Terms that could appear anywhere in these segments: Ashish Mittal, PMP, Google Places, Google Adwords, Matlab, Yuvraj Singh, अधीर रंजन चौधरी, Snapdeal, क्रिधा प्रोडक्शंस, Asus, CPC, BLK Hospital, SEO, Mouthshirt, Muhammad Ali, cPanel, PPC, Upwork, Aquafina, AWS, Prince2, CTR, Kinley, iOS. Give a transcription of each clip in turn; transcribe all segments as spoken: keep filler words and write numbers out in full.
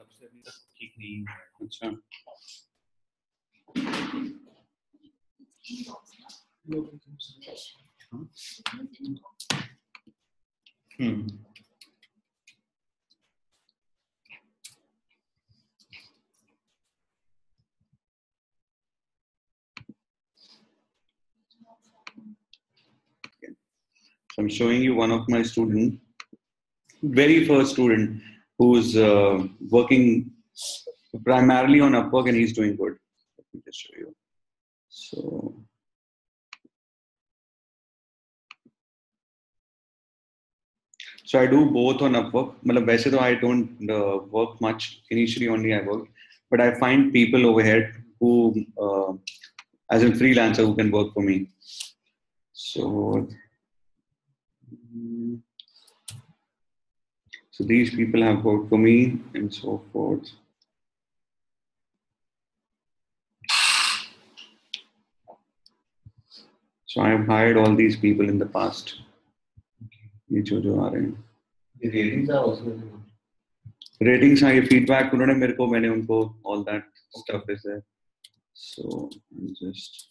तब से अभी ठीक नहीं है। अच्छा हम्म I'm showing you one of my student, very first student, who's uh, working primarily on Upwork, and he's doing good. Let me just show you. So, so I do both on Upwork. Matlab, वैसे तो I don't uh, work much. Initially, only I worked, but I find people over here who, uh, as a freelancer, who can work for me. So. So these people have worked for me and so forth. So I have hired all these people in the past. The ratings are also ratings are feedback. All that stuff is there. So I'm just.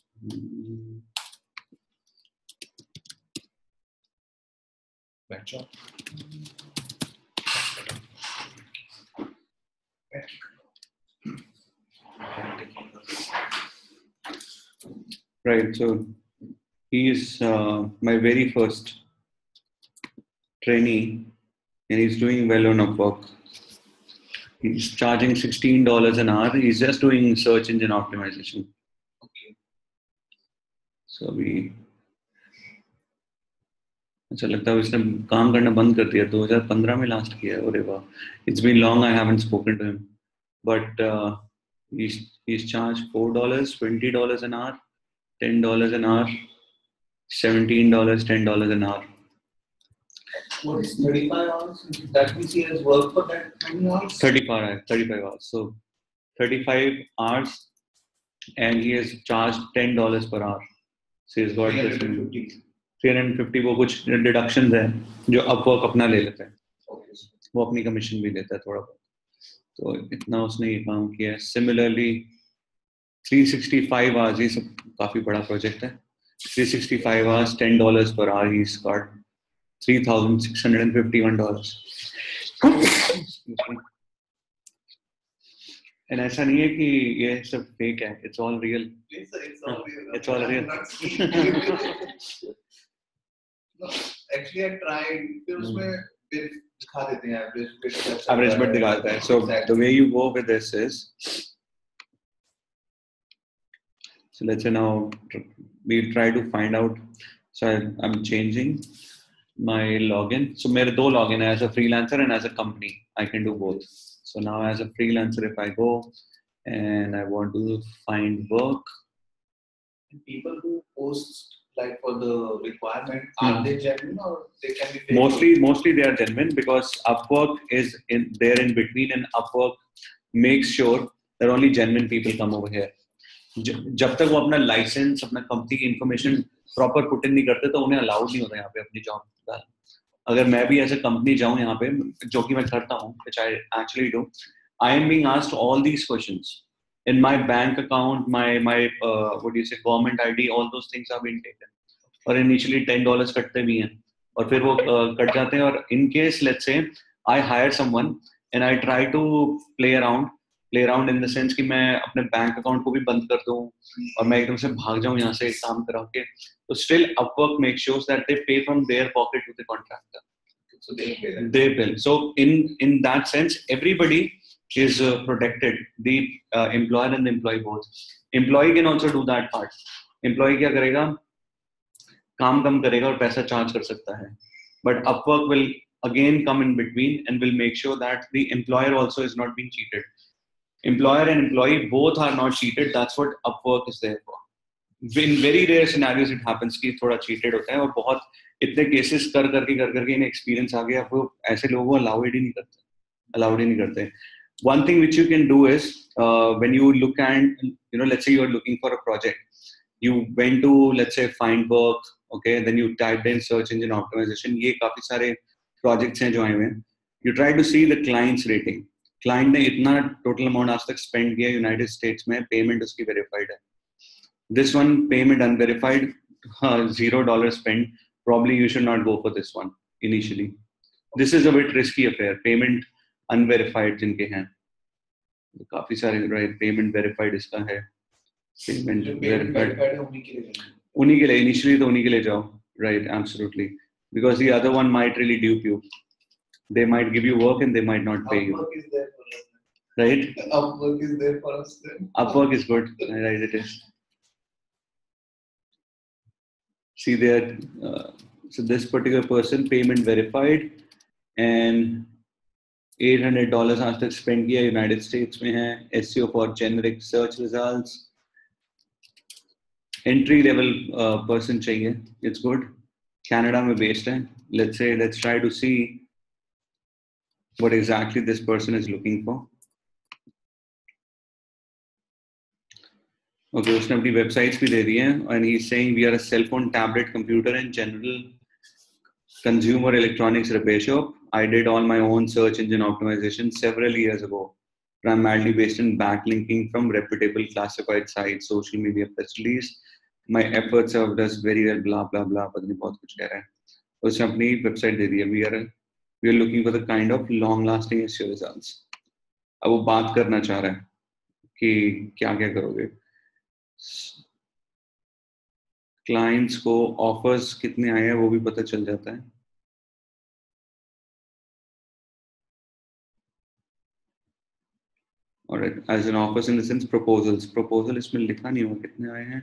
Back up. Right, so he is uh, my very first trainee, and he's doing well on Upwork. He's charging sixteen dollars an hour. He's just doing search engine optimization. Okay. So we. अच्छा लगता है इसने काम करना बंद कर दिया twenty fifteen में लास्ट किया है अरे वाह it's been long I haven't spoken to him but he is charge four dollars twenty dollars an hour ten dollars an hour seventeen dollars ten dollars an hour what is thirty-five hours that means he has worked for that twenty hours thirty-five hours so thirty-five hours and he has charged ten dollars per hour so he's got this three hundred fifty वो कुछ deductions हैं जो Upwork अपना ले लेते हैं okay. वो अपनी कमीशन भी देता है थोड़ा बहुत तो इतना उसने ये काम किया है सिमिलरली three sixty-five hours ये सब काफ़ी बड़ा प्रोजेक्ट है three sixty-five hours ten dollars per hour he's got three thousand six hundred fifty-one dollars and ऐसा नहीं है कि ये सब फेक है it's all real it's all real No, actually I tried फिर उसमें फिर दिखा देते हैं एवरेज एवरेज बट दिखाता है so the way you go with this is so let's say now we'll try to find out so I, I'm changing my login so मेरे दो login है as a freelancer and as a company I can do both so now as a freelancer if I go and I want to find work people who post like for the requirement are hmm. they genuine or they can be paid mostly for? mostly they are genuine because Upwork is in there in between and Upwork makes sure that only genuine people come over here jab tak wo apna license apna company ki information proper put in nahi karte to unhe allowed nahi hota yahan pe apni job ka agar main bhi as a company jaun yahan pe jo ki main karta hu which I actually do I am being asked all these questions in my bank account my my uh, what do you say government id all those things have been taken aur initially ten dollars katte bhi hain aur fir wo uh, kat jate hain aur in case let's say I hire someone and I try to play around play around in the sense ki main apne bank account ko bhi band kar do aur main ekdum se bhag jaun yahan se kaam kara ke so still Upwork makes sure that they pay from their pocket to the contractor so they pay them. they pay so in in that sense everybody is uh, protected the uh, employer and the employee both employee can also do that part employee क्या करेगा काम कम करेगा और पैसा charge कर सकता है but Upwork will again come in between and will make sure that the employer also is not being cheated employer and employee both are not cheated that's what Upwork is there for in very rare scenarios it happens कि थोड़ा cheated होता है और बहुत इतने cases कर करके कर करके इन्हें experience आ गया वो ऐसे लोगों allowed ही नहीं करते allowed ही नहीं करते One thing which you can do is uh, when you look and you know let's say you are looking for a project you went to let's say find work okay then you typed in search engine optimization ye kafi sare projects hain jo aaye hain you try to see the client's rating client ने इतना total amount आज तक spend किया United States में, payment उसकी verified है. This one payment unverified, zero dollar spend, probably you should not go for this one initially. This is a bit risky affair. Payment unverified जिनके हैं, काफी सारे right payment verified इसका है, payment verified उन्हीं के लिए initially तो उन्हीं के लिए जाओ, right? Absolutely, because the other one might really dupe you. They might give you work and they might not pay you. Upwork is there for us, right? Upwork is there for us. Upwork is good, right? It is. See there, uh, so this particular person payment verified and eight hundred dollars आज तक spend किया United States में है. S E O for generic search results, entry level uh, person चाहिए. It's good. Canada में based है. Let's say let's try to see what exactly this person is looking for. Okay, उसने अपनी websites भी दे दी हैं and he's saying we are a cell phone, tablet, computer and general consumer electronics repair shop. I did all my own search engine optimization several years ago, primarily based in backlinking from reputable classified sites, social media press release. My efforts served us very well. Blah blah blah. पता नहीं बहुत कुछ कह रहा है. उसने अपनी website दे दी है. We are we are looking for the kind of long-lasting S E O results. अब वो बात करना चाह रहा है कि क्या क्या करोगे. क्लाइंट्स को ऑफर्स कितने आए हैं वो भी पता चल जाता है. और as an offers in the sense proposals, proposal इसमें लिखा नहीं हुआ कितने आए हैं.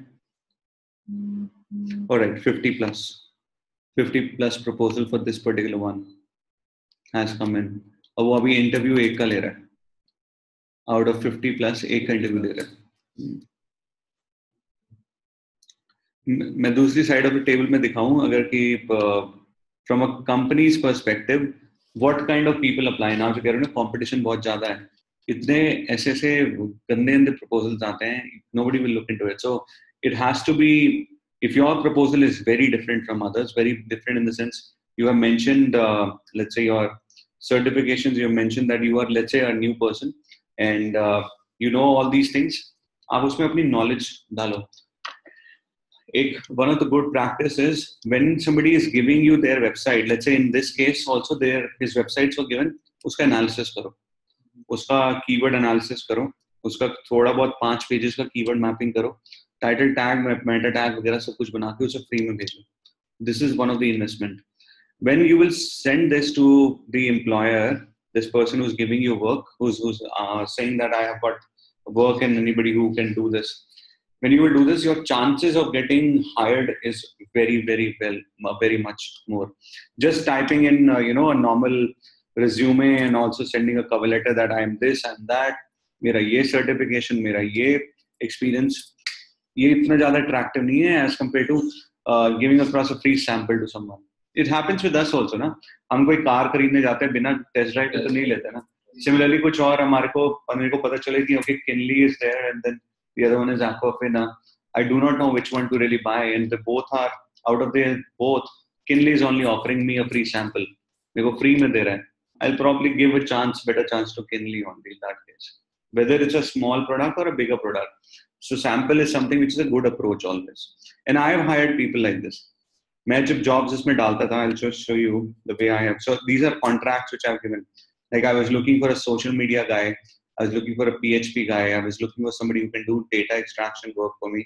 और right fifty plus fifty plus proposal for this particular one has come in. और वो अभी इंटरव्यू एक का ले रहा है, आउट ऑफ फिफ्टी प्लस एक का इंटरव्यू ले रहा है. मैं दूसरी साइड ऑफ द टेबल में दिखाऊं अगर कि from a company's perspective what kind of people apply. Now जो कह रहे हो ना कंपटीशन बहुत ज्यादा है, इतने ऐसे ऐसे गंदे गंदे प्रपोजल्स आते हैं. Nobody will look into it. So it has to be, if your proposal is very different from others, very different in the sense you have mentioned let's say your certifications, you have mentioned that you are let's say a new person and you know all these things. आप उसमें अपनी knowledge डालो. Ek, one of the good practice is when somebody is giving you their website, let's say in this case also their his websites were given, uska analysis karo, uska keyword analysis karo, uska thoda bahut पाँच pages ka keyword mapping karo, title tag, meta tag वगैरह सब कुछ बना के उसे free में भेजो. This is one of the investment. When you will send this to the employer, this person who's giving you work, who's who's uh, saying that I have got work and anybody who can do this. When you will do this, your chances of getting hired is very, very well, very much more. Just typing in, uh, you know, a normal resume and also sending a cover letter that I am this and that, मेरा ये certification, मेरा ये experience, ये इतना ज़्यादा attractive नहीं है as compared to uh, giving across a free sample to someone. It happens with us also, ना? हम कोई कार खरीदने जाते हैं बिना test drive तो नहीं लेते ना. Similarly, कुछ और हमारे को हमारे को पता चले कि okay, Kinley is there and then the other one is Aquafina. I do not know which one to really buy, and the both are out of their both. Kinley is only offering me a free sample. मेरे को free में दे रहा है. I'll probably give a chance, better chance to Kinley only in that case. Whether it's a small product or a bigger product, so sample is something which is a good approach always. And I have hired people like this. मैं जब jobs इसमें डालता था, I'll just show you the way I have. So these are contracts which I have given. Like I was looking for a social media guy. I was looking for a P H P guy. I was looking for somebody who can do data extraction work for me.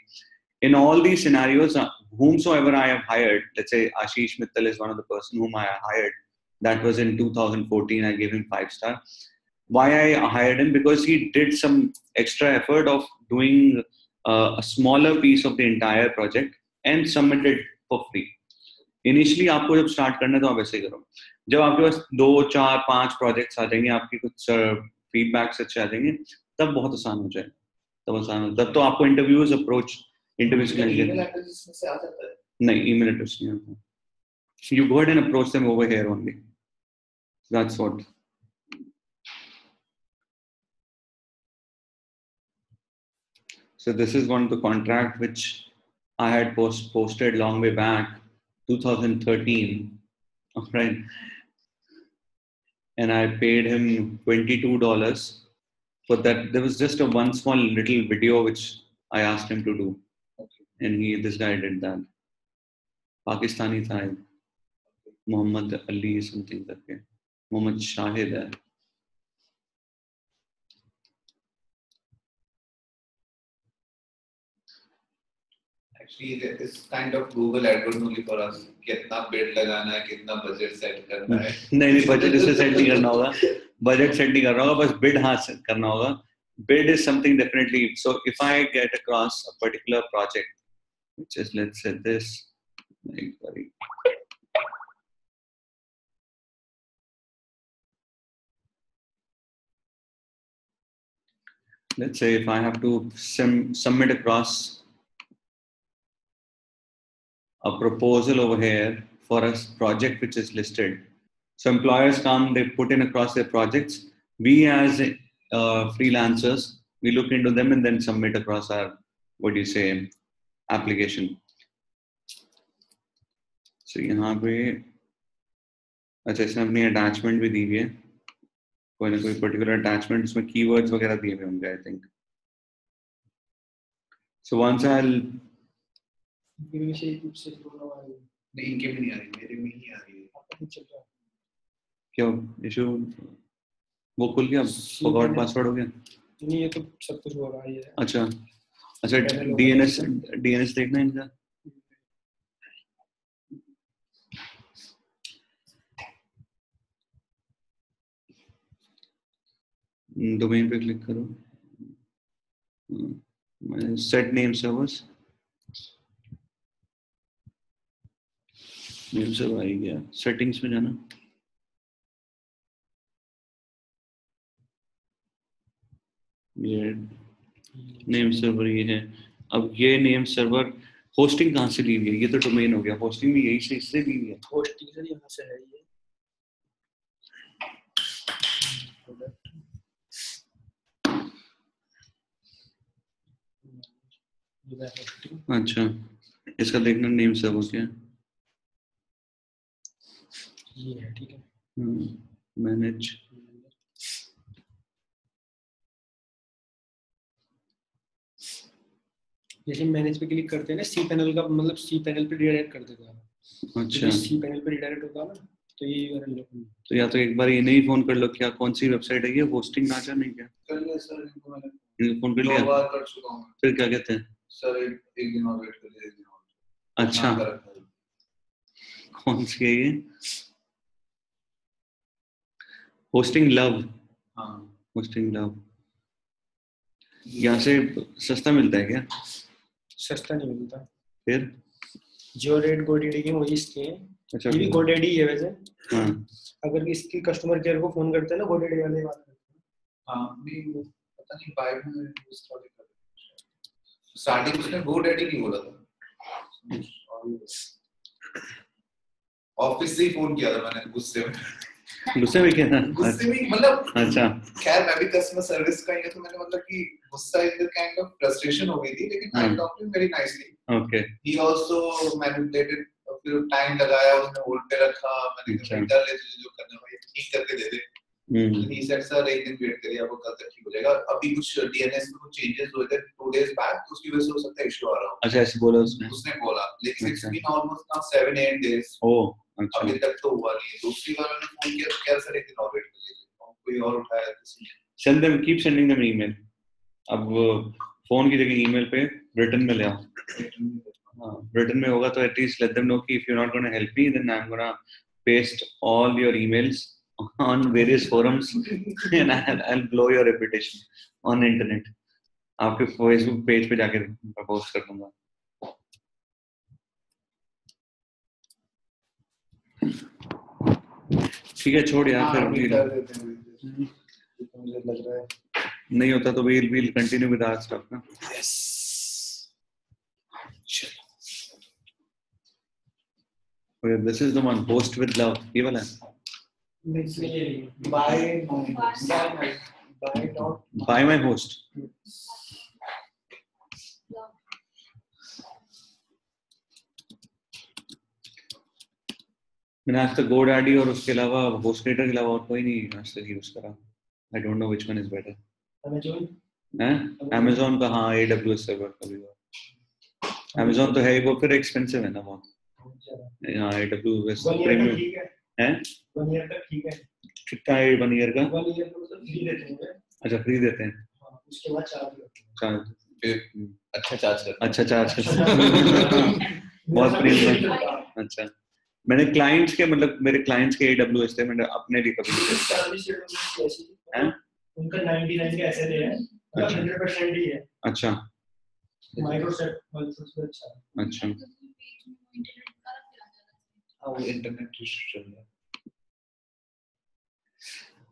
In all these scenarios, whomsoever I have hired, let's say Ashish Mittal is one of the person whom I hired. That was in two thousand fourteen. I gave him five star. Why I hired him? Because he did some extra effort of doing uh, a smaller piece of the entire project and submitted for free. Initially, आपको जब start करना है तो आप ऐसे ही करो. जब आपके पास दो, चार, पांच projects आ जाएंगे, आपकी कुछ फीडबैक्स अच्छे आ जाएंगे, तब बहुत आसान हो जाए, तब आसान हो, तब तो आपको इंटरव्यूज अप्रोच इंटरव्यूज करने नहीं ईमेल एड्रेस नहीं आता. You go and approach them over here only, that's what. So this is one of the contract which I had post posted long way back twenty thirteen, right. and I paid him twenty-two dollars for that. There was just a one small little video which I asked him to do. Okay. And he, this guy did that. Pakistani guy, Muhammad Ali something like that. Muhammad Shahid hai. Actually, it's kind of Google AdWords only for us. कितना पेड़ लगाना है, कितना budget set करना है। नहीं नहीं budget इससे सेट नहीं करना होगा, बजट सेट नहीं करना होगा, बस बिड हाँ करना होगा। Bid is something definitely. So if I get across a particular project, which is let's say this, let's say if I have to sim submit across a proposal over here for a project which is listed. So employers come, they put in across their projects. We as Uh, freelancers, we look into them and then submit across our, what do you say, application. So यहाँ पे अच्छा इसमें अपनी attachment भी दी हुई है, कोई ना कोई particular attachment, इसमें keywords वगैरह दिए हुए होंगे I think. So once I'll नहीं इनके भी नहीं आ रही, मेरे में ही आ रही है। क्यों issue? वो खुल गया, फॉरगॉट पासवर्ड हो गया? नहीं, ये तो सब कुछ हो रहा है। अच्छा अच्छा, डीएनएस डीएनएस देखना है इनका। डोमेन पे क्लिक करो, मैं set name servers, name server आ गया। सेटिंग्स में जाना, ये नेम सर्वर ये है। अब ये नेम सर्वर होस्टिंग कहाँ से ली हुई है? ये तो डोमेन हो गया, होस्टिंग भी यही से इससे ली हुई है। होस्टिंग से यहाँ से है ये। अच्छा, इसका देखना नेम सर्वर क्या ये है, ठीक है। मैनेज जैसे मैनेज पे क्लिक करते हैं ना, सी पैनल का मतलब सी पैनल पे रिडायरेक्ट कर देगा। अच्छा, तो सी पैनल पे रिडायरेक्ट होगा ना, तो ये यूआरएल लो। तो या तो एक बार ये नहीं फोन कर लो, क्या कौन सी वेबसाइट है ये, होस्टिंग ना जाने क्या कर ले सर, इनको मैंने इनको फोन कर लिया, दो बार कर चुका हूं। फिर क्या कहते हैं सर, एक एक दिन और वेट कर ले। अच्छा, कौन सी है ये होस्टिंग? लव। हां, होस्टिंग लव। यहां से सस्ता मिलता है क्या? सस्ता नहीं मिलता, फिर जो रेट गोडेडी की वही इसके। अच्छा, ये भी गोडेडी है वैसे। हां, अगर इसकी कस्टमर केयर को फोन करते हैं ना, गोडेडी वाले बात करते हैं। हां, नहीं पता नहीं बाय स्टार्ट कर स्टार्टिंग उसने गोडेडी नहीं बोला था, ऑफिस से ही फोन किया था मैंने, गुस्से में गुस्से में कहना, गुस्से में मतलब। अच्छा, खैर मैं भी कस्टमर सर्विस का ही हूं, तो मैंने मतलब कि गुस्सा इधर काइंड ऑफ फ्रस्ट्रेशन हो गई थी, लेकिन I talked very nicely. Okay, he also manipulated, फिर टाइम लगाया, उसने होल्ड पे रखा, मैंने कहा बेटा ले तुझे जो करना है ठीक करके दे दे। हम्म, ही सेड सर एक दिन वेट करिए, आपको कल तक ठीक हो जाएगा। अभी कुछ डीएनएस में कुछ चेंजेस हुए थे टू डेज बैक, तो उसकी वजह से हो सकता है इशू आ रहा हो। अच्छा, ऐसे बोला उसने? उसने बोला, लेकिन it's been almost now seven eight days. Oh, अभी तक तो हुआ नहीं। दूसरी बार मैंने फोन किया तो क्या सर एक दिन और वेट कर लीजिए, कोई और उठाया तो send them, keep sending them email. अब फोन की जगह ईमेल पे ब्रिटेन में ले आओ। हां, ब्रिटेन में होगा तो एटलीस्ट लेट देम नो कि if you are not gonna help me then I am gonna paste all your emails on various forums and I'll, I'll blow your reputation on internet। आपके Facebook page पे जाके post कर दूंगा। ठीक है, छोड़ यार, फिर मुझे लग रहा है नहीं होता तो we'll we'll continue with our stuff ना। yes, okay, this is the one, host with love, ये वाला by by by dot by my host। मैंने आज तक गो डैडी और उसके अलावा होस्टेटर के अलावा और कोई नहीं आज तक यूज करा। I don't know which one is better. Amazon है अमेज़न का, हां एडब्ल्यूएस सर्वर का भी है। अमेज़न तो है ही, वो फिर एक्सपेंसिव है ना बहुत। हां एडब्ल्यूएस प्रीमियम ठीक है, हैं वन ईयर तक ठीक है। कितना है वन ईयर का? वन ईयर तो फ्री देते हैं। अच्छा फ्री देते हैं, उसके बाद चार्ज चार्ज अच्छा चार्ज करते हैं। अच्छा चार्ज करते हैं बहुत प्रीमियम। अच्छा मैंने क्लाइंट्स के मतलब मेरे क्लाइंट्स के A W S थे, मैंने अपने भी कभी नहीं। उनका निन्यानवे के ऐसे है, सौ परसेंट ही है। अच्छा माइक्रोसॉफ्ट सबसे अच्छा। अच्छा हां इंटरनेट रिस्ट्रिक्शन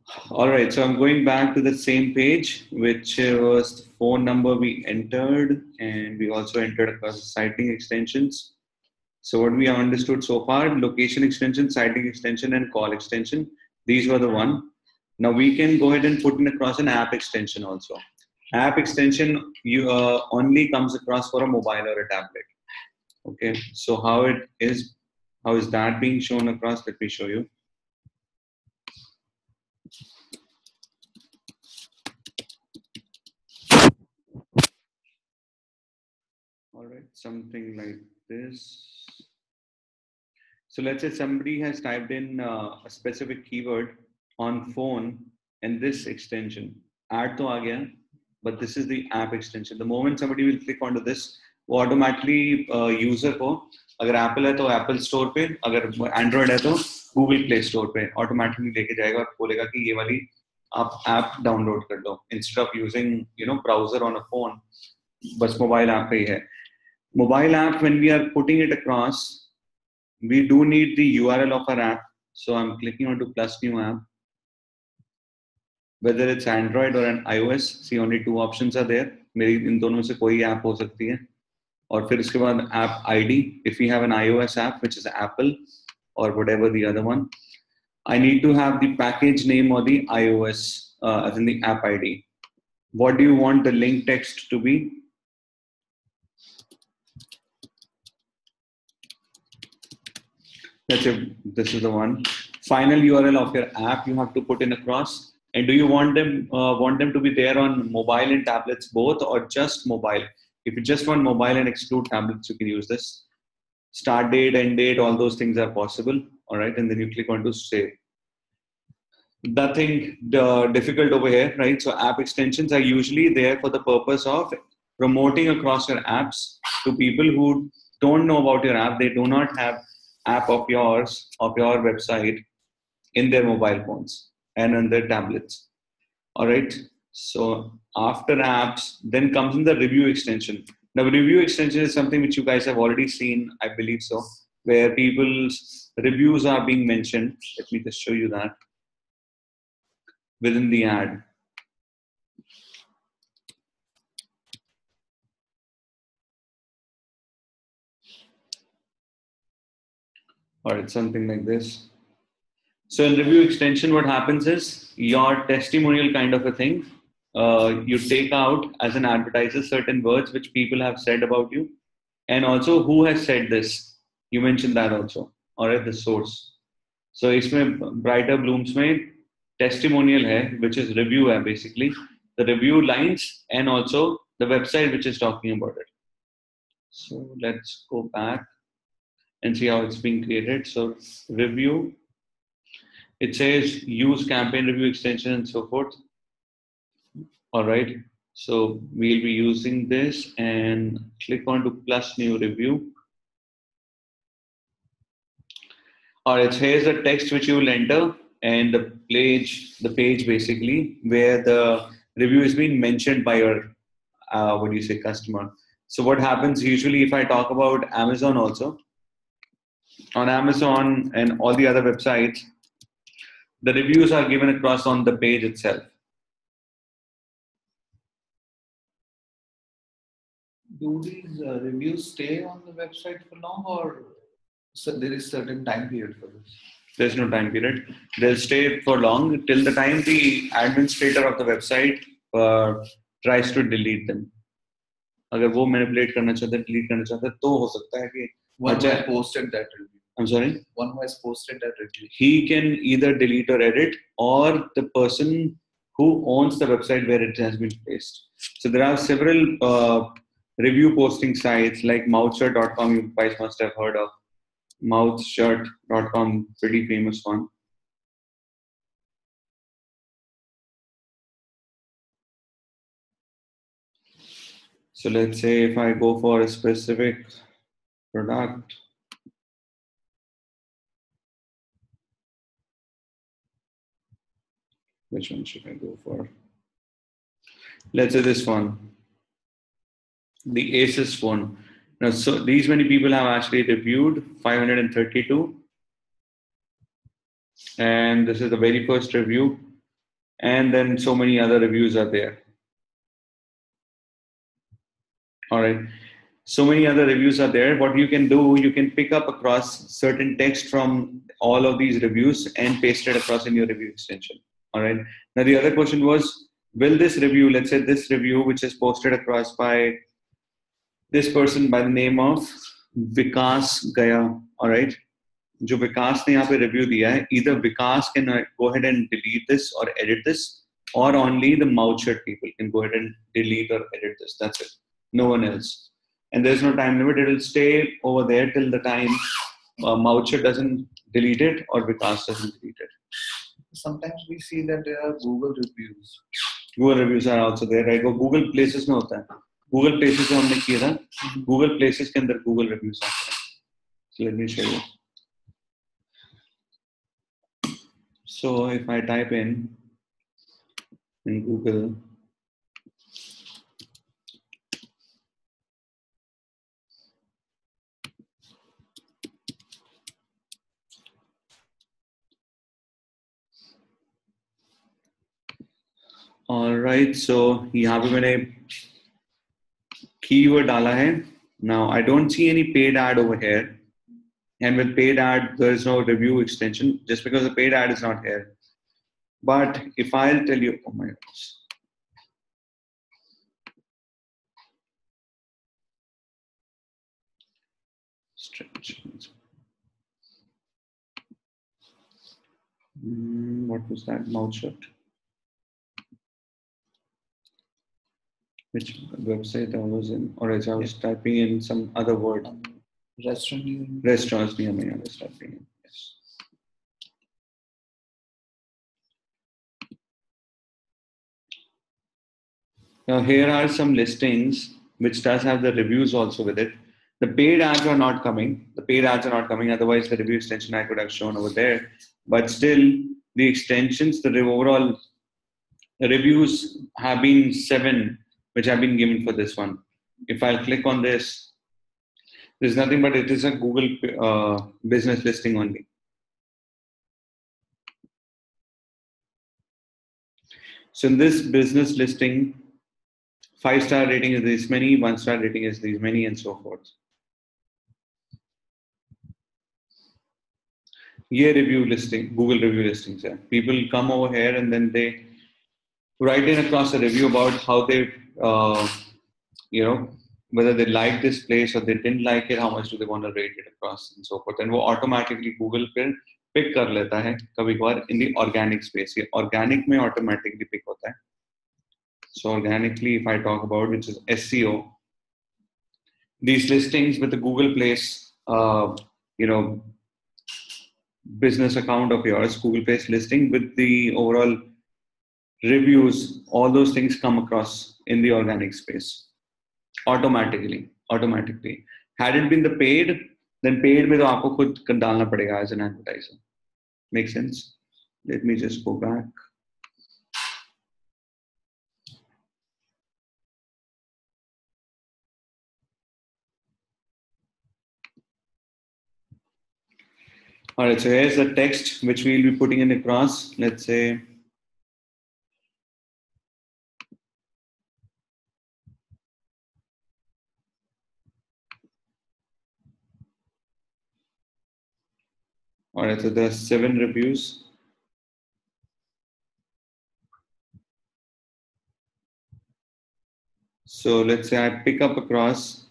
है। Alright so I am going back to the same page which was the phone number we entered and we also entered citing extensions. So what we have understood so far, location extension, citing extension and call extension, these were the one. Now we can go ahead and put in across an app extension also. App extension you uh, only comes across for a mobile or a tablet. Okay, so how it is, how is that being shown across, let me show you. All right, something like this. So let's say somebody has typed in uh, a specific keyword on phone and this extension add to aa gaya, but this is the app extension. The moment somebody will click onto this, वो automatically uh, user को, अगर Apple है तो Apple Store पे, अगर Android है तो Google Play Store पे automatically लेके जाएगा और बोलेगा कि ये वाली आप app download कर लो instead of using you know browser on a phone. बस mobile app पे ही है। Mobile app when we are putting it across, we do need the U R L of our app. So I'm clicking onto plus new app, whether it's Android or an iOS. See, only two options are there. मेरी इन दोनों में से कोई app हो सकती है। और फिर इसके बाद app I D if we have an iOS app which is Apple or whatever the other one. I need to have the package name or the iOS uh, as in the app I D. What do you want the link text to be? That's a, this is the one. Final U R L of your app you have to put in across. And do you want them uh, want them to be there on mobile and tablets both, or just mobile? If you just want mobile and exclude tablets, you can use this. Start date, end date, all those things are possible. All right, and then you click on to save. Nothing uh, difficult over here, right? So app extensions are usually there for the purpose of promoting across your apps to people who don't know about your app. They do not have app of yours, of your website in their mobile phones and on their tablets. All right, so after apps then comes in the review extension. Now review extension is something which you guys have already seen, I believe so, where people's reviews are being mentioned. Let me just show you that within the ad. Or it's something like this. So in review extension, what happens is your testimonial kind of a thing. Uh, you take out as an advertiser certain words which people have said about you, and also who has said this. You mention that also, or at the source. So इसमें brighter blooms में testimonial है, which is review है basically. The review lines and also the website which is talking about it. So let's go back and see how it's being created. So review, it says use campaign review extension and so forth. All right, so we'll be using this and click on to plus new review. Or it says the text which you will enter and the page, the page basically where the review is being mentioned by your uh, what do you say, customer. So what happens usually, if I talk about Amazon also, on Amazon and all the other websites, the reviews are given across on the page itself. Do these uh, reviews stay on the website for long, or so there is certain time period for this? There's no time period. They'll stay for long till the time the administrator of the website uh, tries to delete them. Agar wo manipulate karna chahta, delete karna chahta, to ho sakta hai ki once I posted that review. I'm sorry? One who has posted that directly. He can either delete or edit, or the person who owns the website where it has been placed. So there are several uh, review posting sites like Mouthshirt dot com, you guys must have heard of. Mouthshirt dot com, pretty famous one. So let's say if I go for a specific product, which one should I go for? Let's say this one, the Asus phone. Now, so these many people have actually reviewed, five hundred thirty-two. And this is the very first review. And then so many other reviews are there. All right, so many other reviews are there. What you can do, you can pick up across certain text from all of these reviews and paste it across in your review extension. All right, now the other question was, will this review, let's say this review, which is posted across by this person by the name of Vikas Gaya, all right, jo Vikas ne yahan pe review diya hai, either Vikas can go ahead and delete this or edit this, or only the Mouthshirt people can go ahead and delete or edit this. That's it. No one else. And there's no time limit. It will stay over there till the time uh, Mouthshirt doesn't delete it or Vikas doesn't delete it. Sometimes we see that there are Google reviews. Google reviews are also there, right? Google Places mein hota hai. Google Places mein humne kiya tha. Google Places ke andar Google reviews aate hain. So let me show you. So if I type in in Google, all right, so यहाँ पे मैंने keyword डाला है. Now I don't see any paid ad over here, and with paid ad there is no review extension just because the paid ad is not here. But if I'll tell you, oh my gosh, stretch. Mm, what was that? Mouthshirt. Which website I was in, or as I was yeah. typing in some other word. Um, restaurant. Restaurants near me, I was typing in. Yes. Now here are some listings which does have the reviews also with it. The paid ads are not coming. The paid ads are not coming. Otherwise, the review extension I could have shown over there. But still, the extensions, the overall reviews have been seven, which have been given for this one. If I click on this, there's nothing but it is a Google uh, business listing only. So in this business listing, five star rating is this many, one star rating is these many, and so forth. Yeah, review listing, Google review listings. Yeah. People come over here and then they write in across a review about how they, uh, you know, whether they like this place or they didn't like it, how much do they want to rate it across and so forth. And वो automatically Google पे pick कर लेता है कभी कभार in the organic space. ये organic में automatically pick होता है. So organically, if I talk about, which is S E O, these listings with the Google Place, uh, you know, business account of yours, Google Place listing with the overall reviews, all those things come across in the organic space automatically. Automatically, had it been the paid, then paid mein to aapko khud dalna padega as an advertiser. Make sense? Let me just go back. All right, so here's the text which we will be putting in across. Let's say, all right, so there are seven reviews. So let's say I pick up across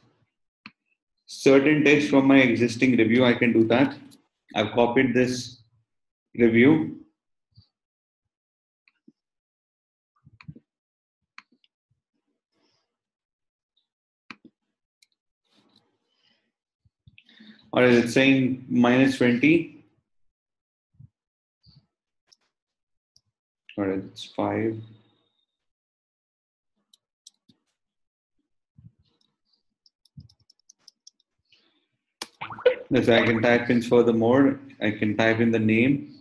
certain text from my existing review. I can do that. I've copied this review. Or is it saying minus twenty? Or it's five. Yes, I can type in furthermore. I can type in the name.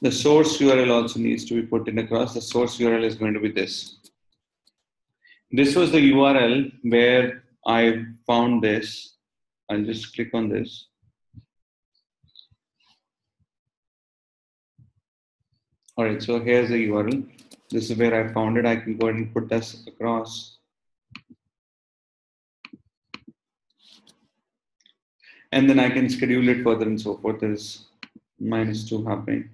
The source U R L also needs to be put in across. The source U R L is going to be this. This was the U R L where I found this. I'll just click on this. All right, so here's the U R L. This is where I found it. I can go ahead and put this across. And then I can schedule it further and so forth. There's minus two happening.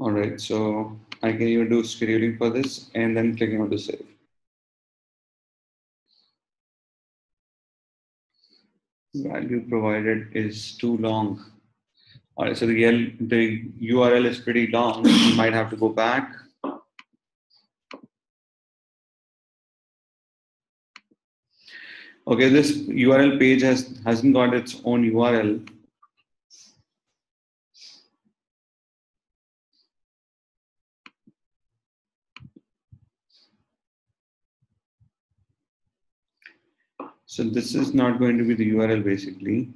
All right, so I can even do scheduling for this and then clicking on to save. Value provided is too long. All right, so the, the U R L is pretty long. You might have to go back. Okay, this U R L page has, hasn't got its own U R L. So this is not going to be the U R L basically.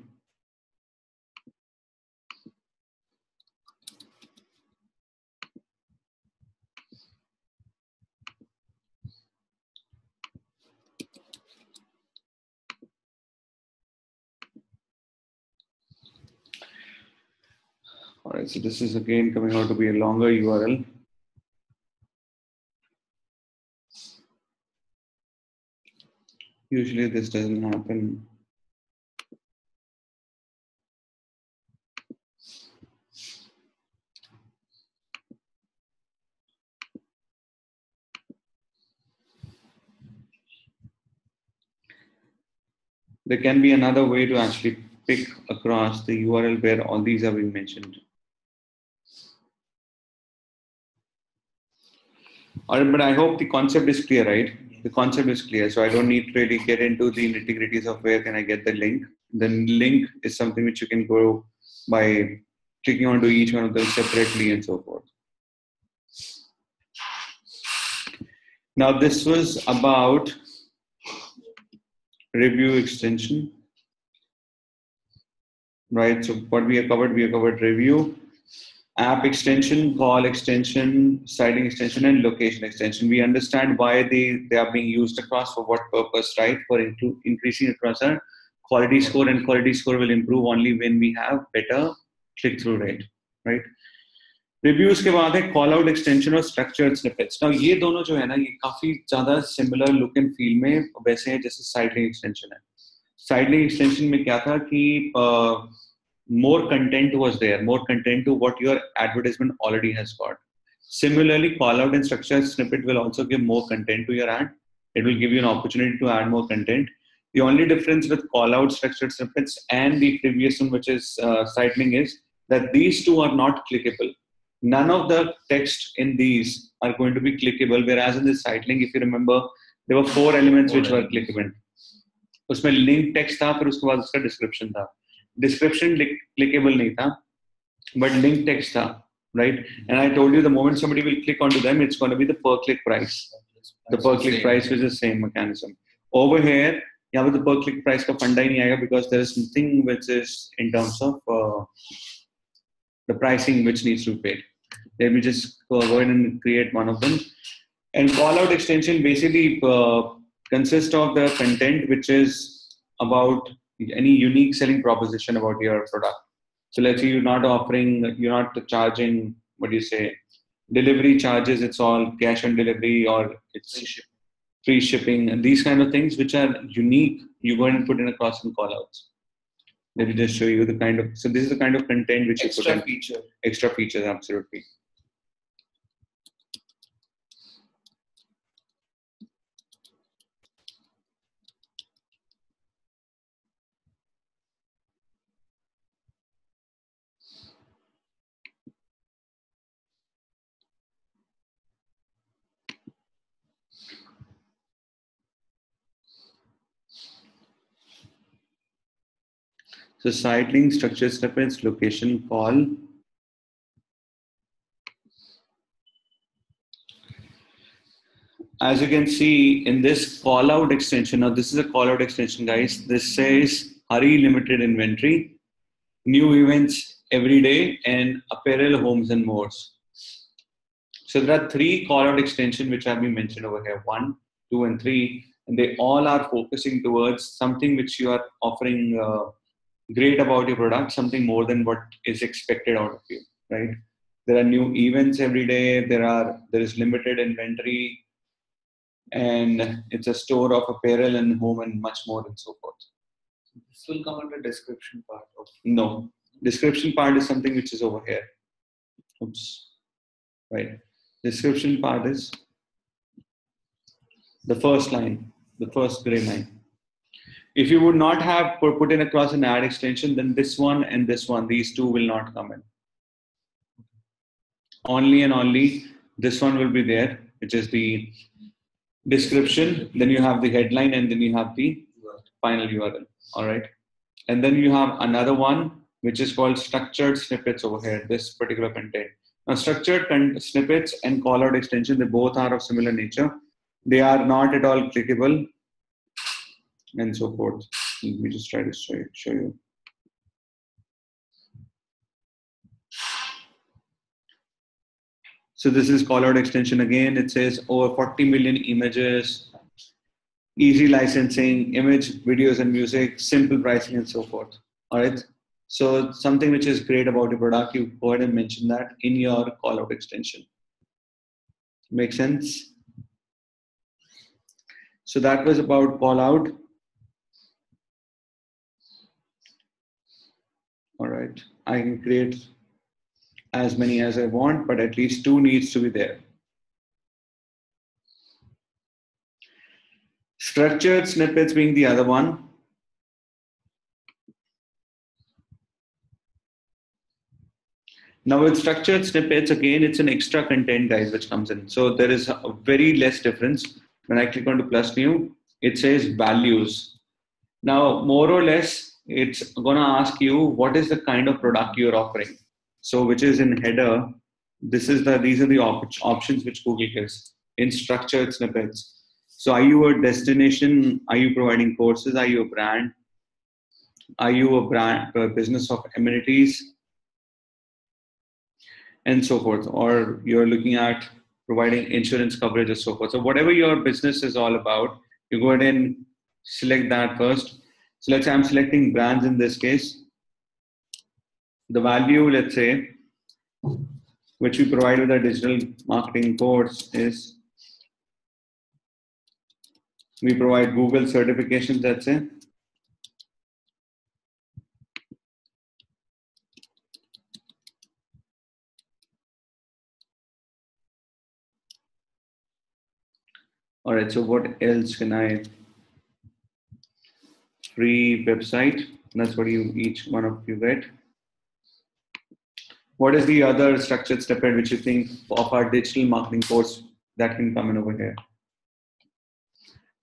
All right, so this is again coming out to be a longer U R L. Usually this doesn't happen. There can be another way to actually pick across the U R L where all these have been mentioned. All right, but I hope the concept is clear, right? The concept is clear, so I don't need to really get into the nitty-gritties of where can I get the link. The link is something which you can go by clicking onto each one of them separately and so forth. Now this was about review extension, right? So what we have covered, we have covered review, app extension, call extension, siting extension, and location extension. We understand why they, they are being used across, for what purpose, right? For into, increasing across our quality score, and quality score will improve only when we have better click-through rate, right? Reviews ke baad hai call-out extension or structured snippets. Now, ye dono jo hai na, ye kafi zyada similar look and feel mein waise hai jaise sideling extension hai. Sideling extension mein kya tha ki uh, more content was there, more content to what your advertisement already has got. Similarly, call out and structured snippet will also give more content to your ad. It will give you an opportunity to add more content. The only difference with call out structured snippets and the previous one, which is uh, siteling, is that these two are not clickable. None of the text in these are going to be clickable, whereas in the siteling, if you remember, there were four elements four which elements. were clickable. Usme link text tha, fir uske baad uska description tha. Description clickable nahi tha, but link text tha, right? And I told you the moment somebody will click onto them, it's going to be the per click price. The per click price is the same mechanism. Over here, यहाँ पे तो पर click price का फंडा ही नहीं आएगा because there is nothing which is in terms of the pricing which needs to be paid. Let me just go ahead and create one of them. And callout extension basically uh, consists of the content which is about any unique selling proposition about your product. So let's say you're not offering, you're not charging, what do you say, delivery charges. It's all cash on delivery or it's free shipping. Free shipping and these kind of things which are unique. You go and put in across in callouts. Let me just show you the kind of. So this is the kind of content which extra you put in. Feature. Extra features, absolutely. So site link, structure reference, location, call. As you can see in this call out extension, now this is a call out extension, guys. This says hurry limited inventory, new events every day, and apparel, homes, and more. So there are three call out extension which have been mentioned over here: one, two, and three, and they all are focusing towards something which you are offering. Uh, great about your product, something more than what is expected out of you, right? There are new events every day, there are there is limited inventory, and it's a store of apparel and home and much more and so forth. This will come under description part of no description part is something which is over here. Oops, right. Description part is the first line, the first gray line. If you would not have put in across an ad extension, then this one and this one, these two will not come in. Only and only this one will be there, which is the description. Then you have the headline, and then you have the final U R L. All right, and then you have another one which is called structured snippets over here. This particular content. Now, structured snippets and callout extension, they both are of similar nature. They are not at all clickable. And so forth. Let me just try to show you. Show you. So this is callout extension again. It says over forty million images, easy licensing, image, videos, and music, simple pricing, and so forth. All right. So something which is great about your product, you go ahead and mention that in your callout extension. Make sense? So that was about call out. All right, I can create as many as I want, but at least two needs to be there. Structured snippets being the other one. Now with structured snippets, again, it's an extra content, guys, which comes in. So there is a very less difference. When I click on to plus new, it says values. Now, more or less, it's gonna ask you what is the kind of product you're offering. So, which is in header, this is the these are the op options which Google gives in structured snippets. So, are you a destination? Are you providing courses? Are you a brand? Are you a brand a business of amenities? And so forth, or you're looking at providing insurance coverage and so forth. So whatever your business is all about, you go ahead and select that first. So let's say I'm selecting brands in this case. The value, let's say, which we provide with our digital marketing course is we provide Google certifications, let's say. All right, so what else can I? Free website, that's what you each one of you get. What is the other structured step which you think of our digital marketing course that can come in over here?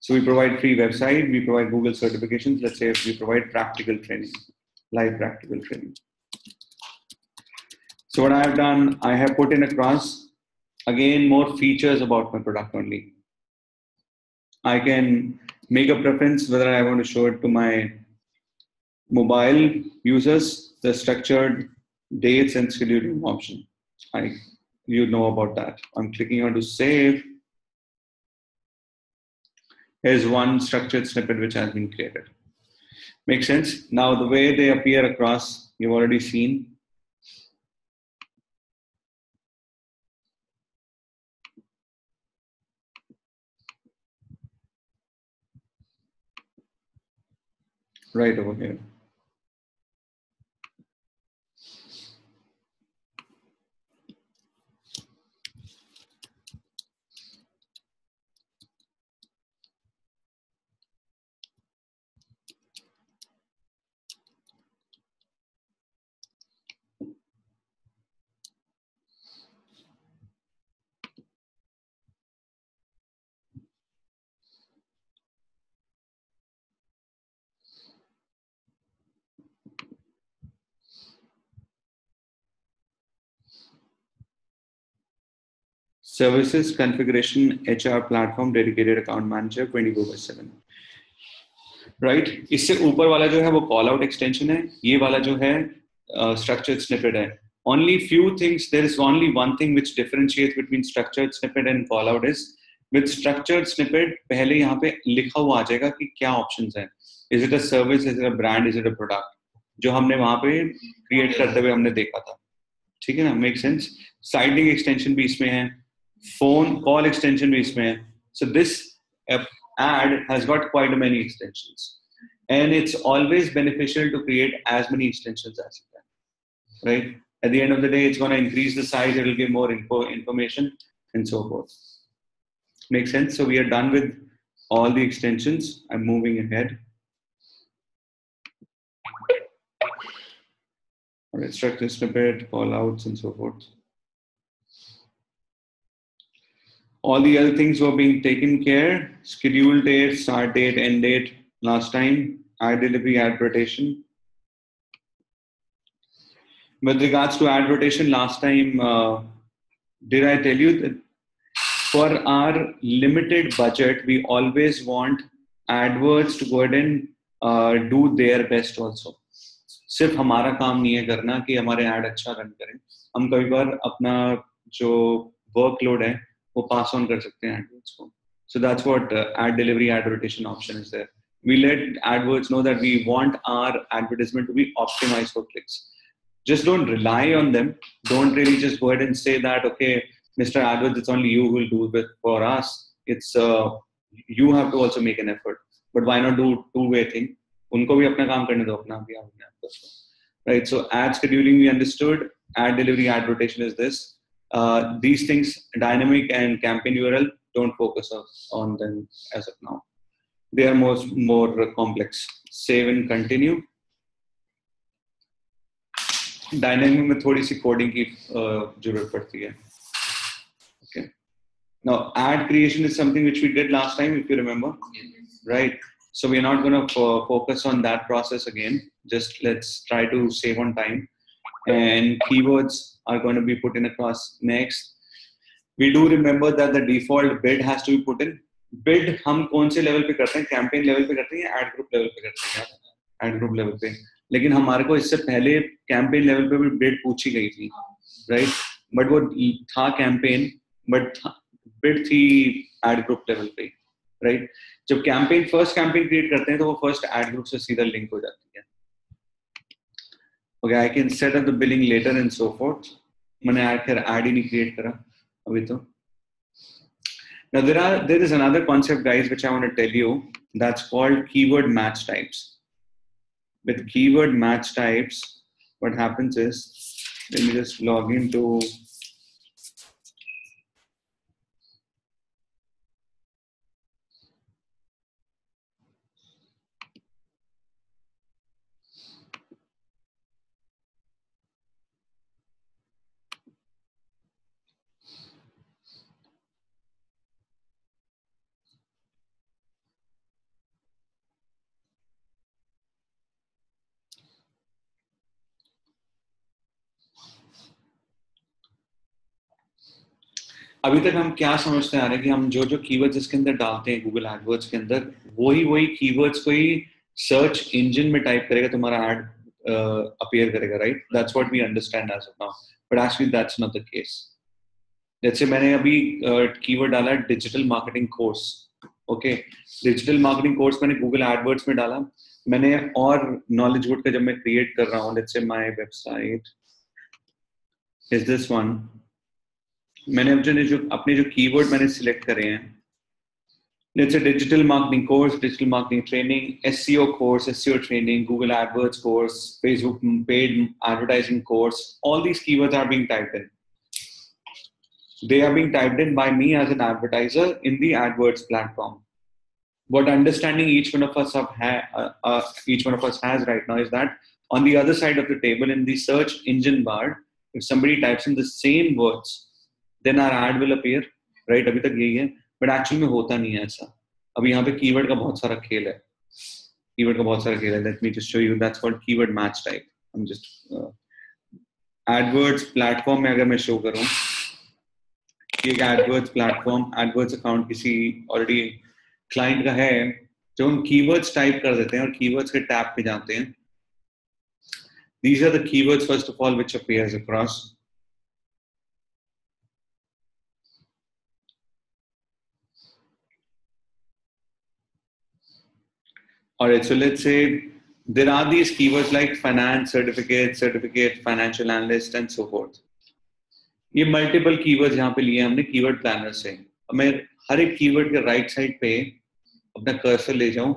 So we provide free website, we provide Google certifications, let's say we provide practical training, live practical training. So what I have done, I have put in across, again, more features about my product only. I can make a preference whether I want to show it to my mobile users, the structured dates and scheduling option. I, you know about that. I'm clicking on to save. Here's one structured snippet which has been created. Makes sense? Now the way they appear across, you've already seen. Right over here. Services, configuration, H R platform, dedicated account manager, twenty-four by seven. Right? इससे ऊपर वाला जो है वो call out extension है, ये वाला जो है uh, structured snippet है. Only few things, there is only one thing which differentiates between structured snippet and call out is, with structured snippet पहले यहाँ पे लिखा हुआ आ जाएगा कि क्या options हैं. Is it a service? Is it a brand? Is it a product? जो हमने वहाँ पे create करते हुए हमने देखा था. ठीक है ना? Make sense? Siding extension भी इसमें है. Phone call extension भी इसमें है. So this ad has got quite many extensions, and it's always beneficial to create as many extensions as you can. Right? At the end of the day, it's going to increase the size. It will give more info, information, and so forth. Makes sense? So we are done with all the extensions. I'm moving ahead. All right, structure snippet, call outs, and so forth. All the other things were being taken care. Schedule date, start date, end date. Last time, ad delivery, ad rotation. With regards to ad rotation, last time, uh, did I tell you that for our limited budget, we always want AdWords to go ahead and uh, do their best also. सिर्फ हमारा काम नहीं है करना कि हमारे ad अच्छा run करें. हम कभी बार अपना जो workload है वो pass on कर सकते हैं AdWords को. So that's what uh, ad delivery, ad rotation option is there. We let AdWords know that we want our advertisement to be optimized for clicks. Just don't rely on them. Don't really just go ahead and say that, okay, Mister AdWords, it's only you who will do it for us. It's uh, you have to also make an effort. But why not do two-way thing? उनको भी अपना काम करने दो, अपना भी अपने आप करो. Right. So ad scheduling we understood. Ad delivery, ad rotation is this. Uh, these things, dynamic and campaign U R L, don't focus on them as of now. They are more, more complex. Save and continue. Dynamic में थोड़ी सी coding की जरूरत पड़ती है. Okay. Now, ad creation is something which we did last time, if you remember. Yes. Right. So we are not going to focus on that process again. Just let's try to save on time. And keywords are going to be put in across next. We do remember that the default bid has to be put in. Bid हम कौन से level पे करते हैं? Campaign level पे करते हैं या ad group level पे करते हैं? Ad group level पे. लेकिन हमारे को इससे पहले campaign level पे भी bid पूछी गई थी, right? But वो था campaign, but bid थी ad group level पे, right? जब campaign first campaign create करते हैं तो वो first ad group से सीधा link हो जाती है. Okay, I can set up the billing later and so forth. मैंने आखिर ad ही नहीं create करा अभी तो. Now there are there is another concept, guys, which I want to tell you. That's called keyword match types. With keyword match types, what happens is, let me just log into अभी तक हम क्या समझते आ रहे हैं कि हम जो जो कीवर्ड्स इसके अंदर डालते हैं गूगल एडवर्ड्स के अंदर, वही वही कीवर्ड्स को ही सर्च इंजन में टाइप करेगा, तुम्हारा एड अपीयर करेगा, right? That's what we understand as of now, but actually that's not the case. जैसे मैंने अभी कीवर्ड डाला digital marketing course, okay, digital marketing course मैंने गूगल एडवर्ड्स में डाला. मैंने और नॉलेज वुड का जब मैं क्रिएट कर रहा हूँ, let's say my website is this one, मैंने अपने जो अपने जो कीवर्ड मैंने सिलेक्ट करे हैं, let's say digital marketing course, digital marketing training, SEO course, SEO training, Google AdWords course, Facebook paid advertising course, all these keywords are being typed in. They are being typed in by me as an advertiser in the AdWords platform. What understanding each one of us have, uh, uh, each one of us has right now is that on the other side of the table in the search engine bar, if somebody types in the same words, then our ad will appear, right? अभी तक यही है, but actually में होता नहीं है ऐसा. अभी यहाँ पे keyword का बहुत सारा खेल है, keyword का बहुत सारा खेल है. Let me just show you. That's called keyword match type. I'm just uh, AdWords platform में अगर मैं show करूँ, एक एडवर्ड्स प्लेटफॉर्म एडवर्ड्स अकाउंट किसी ऑलरेडी क्लाइंट का है, जो हम कीवर्ड्स टाइप कर देते हैं और कीवर्ड्स के टैब पे जाते हैं. These are the keywords first of all which appears across. Alright, so let's say there are these keywords like finance, certificate, certificate financial analyst and so forth. ये multiple keywords यहाँ पे लिए हमने keyword planner से. मैं हर एक keyword के right side पे अपना कर्सर ले जाऊं,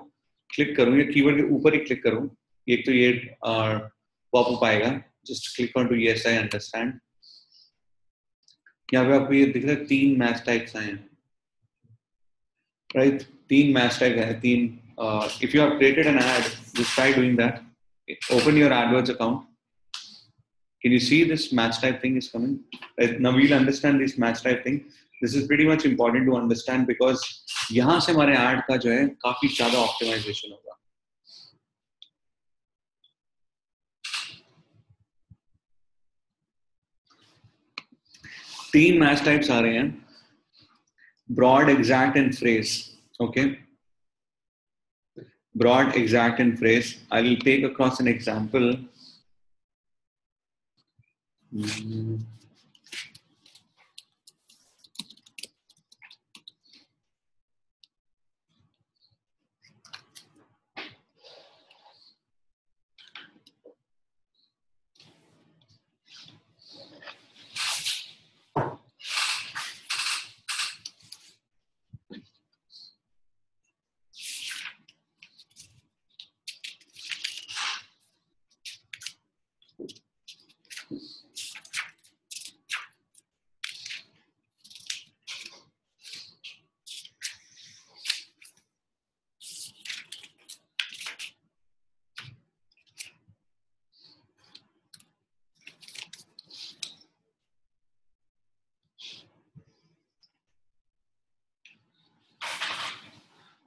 क्लिक करूं, ये कीवर्ड के ऊपर ही क्लिक करूं, एक तो ये पॉपअप आएगा, just click on to yes I understand. यहाँ पे आपको ये दिख रहा है तीन मैच टाइप्स आए हैं, राइट? तीन मैच टाइप है, तीन. If you have created an ad, just try doing that. Open your AdWords account. Can you see this match type thing is coming? Right? Now we'll understand this match type thing. This is pretty much important to understand because यहाँ से हमारे ad का जो है काफी ज़्यादा optimisation होगा. तीन match types आ रहे हैं: broad, exact, and phrase. Okay. Broad, exact, and phrase. I will take across an example.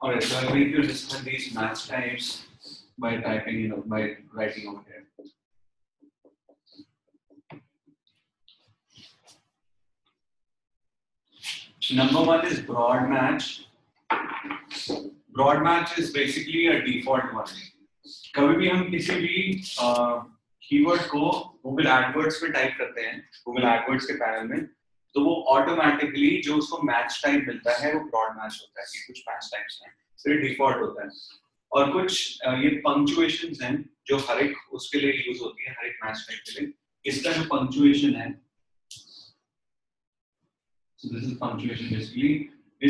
Alright, so I need to understand these match types by typing, you know, by writing over here. Number one is broad match. Broad match is basically a default one. कभी भी हम किसी भी keyword को Google AdWords में type करते हैं, Google AdWords के panel में, तो वो ऑटोमेटिकली जो उसको मैच टाइप मिलता है वो ब्रॉड मैच होता है. ये कुछ मैच टाइप्स हैं, तो ये डिफॉल्ट होता है. और कुछ ये पंक्चुएशंस हैं जो हर एक उसके लिए यूज होती है, हर एक मैच टाइप के लिए. इसका जो पंक्चुएशन है, so this is punctuation basically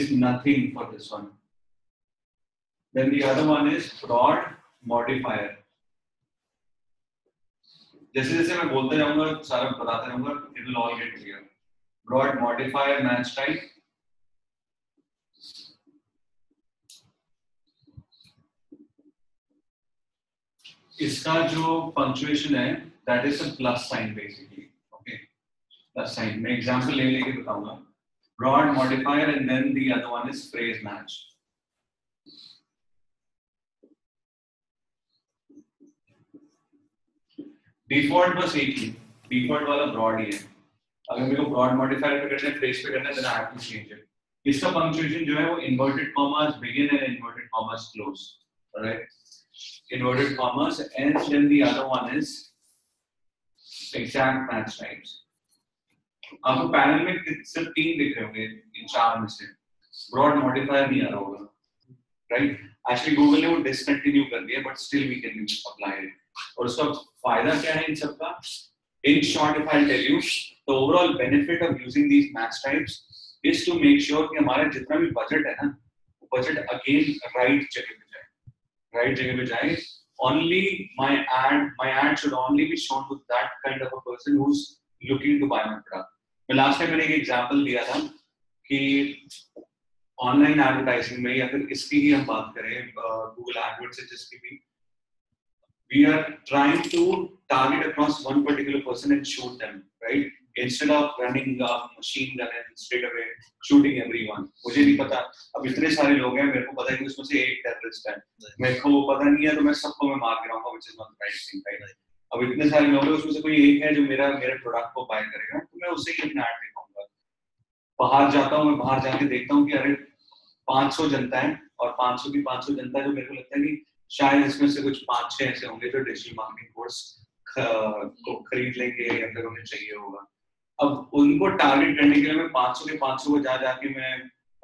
is nothing for this one. Then the other one is broad modifier. जैसे जैसे मैं बोलता जाऊंगा सारा बताता रहूंगा, it will all get clear. Broad modifier match type. इसका जो पंक्चुएशन है that is a plus sign basically. Okay, plus sign. मैं example ले लेके बताऊंगा. Broad modifier and then the other one is phrase match. Default बस एक ही. Default वाला broad ही है. अगर मेरे को ब्रॉड मॉडिफायर पे करना है, फ्रेज पे करना है, then I have to change it. इसका पंक्चुएशन जो है वो inverted commas begin and inverted commas close, right, inverted commas, and then the other one is exact match types. आपको पैनल में सिर्फ तीन दिख रहे होंगे इन चार में से, ब्रॉड मॉडिफायर नहीं आ रहा होगा, राइट। एक्चुअली गूगल ने वो डिसकंटिन्यू कर दिया, but still we can apply it. और उसका फायदा क्या है इन सबका? In short if I tell you, the overall benefit of using these match types is to make sure कि हमारा जितना भी बजट है ना, वो बजट अगेन राइट जगह पे जाए, राइट जगह पे जाए। Only my ad my ad should only be shown to that kind of a person who is looking to buy my product. मैं लास्ट टाइम मैंने एक एग्जांपल दिया था कि ऑनलाइन एडवर्टाइजिंग में, या फिर इसकी ही हम बात करें गूगल एडवर्ड्स से, जिसकी भी we are trying to target across one particular person and shoot them, right, instead of running a machine gun and straight away shooting everyone. मुझे नहीं पता, अब इतने सारे लोग हैं, मेरे को पता है कि उसमें से एक टेररिस्ट है, मेरे को पता नहीं है तो मैं सबको मैं मार गिराऊंगा, which is not the right thing, right? अब इतने सारे लोग हैं, उसमें से कोई एक है जो मेरा मेरे प्रोडक्ट को बाय करेगा, तो मैं उसे ही अपना ऐड दिखाऊंगा। बाहर जाता हूँ, मैं बाहर जाके देखता हूँ कि अरे पाँच सौ जनता है, और पाँच सौ की पाँच सौ जनता जो मेरे को लगता है कि शायद इसमें से कुछ पाँच छः ऐसे होंगे जो डिजिटल मार्केटिंग कोर्स को खरीद लेंगे या फिर उन्हें चाहिए होगा। अब उनको टारगेट करने के लिए मैं पाँच सौ के पाँच सौ को जा जाके मैं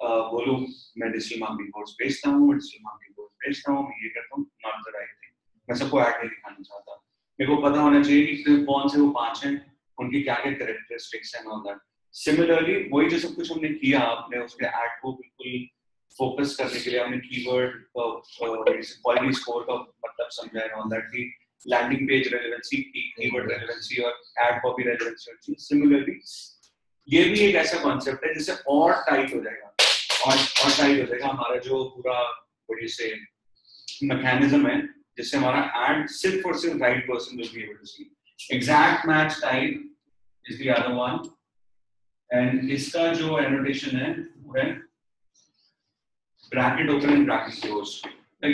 बोलूँ मैं डिजिटल मार्केटिंग कोर्स बेचता हूँ, डिजिटल मार्केटिंग कोर्स बेचता हूँ, मैं ये करता हूँ, नॉट द राइट थिंग। मैं सबको ऐड नहीं दिखाना चाहता। मेरे को पता होना चाहिए कि कौन से वो पाँच हैं, उनकी क्या क्या कैरेक्टरिस्टिक्स हैं। और सिमिलरली वही जो सब कुछ हमने किया, आपने उसके ऐड को बिल्कुल फोकस करने के लिए हमने कीवर्ड क्वालिटी स्कोर का मतलब समझा है, ऑन दैट की landing page relevancy, keyword relevancy और ऐड कॉपी रेलेवेंसी। सिमिलरली ये भी एक ऐसा कॉन्सेप्ट है जिससे और टाइट हो जाएगा, और और टाइट हो जाएगा हमारा जो पूरा बड़ी से मैकेनिज्म है, जिससे हमारा एड सिर्फ और सिर्फ right person will be able to see. Exact match type is the other one, and इसका जो एनोटेशन है वो है bracket open and bracket close.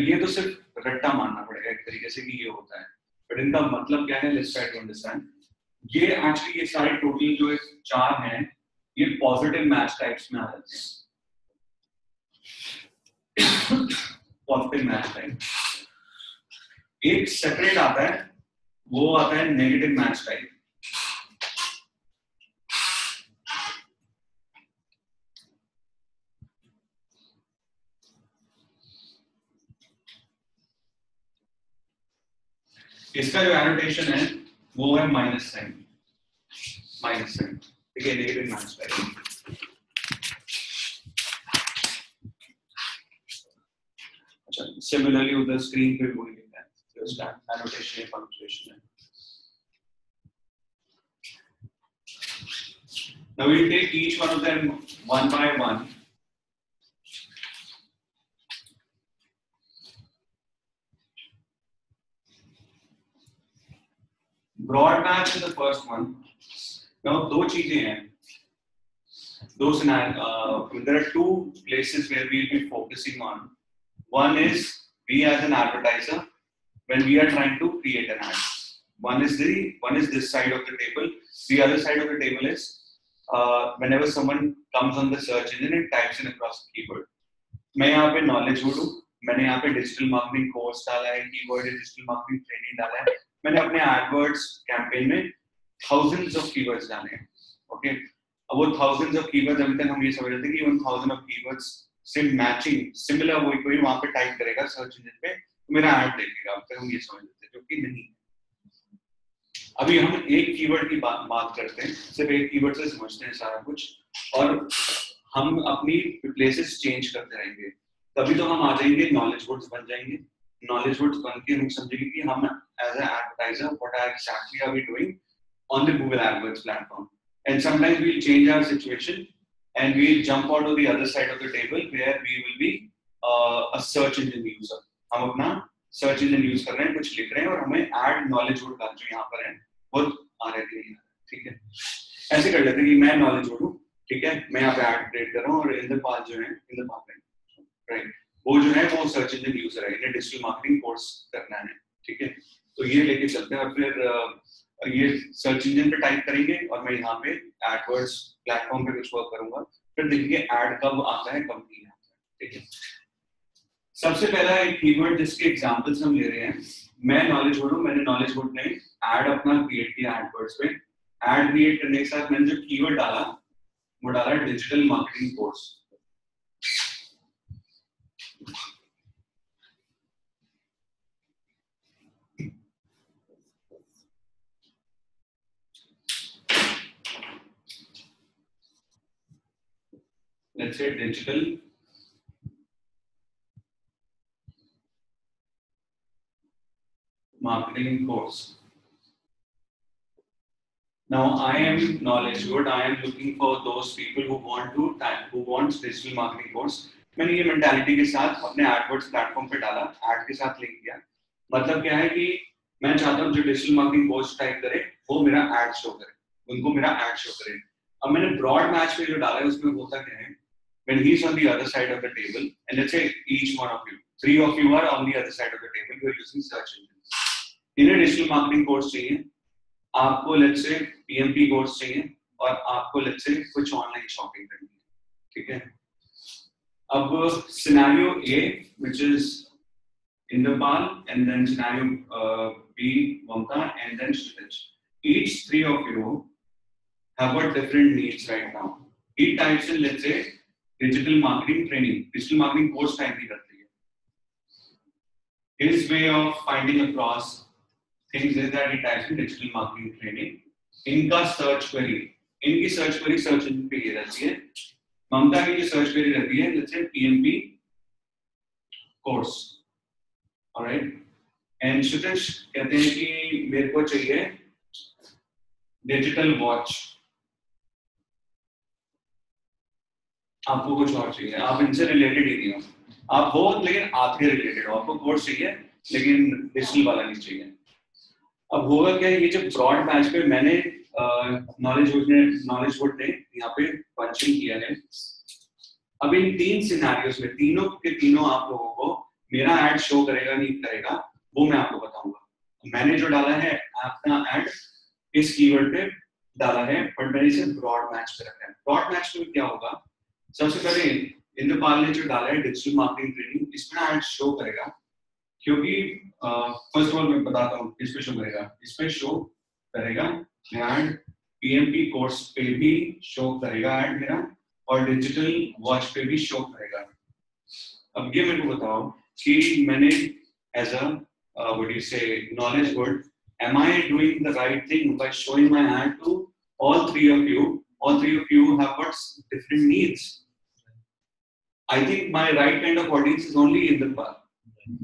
ये तो सिर्फ रट्टा मानना पड़ेगा एक तरीके से कि ये होता है, बट इनका मतलब क्या है, लेट्स ट्राई टू अंडरस्टैंड। ये एक्चुअली ये सारे टोटल जो चार हैं ये पॉजिटिव मैच टाइप्स में आ जाते हैं। पॉजिटिव मैच टाइप एक सेपरेट आता है, वो आता है नेगेटिव मैच टाइप। इसका जो एनोटेशन है वो है माइनस साइन, माइनस साइन, ठीक है, नेगेटिव माइनस साइन। अच्छा, सिमिलरली उधर स्क्रीन पे बोल देता है जो इसका एनोटेशन है, पंक्चुएशन है। Now we will take each one of them one by one. Broad match is the first one. Now, two things. Those in uh, there are two places where we will be focusing on. One is we as an advertiser when we are trying to create an ad. One is the one is this side of the table. The other side of the table is uh, whenever someone comes on the search engine and types in across the keyword. मैं यहाँ पे knowledge हूँ, मैंने यहाँ पे digital marketing course डाला है, keyword digital marketing training डाला है। मैंने अपने एडवर्ड्स कैंपेन में थाउजेंड्स ऑफ कीवर्ड्स डाले हैं, ओके। अब वो थाउजेंड्स ऑफ कीवर्ड्स, अभी तक हम ये समझ रहे थे कि वन थाउजेंड ऑफ कीवर्ड्स से मैचिंग सिमिलर वही कोई वहां पे टाइप करेगा सर्च इंजन पे तो मेरा ऐड देखेगा, अब तक हम ये समझ रहे थे, जो कि नहीं। अभी हम एक कीवर्ड की बात बात करते हैं, सिर्फ एक कीवर्ड से समझते हैं सारा कुछ, और हम अपनी प्लेसेस चेंज करते रहेंगे, तभी तो हम आ जाएंगे नॉलेज वर्ड्स बन जाएंगे। knowledge words बन के हम समझेंगे कि हम as an advertiser what are exactly are we doing on the Google AdWords platform, and sometimes we'll change our situation and we'll jump onto the other side of the table where we will be uh, a search engine user. हम अपना search engine use कर रहे हैं, कुछ लिख रहे हैं और हमें ad knowledge word का जो यहाँ पर है वो आ रहे थे, ठीक है। ऐसे कर लेते हैं कि मैं knowledge word हूँ, ठीक है, मैं यहाँ पे ad create कर रहा हूँ और इधर पास जो है इधर पास राइट वो जो है वो सर्च इंजन यूजर है, इन्हें डिजिटल मार्केटिंग कोर्स करना है, ठीक है। तो ये लेके चलते हैं और फिर ये सर्च इंजन पे टाइप करेंगे और मैं यहाँ पे एडवर्ड्स प्लेटफॉर्म पे कुछ वर्क करूंगा, फिर देखेंगे ऐड कब आता है कब नहीं आता है। ठीक है, सबसे पहला एक कीवर्ड जिसके एग्जांपल्स हम ले रहे हैं, मैं नॉलेज बोर्ड हूँ, मैंने नॉलेज बोर्ड में ऐड अपना क्रिएट किया एडवर्ड्स पे। ऐड क्रिएट करने के साथ मैंने जो कीवर्ड डाला वो डाला digital marketing course. Let's say digital marketing course. Now I am knowledge board. I am looking for those people who want to type, who wants digital marketing course. मैंने ये mentality के साथ अपने AdWords platform पे डाला, ad के साथ link किया। मतलब क्या है कि मैं चाहता हूँ जो digital marketing course type करे, वो मेरा ad show करे, उनको मेरा ad show करे। अब मैंने broad match पे जो डाला है, उसमें होता क्या है? When he's on the other side of the table, and let's say each one of you, three of you are on the other side of the table, you are using search engines. इन्हें digital marketing course चाहिए, आपको let's say P M P course चाहिए, और आपको let's say कुछ online shopping करनी है, ठीक है? अब scenario A, which is Inderpal, and then scenario uh, B, Mamta, and then Shilaj. Each three of you have got different needs right now. He types in let's say digital marketing training, digital marketing course type की करती है। His way of finding across things is that he types in digital marketing training. इनका search query, इनकी search query search engine पे ये रहती है। ममता की जो सर्च क्वेरी रहती है let's say P M P course, alright? And Shitesh कहते हैं कि मेरे को चाहिए डिजिटल वॉच, आपको कुछ और चाहिए, आप इनसे रिलेटेड ही नहीं हो, आप हो लेकिन आपके रिलेटेड हो, आपको कोर्स चाहिए लेकिन डिजिटल वाला नहीं चाहिए। अब होगा क्या, ये जब ब्रॉड मैच पे मैंने नॉलेज बोर्ड ने नॉलेज बोर्ड ने यहाँ पे पंचिंग किया है। अब इन तीन सिनेरियोस में तीनों के तीनों आप लोगों को मेरा ऐड शो करेगा नहीं करेगा वो मैं आपको बताऊंगा। मैंने जो डाला है अपना ऐड इस कीवर्ड पे डाला है, बट मैंने इसे ब्रॉड मैच पे रखा है। ब्रॉड मैच में क्या होगा, सबसे पहले इंद्रपाल ने जो डाला है डिजिटल मार्केटिंग ट्रेनिंग, इसमें ऐड शो करेगा क्योंकि फर्स्ट ऑफ ऑल मैं बताता हूँ किस पे शो करेगा। इस पे शो करेगा एंड पीएमपी कोर्स पे भी शो करेगा ऐड मेरा, और डिजिटल वॉच पे भी शो करेगा। अब ये मेरे को बताओ कि मैंने as a what you say knowledge board, am I doing the right thing by showing my ad to all three of you? All three of you have got different needs. I think my right kind of audience is only in the bar.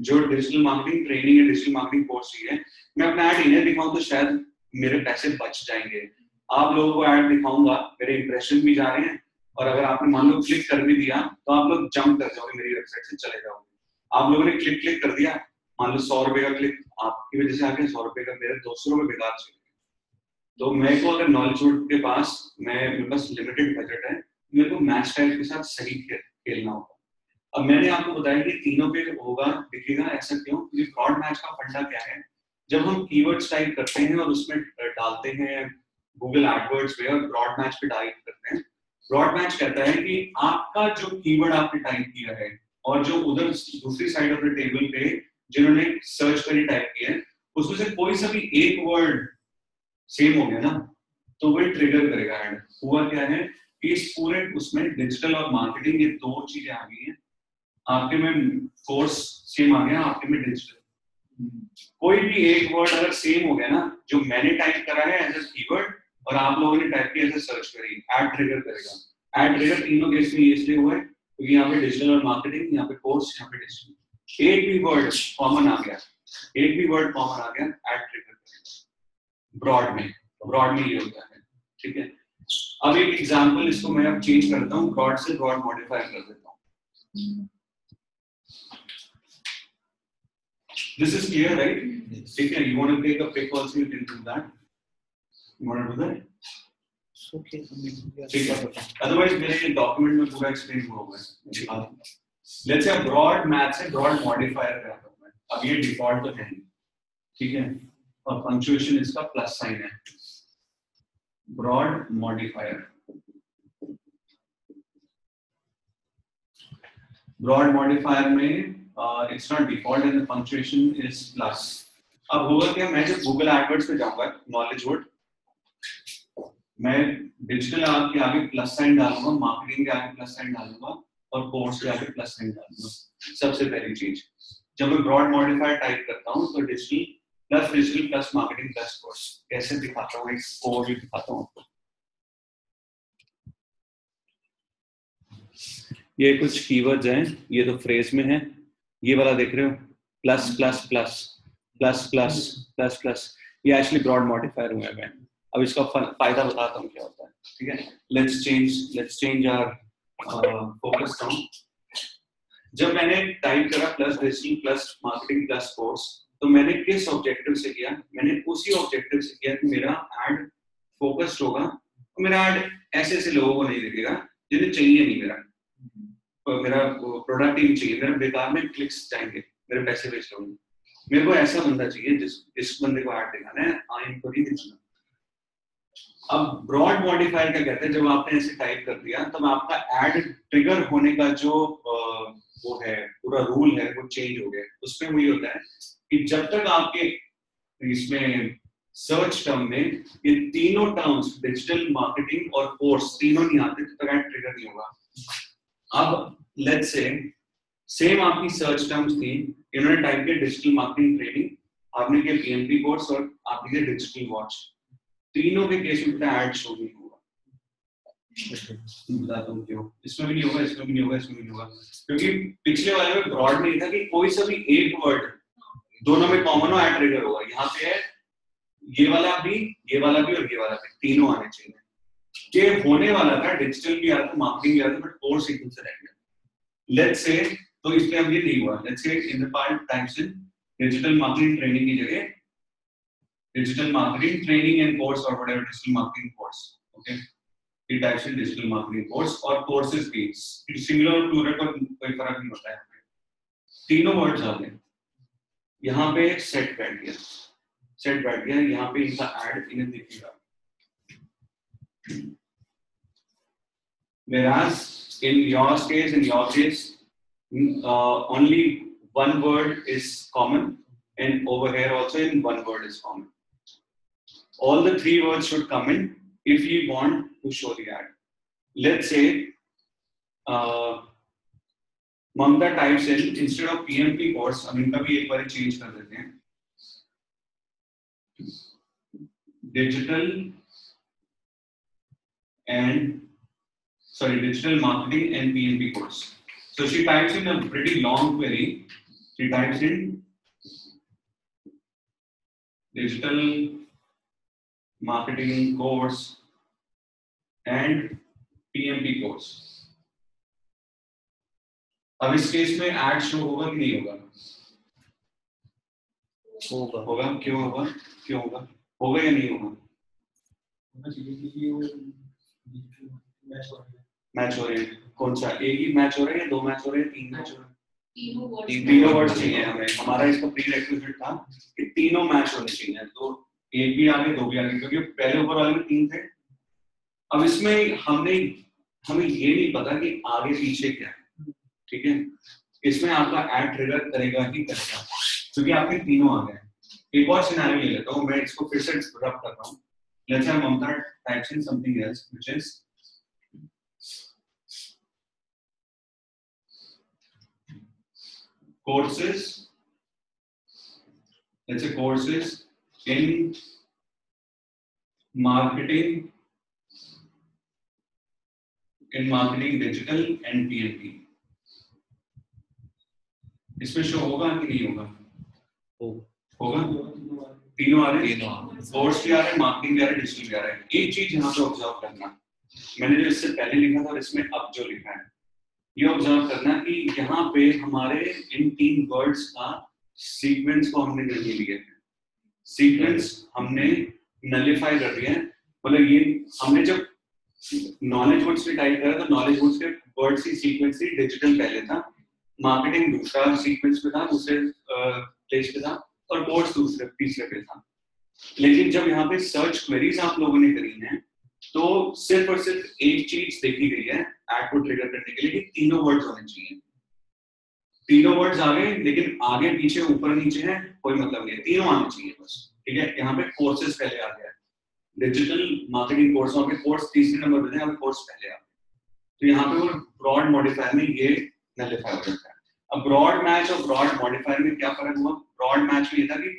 जो digital marketing training या digital marketing course ही है, मैं अपना ad इन्हें दिखाऊं तो शायद मेरे पैसे बच जाएंगे। आप लोगों को ad दिखाऊंगा, मेरे impression भी जा रहे हैं, और अगर आपने मान लो click कर भी दिया, तो आप लोग jump कर जाओगे, मेरी website से चले जाओगे। आप लोगों ने click click कर दिया, मान लो सौ रुपए का click, आपकी वजह से आके सौ रुपए का मेरे दो सौ रुपए बेकार चले। तो मेरे को अगर नॉलेज बोर्ड के पास मैं मेरे पास लिमिटेड बजट है, मेरे को मैच टाइप के साथ सही खेलना होगा। अब मैंने आपको बताया कि तीनों पे होगा दिखेगा, ऐसा क्यों? क्योंकि ब्रॉड मैच का फंडा क्या है, जब हम कीवर्ड्स टाइप करते हैं और उसमें डालते हैं गूगल एडवर्ड्स पे और ब्रॉड मैच पे टाइप करते हैं, ब्रॉड मैच कहता है कि आपका जो कीवर्ड आपने टाइप किया है और जो उधर दूसरी साइड ऑफ द टेबल पे जिन्होंने सर्च करके टाइप किया है उसमें से कोई सा भी एक वर्ड सेम हो गया ना तो वही ट्रिगर करेगा ऐड। हुआ क्या है कि इस पूरे उसमें डिजिटल और मार्केटिंग ये दो चीजें आ गई हैं, आपके में कोर्स सेम आ गया, आपके में डिजिटल। कोई भी एक वर्ड अगर सेम हो गया ना, जो मैंने टाइप करा है एज ए कीवर्ड और आप लोगों ने टाइप किया एज ए सर्च करी, ऐड ट्रिगर करेगा। ऐड ट्रिगर तीनों केस में इसलिए हुआ है क्योंकि यहाँ पे डिजिटल और मार्केटिंग, यहाँ पे कोर्स, यहाँ पे डिजिटल, एक भी वर्ड कॉमन आ गया, एक भी वर्ड कॉमन आ गया, ऐड ट्रिगर करेगा। ब्रॉड में ब्रॉड में ये होता है, ठीक है। अब एक एग्जांपल इसको मैं अब चेंज करता हूँ, ब्रॉड से ब्रॉड मॉडिफाई कर देता हूँ। This is clear right? ठीक है, you want to take a pic also, you can do that, you want to do that, okay ठीक है। अदरवाइज मेरे डॉक्यूमेंट में पूरा एक्सप्लेन हुआ हुआ है। लेट्स से ब्रॉड मैच से ब्रॉड मॉडिफायर कर रहा हूं मैं। अब ये डिफॉल्ट तो है, ठीक है, और पंक्चुएशन इसका प्लस साइन है। ब्रॉड मॉडिफायर, ब्रॉड मॉडिफायर में it's not default and the punctuation is plus. अब होगा क्या, मैं जब गूगल एडवर्ड्स पे जाऊंगा नॉलेज वर्ड, मैं डिजिटल ऐप के आगे प्लस साइन डालूंगा, मार्केटिंग के आगे प्लस साइन डालूंगा और कोर्स के आगे प्लस साइन डालूंगा। सबसे पहली चीज जब मैं ब्रॉड मॉडिफायर टाइप करता हूँ तो digital plus digital plus marketing plus course कैसे दिखाता हूँ, एक कोर्स भी दिखाता हूँ। ये कुछ कीवर्ड्स हैं, ये तो फ्रेज में है, ये वाला देख रहे हो plus plus plus plus plus plus plus, ये एक्चुअली ब्रॉड मॉडिफायर हुए हैं। अब इसका फायदा बताता हूँ क्या होता है, ठीक है। Let's change let's change our focus down. जब मैंने टाइप करा plus digital plus marketing plus course, तो मैंने किस ऑब्जेक्टिव से किया, मैंने उसी ऑब्जेक्टिव से किया कि मेरा एड फोकस्ड होगा और मेरा एड ऐसे ऐसे लोगों को नहीं दिखेगा जिन्हें चाहिए नहीं मेरा तो मेरा प्रोडक्ट ही चाहिए, मेरा बेकार में क्लिक्स जाएंगे, मेरे पैसे वेस्ट होंगे। मेरे को ऐसा बंदा चाहिए जिस इस बंदे को ऐड दिखाना है, आई इनको नहीं दिखाना। अब ब्रॉड मॉडिफायर क्या कहते हैं, जब आपने ऐसे टाइप कर दिया तब तो आपका एड ट्रिगर होने का जो वो है पूरा रूल है वो चेंज हो गया। उसमें वही होता है कि जब तक आपके इसमें सर्च टर्म में ये तीनों टर्म्स डिजिटल मार्केटिंग और कोर्स तीनों नहीं आते तब तक एड ट्रिगर नहीं होगा। अब लेट्स से सेम आपकी सर्च टर्म्स थी, इन्होंने टाइप किया डिजिटल मार्केटिंग ट्रेनिंग, आपने किया पीएमपी कोर्स और आपने किया डिजिटल वॉच, तीनों के केस में ऐड शो नहीं होगा। बताता हूँ क्यों, इसमें भी नहीं होगा, इसमें भी नहीं होगा, इसमें भी नहीं होगा, क्योंकि पिछले वाले में ब्रॉड में था कि कोई सा भी एक वर्ड दोनों में कॉमन हो ऐड ट्रिगर होगा। यहाँ पे है ये वाला भी, ये वाला भी और ये वाला भी, तीनों आने चाहिए। ये होने वाला था, डिजिटल भी आता, मार्केटिंग भी आता, बट कोर्स एकदम से रह गया। लेट्स से तो इसमें अब ये नहीं हुआ। Let's say in the part times digital marketing training की जगह digital marketing training and course or whatever, digital marketing course, okay, it types in digital marketing course or courses भी similar to रखो, कोई फर्क नहीं होता है। तीनों वर्ड्स आ गए, यहाँ पे सेट बैठ गया, सेट बैठ गया, यहाँ पे इनका ऐड इन्हें दिखेगा। Whereas in your case, in your case, uh, only one word is common and over here also in one word is common. All the three words should come in if you want to show the ad. Let's say uh, Mamta types in instead of P M P course, हम इनका भी एक बार change कर देते हैं, digital and sorry digital marketing and P M P course. So she types in a pretty long query. She types in digital marketing course and P M P course. अब इस case में add show होगा कि नहीं होगा? होगा। होगा, क्यों होगा, क्यों होगा, होगा या नहीं होगा? मैच हो रहे हैं, कौन सा एक ही मैच हो रहा है या दो मैच हो रहे हैं, तीन मैच हो रहे हैं? तीनों वर्ड्स चाहिए हमें। हमारा इसका प्रीरेक्विजिट था कि तीनों मैच होने चाहिए, तो एक भी आ गए, दो भी आ गए, क्योंकि पहले ऊपर वाले में तीन थे। अब इसमें हमने हमें ये नहीं पता कि आगे पीछे क्या है, ठीक है। इसमें आपका ऐड ट्रिगर करेगा ही करेगा क्योंकि आपके तीनों आ गए। एक और सिनेरियो ले लेता हूँ मैं, इसको फिर से रब करता हूँ। Let's say Mamta types in something else which is courses, let's say courses in marketing, in marketing digital and P M P. इसमें शो होगा कि नहीं होगा? होगा, तीनों आ रहे हैं, कोर्स भी आ रहे हैं, मार्केटिंग भी आ रहे हैं, डिजिटल भी आ रहे हैं। एक चीज यहाँ पे ऑब्जर्व करना, मैंने जो इससे पहले लिखा था और इसमें अब जो लिखा है, ये ऑब्जर्व करना कि यहाँ पे हमारे इन तीन वर्ड्स का सीक्वेंस को हमने नहीं लिया है, सीक्वेंस हमने नलिफाई कर दिया है। मतलब ये हमने जब नॉलेज वर्ड्स में टाइप करा तो नॉलेज वर्ड्स के वर्ड्स की सीक्वेंस ही डिजिटल पहले था, मार्केटिंग दूसरा सीक्वेंस पे था, दूसरे पेज पे था और कोर्स दूसरे तीसरे पे था। लेकिन जब यहाँ पे सर्च क्वेरीज आप लोगों ने करी हैं तो सिर्फ और सिर्फ एक चीज देखी गई है ऐड को ट्रिगर करने के लिए कि तीनों वर्ड्स होने चाहिए। तीनों वर्ड्स आ गए, लेकिन आगे पीछे ऊपर नीचे है कोई मतलब नहीं, तीनों आने चाहिए बस। ठीक है, यहाँ पे कोर्सेज पहले आ गया, डिजिटल मार्केटिंग कोर्स पे कोर्स तीसरे नंबर पे है, कोर्स पहले आ गया, तो यहाँ पे वो ब्रॉड मॉडिफायर में ये नलिफाई हो जाता है। अब ब्रॉड मैच और ब्रॉड मॉडिफायर में क्या फर्क हुआ? ब्रॉड मैच में ये था कि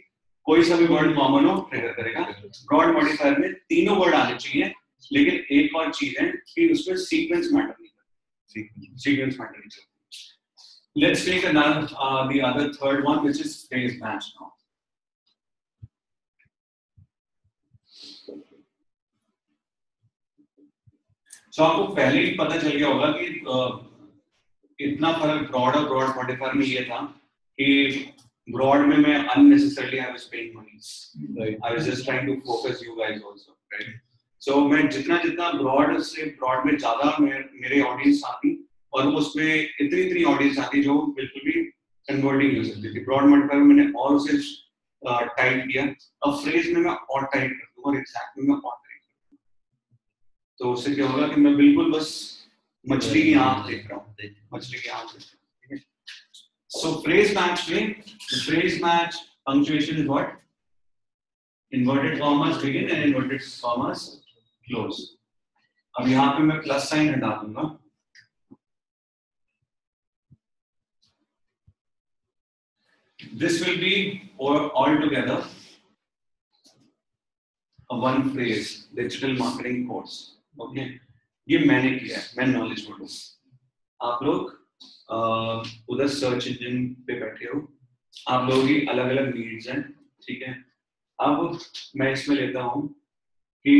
कोई सा भी वर्ड कॉमन हो ट्रिगर करेगा, ब्रॉड मॉडिफायर में तीनों वर्ड आने चाहिए, लेकिन एक और चीज है कि उसमें सीक्वेंस मैटर नहीं करता, सीक्वेंस मैटर नहीं करता। Let's take another uh, the other third one, which is phrase match now. So आपको पहले ही पता चल गया होगा कि uh, इतना फर्क ब्रॉड और ब्रॉड मॉडिफायर में ये था कि ब्रॉड में मैं unnecessarily I was paying money, right? I was just trying to focus you guys also, right? So मैं जितना जितना ब्रॉड से ब्रॉड में ज्यादा मेरे ऑडियंस आती और उसमें इतनी इतनी ऑडियंस आती जो बिल्कुल भी कन्वर्टिंग हो सकती थी। ब्रॉड मॉडिफायर में मैंने और उसे टाइट किया, अब फ्रेज में मैं और टाइट कर दूंगा और एग्जैक्ट में मैं और टाइट कर दूंगा, तो उससे क्या होगा कि मैं बिल्कुल बस मछली की आंख देख रहा हूँ, मछली की आंख देख रहा हूँ। ठीक है, सो फ्रेज मैच में phrase match punctuation is what, inverted commas begin and inverted commas close. अब यहाँ पे मैं प्लस साइन हटा दूंगा, this will be all together a one phrase digital marketing course, okay? ये मैंने किया है, मैं नॉलेज बोलूँ, आप लोग उधर सर्च इंजन पे बैठे हो, आप लोगों की अलग अलग नीड्स हैं। ठीक है, अब मैं इसमें लेता हूँ कि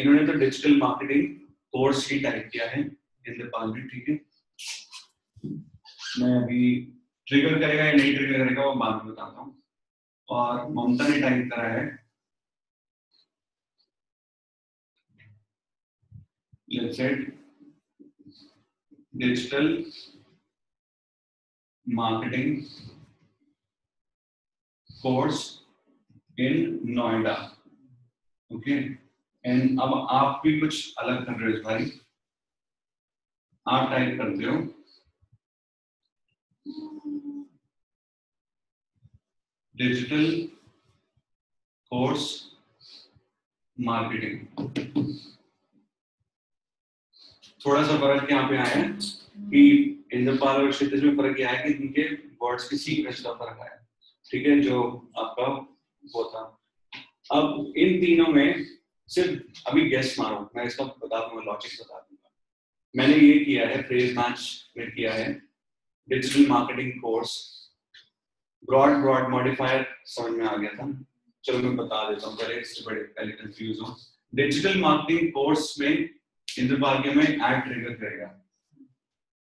इन्होंने तो डिजिटल मार्केटिंग कोर्स ही टाइप किया है इन द पार्टी। ठीक है, मैं अभी ट्रिगर करेगा या नहीं ट्रिगर करेगा वो बाद में बताता हूँ। और ममता ने टाइप करा है, let's say digital marketing course in Noida, okay? And अब आप भी कुछ अलग कर रहे हो भाई, आप टाइप करते हो डिजिटल कोर्स मार्केटिंग। थोड़ा सा फर्क यहाँ पे आया है कि इंद्रपाल और क्षेत्र में फर्क आया कि इनके वर्ड्स की सीक्वेंस का फर्क आया। ठीक है, जो आपका वो था। अब इन तीनों में सिर्फ अभी गेस मारो, मैं इसका बता दूंगा, लॉजिक बता दूंगा। मैंने ये किया है, फ्रेज मैच में किया है digital marketing course, broad broad modifier समझ में आ गया था, चलो मैं बता देता हूँ पहले इससे बड़े पहले कंफ्यूज हो। डिजिटल मार्केटिंग कोर्स में इंद्रपाल में ऐड ट्रिगर करेगा,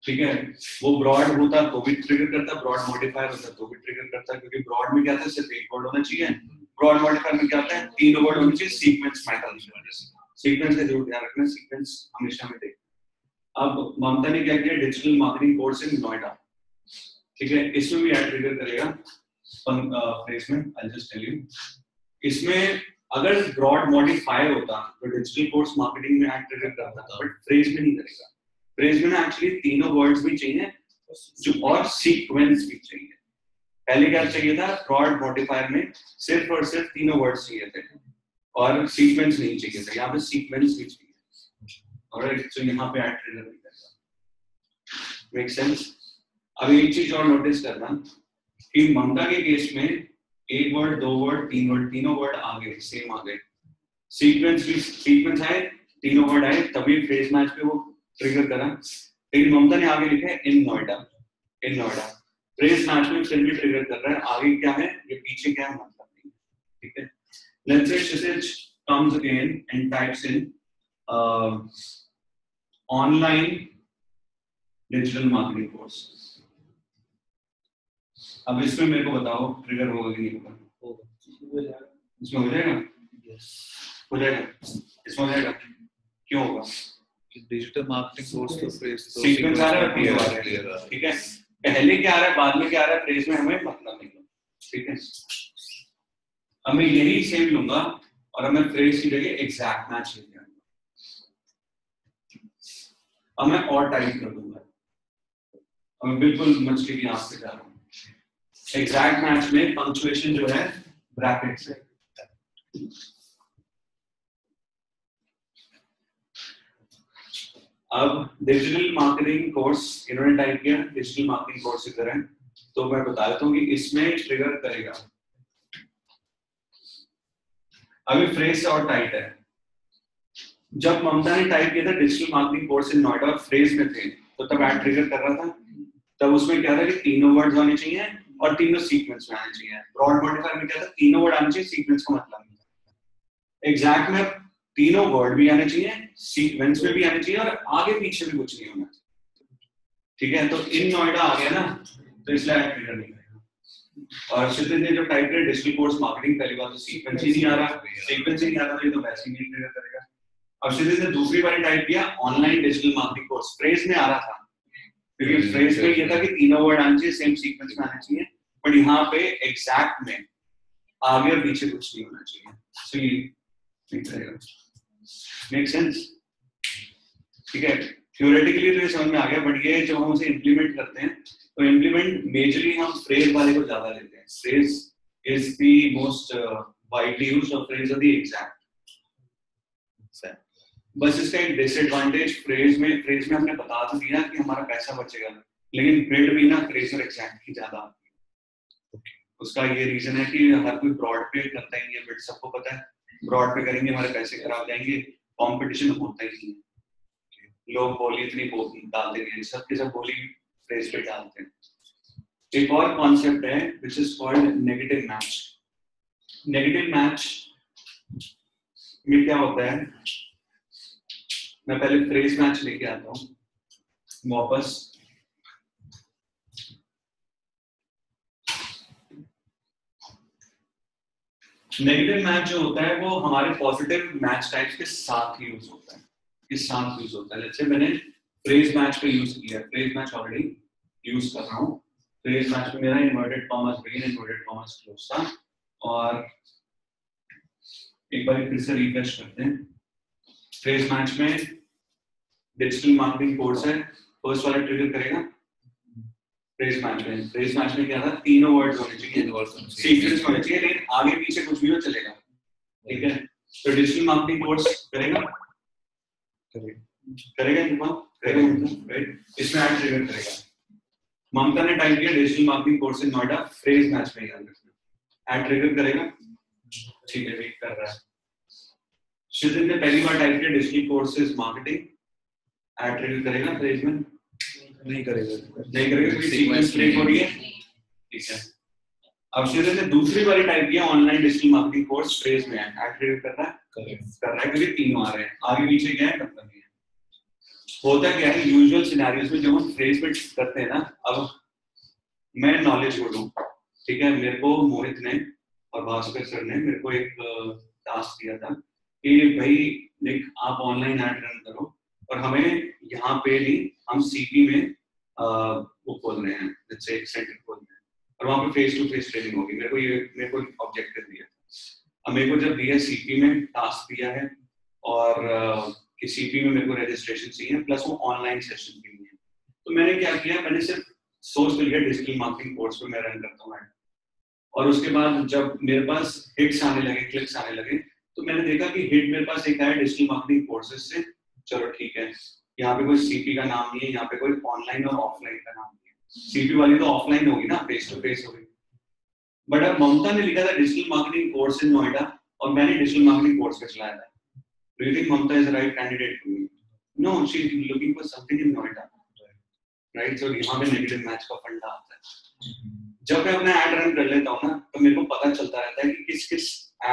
ठीक है? वो ब्रॉड होता तो भी ट्रिगर करता, ब्रॉड मॉडिफायर होता तो भी ट्रिगर करता, क्योंकि ब्रॉड में क्या था, सिर्फ एक वर्ड होना चाहिए, ब्रॉड मॉडिफायर में क्या होता है, तीन वर्ड होने चाहिए, सीक्वेंस मैटर नहीं करता। सीक्वेंस का जरूर ध्यान रखना, सीक्वेंस हमेशा में देखना। अब ममता ने क्या किया, digital marketing course in Noida, ठीक है, इसमें भी ऐड ट्रिगर करेगा placement. I just tell you, इसमें अगर ब्रॉड मॉडिफायर होता तो डिजिटल कोर्स मार्केटिंग में ऐड ट्रिगर करता था, बट फ्रेज में नहीं करेगा। फ्रेज में ना एक्चुअली तीनों वर्ड्स भी चाहिए जो और सीक्वेंस भी चाहिए। पहले क्या चाहिए था, ब्रॉड मॉडिफायर में सिर्फ और सिर्फ तीनों वर्ड्स चाहिए थे और सीक्वेंस नहीं चाहिए था, यहाँ पे सीक्वेंस भी चाहिए, और तो यहाँ पे ऐड ट्रिगर नहीं करेगा। Make sense? अब एक चीज और नोटिस करना कि ममता के केस में एक वर्ड, दो वर्ड, तीन वर्ड, तीनों वर्ड आ गए, सेम आ गए, सीक्वेंस भी सीक्वेंस आए, तीनों वर्ड आए, तभी फ्रेज मैच पे वो ट्रिगर करा। लेकिन ममता ने आगे लिखा है in Noida, in Noida phrase match में फिर भी ट्रिगर कर रहा है, आगे क्या है ये, पीछे क्या है, मतलब नहीं। ठीक है, लेट्स से शिसेज comes again and types in online digital marketing course. अब इसमें मेरे को बताओ ट्रिगर होगा कि नहीं होगा? इसमें हो जाएगा, हो जाएगा, इसमें हो जाएगा, क्यों होगा? डिजिटल मार्केटिंग कोर्स तो फ्रेज तो सीक्वेंस आ रहा है, क्लियर आ रहा है, ठीक है? पहले क्या आ रहा है, बाद में क्या आ रहा है, फ्रेज में हमें मतलब नहीं है, ठीक है? अब मैं यही सेव लूंगा और अब मैं फ्रेज की जगह एग्जैक्ट मैच ले लूंगा। अब मैं और टाइप कर दूंगा। अब मैं बिल्कुल मछली की आंख पे जा रहा हूँ। एग्जैक्ट मैच में पंक्चुएशन जो है ब्रैकेट से। अब डिजिटल मार्केटिंग कोर्स इन्होंने टाइप किया, डिजिटल मार्केटिंग कोर्स से करें, तो मैं बता देता हूँ कि इसमें ट्रिगर करेगा। अभी फ्रेज और टाइट है। जब ममता ने टाइप किया था digital marketing course in Noida, phrase में थे, तो तब एड ट्रिगर कर रहा था। तब उसमें क्या था कि तीनों वर्ड होने चाहिए और तीनों सीक्वेंस में आने चाहिए। ब्रॉड मॉडिफायर में क्या था, तीनों वर्ड आने चाहिए, सीक्वेंस का मतलब नहीं था। एग्जैक्ट में तीनों वर्ड भी आने चाहिए, सीक्वेंस में भी आने चाहिए और आगे पीछे भी कुछ नहीं होना चाहिए। ठीक है, तो इन नोएडा आ गया ना, तो इसलिए एड ट्रिगर नहीं करेगा। और क्षितिज ने जब टाइप किया डिजिटल कोर्स मार्केटिंग, पहली बार तो सीक्वेंस ही नहीं आ रहा, सीक्वेंस ही नहीं आ रहा था, तो वैसे ही नहीं ट्रिगर करेगा। और क्षितिज ने दूसरी बार टाइप किया online digital marketing course, phrase में आ रहा था, क्योंकि फ्रेज में ये था कि तीनों वर्ड आने चाहिए, सेम सीक्वेंस में आने चाहिए, बट यहाँ पे एग्जैक्ट में आगे और पीछे कुछ नहीं होना चाहिए। Make sense? ठीक है, थियोरेटिकली तो ये समझ में आ गया, बट ये जब हम उसे इम्प्लीमेंट करते हैं तो इम्प्लीमेंट मेजरली हम फ्रेज वाले को ज्यादा लेते हैं। Phrase is the most widely used और फ्रेज आर द एग्जैक्ट। बस इसका एक डिसएडवांटेज फ्रेज में, फ्रेज में हमने बता तो दिया कि हमारा पैसा बचेगा, लेकिन ग्रेड भी ना फ्रेज और एग्जैक्ट की ज्यादा आती है। उसका ये रीजन है कि हर कोई ब्रॉड पे करता ही है, बट सबको पता है ब्रॉड पे करेंगे हमारे पैसे खराब जाएंगे, कंपटीशन होता ही नहीं है। लोग बोली इतनी डालते हैं, सबके सब बोली फ्रेज पे डालते हैं। एक और कॉन्सेप्ट है which is called negative match. Negative match में क्या होता है, मैं पहले फ्रेज मैच लेके आता हूँ वापस। नेगेटिव मैच जो होता है वो हमारे पॉजिटिव मैच टाइप्स के साथ यूज होता है, किस साथ यूज होता है। जैसे मैंने फ्रेज मैच पे यूज किया, फ्रेज मैच ऑलरेडी यूज कर रहा हूँ। फ्रेज मैच में मेरा inverted commas begin, inverted commas close था। और एक बार फिर से रिफ्रेश करते हैं। फ्रेज मैच में डिजिटल मार्केटिंग कोर्स है, फर्स्ट वाला ट्रिगर करेगा। फ्रेज मैच में, फ्रेज मैच में क्या था, तीनों वर्ड्स होने चाहिए, सीक्वेंस होने चाहिए, लेकिन आगे पीछे कुछ भी हो चलेगा। ठीक है, तो डिजिटल मार्केटिंग कोर्स करेगा करेगा इनका करेगा राइट, इसमें ऐड ट्रिगर करेगा। ममता ने टाइप किया digital marketing course in Noida, phrase match में याद रखना, ऐड ट्रिगर करेगा। ठीक है, वेट कर रहा है। शिदिन ने पहली बार टाइप किया digital courses marketing, ad trigger करेगा, फ्रेज में नहीं करेगा, नहीं करेगा क्योंकि सीक्वेंस ब्रेक हो रही है। ठीक है, अब शिदिन ने दूसरी बार टाइप किया online digital marketing course, phrase में एक्टिवेट कर रहा है, करेक्ट कर रहा है, क्योंकि तीनों आ रहे हैं, आगे पीछे क्या है मतलब नहीं है। होता क्या है यूजुअल सिनेरियोस में, जब हम फ्रेज में करते हैं ना, अब मैं नॉलेज बोलूं, ठीक है, मेरे को मोहित ने और भास्कर सर ने मेरे को एक टास्क दिया था कि भाई देख आप ऑनलाइन ऐड रन करो, और हमें यहाँ पे भी हम सीपी में आ, वो खोल रहे हैं, जैसे एक सेंटर खोल रहे हैं, और वहाँ पे फेस टू फेस ट्रेनिंग होगी। मेरे को ये मेरे को ऑब्जेक्टिव दिया था, मेरे को जब दिया सीपी में टास्क दिया है, और कि सीपी में मेरे को रजिस्ट्रेशन चाहिए, प्लस वो ऑनलाइन सेशन भी नहीं है। तो मैंने क्या किया, मैंने सिर्फ सोर्स लिया डिजिटल मार्केटिंग कोर्स पे मैं रन करता हूँ, और उसके बाद जब मेरे पास हिट्स आने लगे, क्लिक्स आने लगे, तो मैंने देखा कि हिट मेरे पास एक आया डिजिटल मार्केटिंग कोर्सेज से। चलो ठीक है, यहाँ पे कोई सीपी का नाम नहीं है, यहाँ पे कोई ऑनलाइन और ऑफलाइन का नाम नहीं है, सीपी वाली तो ऑफलाइन होगी ना, फेस टू फेस होगी। बट अब ममता ने लिखा था digital marketing course in Noida, और मैंने डिजिटल मार्केटिंग कोर्स पे चलाया था। Do you think Mamta is right candidate for me? No, she is looking for something in Noida, right? So यहाँ पे नेगेटिव मैच का फंडा आता है। जब मैं अपना एड रन कर लेता हूँ ना, तो मेरे को पता चलता रहता है कि किस किस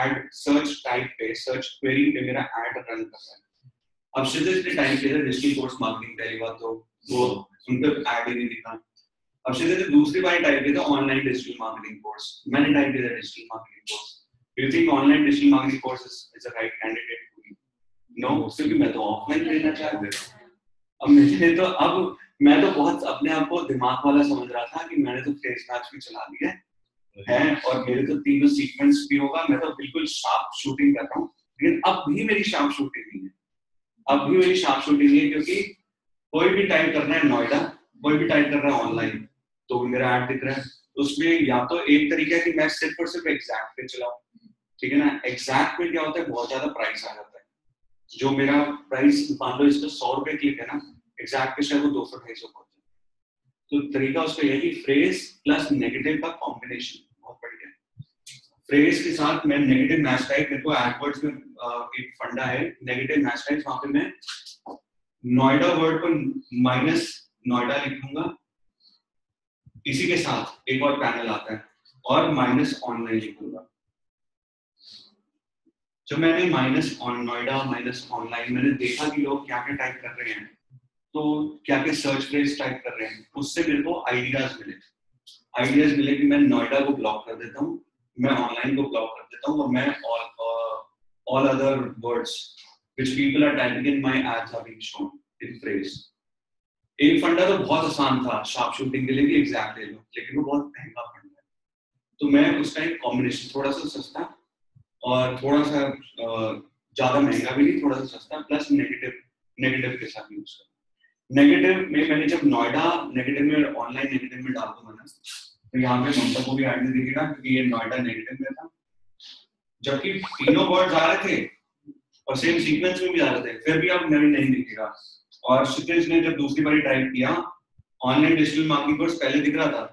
एड सर्च टाइप पे, सर्च क्वेरी पे मेरा एड रन कर रहा है। अब शिदेश ने टाइप किया था डिजिटल कोर्स मार्केटिंग, पहली बार तो वो उनका ऐड ही नहीं दिखा। अब शिदेश ने दूसरी बार टाइप किया था ऑनलाइन डिजिटल मार्केटिंग कोर्स, मैंने टाइप किया था digital marketing course. Do you think online digital marketing course is a right candidate for me? No, क्योंकि मैं तो ऑफलाइन लेना चाहता था। अब मैंने तो अब मैं तो बहुत अपने आप को दिमाग वाला समझ रहा था कि मैंने तो फेस मैच भी चला दिया, है और मेरे तो तीनों सीक्वेंस भी होगा, मैं तो बिल्कुल शार्प शूटिंग करता हूँ, लेकिन अब भी मेरी शार्प शूटिंग नहीं है, अब भी मेरी शार्प शूटिंग नहीं है, क्योंकि कोई भी टाइप करना है नोएडा, कोई भी टाइप कर रहा है ऑनलाइन, तो मेरा ऐड दिख रहा है। उसमें या तो एक तरीका है कि मैं सिर्फ और सिर्फ एग्जैक्ट पे चलाऊँ, ठीक है ना। एग्जैक्ट पे क्या होता है, बहुत ज्यादा प्राइस आ जाता है, जो मेरा प्राइस मान लो इस पर सौ रुपये क्लिक है ना, एग्जैक्ट पे शायद वो दो सौ ढाई सौ पहुंच जाए। तो तरीका उसका यह कि फ्रेज प्लस नेगेटिव का कॉम्बिनेशन बहुत बढ़िया है। फ्रेज के साथ मैं नेगेटिव मैच टाइप, मेरे को एडवर्ड्स में एक फंडा है नेगेटिव मैच टाइप, वहाँ पे मैं नोएडा वर्ड पर माइनस नोएडा लिखूंगा, इसी के साथ एक और पैनल आता है और माइनस ऑनलाइन लिखूंगा। जब मैंने minus on Noida minus online, मैंने देखा कि लोग क्या क्या टाइप कर रहे हैं, तो क्या क्या सर्च फ्रेज टाइप कर रहे हैं, उससे मेरे को आइडियाज मिले, आइडियाज मिले कि मैं नोएडा को ब्लॉक कर देता हूँ, मैं ऑनलाइन को ब्लॉक कर देता हूँ और मैं all other words which people are typing in my ads are being shown in phrase. एक फंडा तो बहुत आसान था शार्प शूटिंग के लिए भी, एग्जैक्ट ले लो, लेकिन वो बहुत महंगा फंडा है, तो मैं उसका एक कॉम्बिनेशन थोड़ा सा सस्ता और थोड़ा सा ज्यादा महंगा भी नहीं, थोड़ा सा सस्ता प्लस नेगेटिव, नेगेटिव के साथ यूज कर। नेगेटिव में मैंने जब नोएडा नेगेटिव में ऑनलाइन नेगेटिव में डाल दूंगा ना, तो यहाँ पे ममता को भी ऐड नहीं दिखेगा क्योंकि ये नोएडा नेगेटिव में था, जबकि तीनों वर्ड आ रहे थे और सेम सीक्वेंस में भी आ रहे थे, फिर भी आप नवीन नहीं दिखेगा। और शितेश ने जब दूसरी बारी टाइप किया ऑनलाइन डिजिटल मार्केटिंग वर्ड्स, पहले दिख रहा था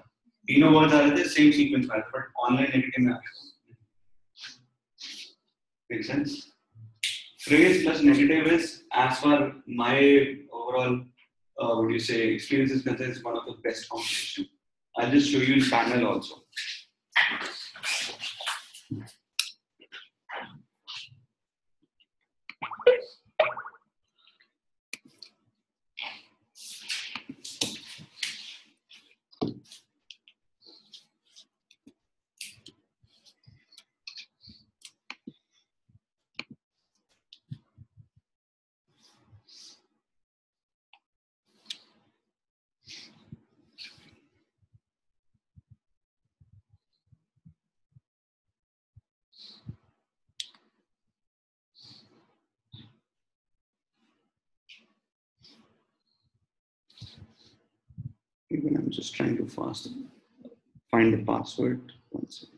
तीनों वर्ड्स आ रहे थे सेम सीक्वेंस में, बट ऑनलाइन नेगेटिव में आ गया। Make sense? Phrase plus negative is as for my overall what you say experience is that is one of the best combination. I will just show you in panel also. Even I'm just trying to fast find the password. One second.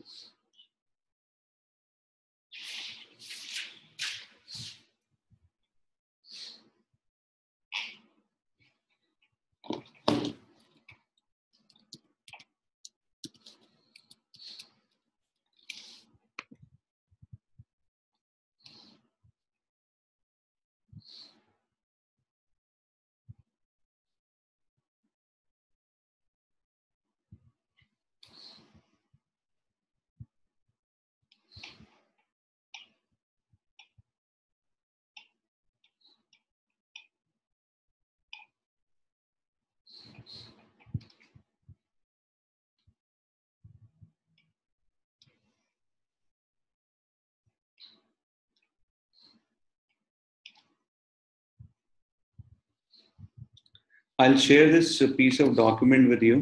I'll share this piece of document with you.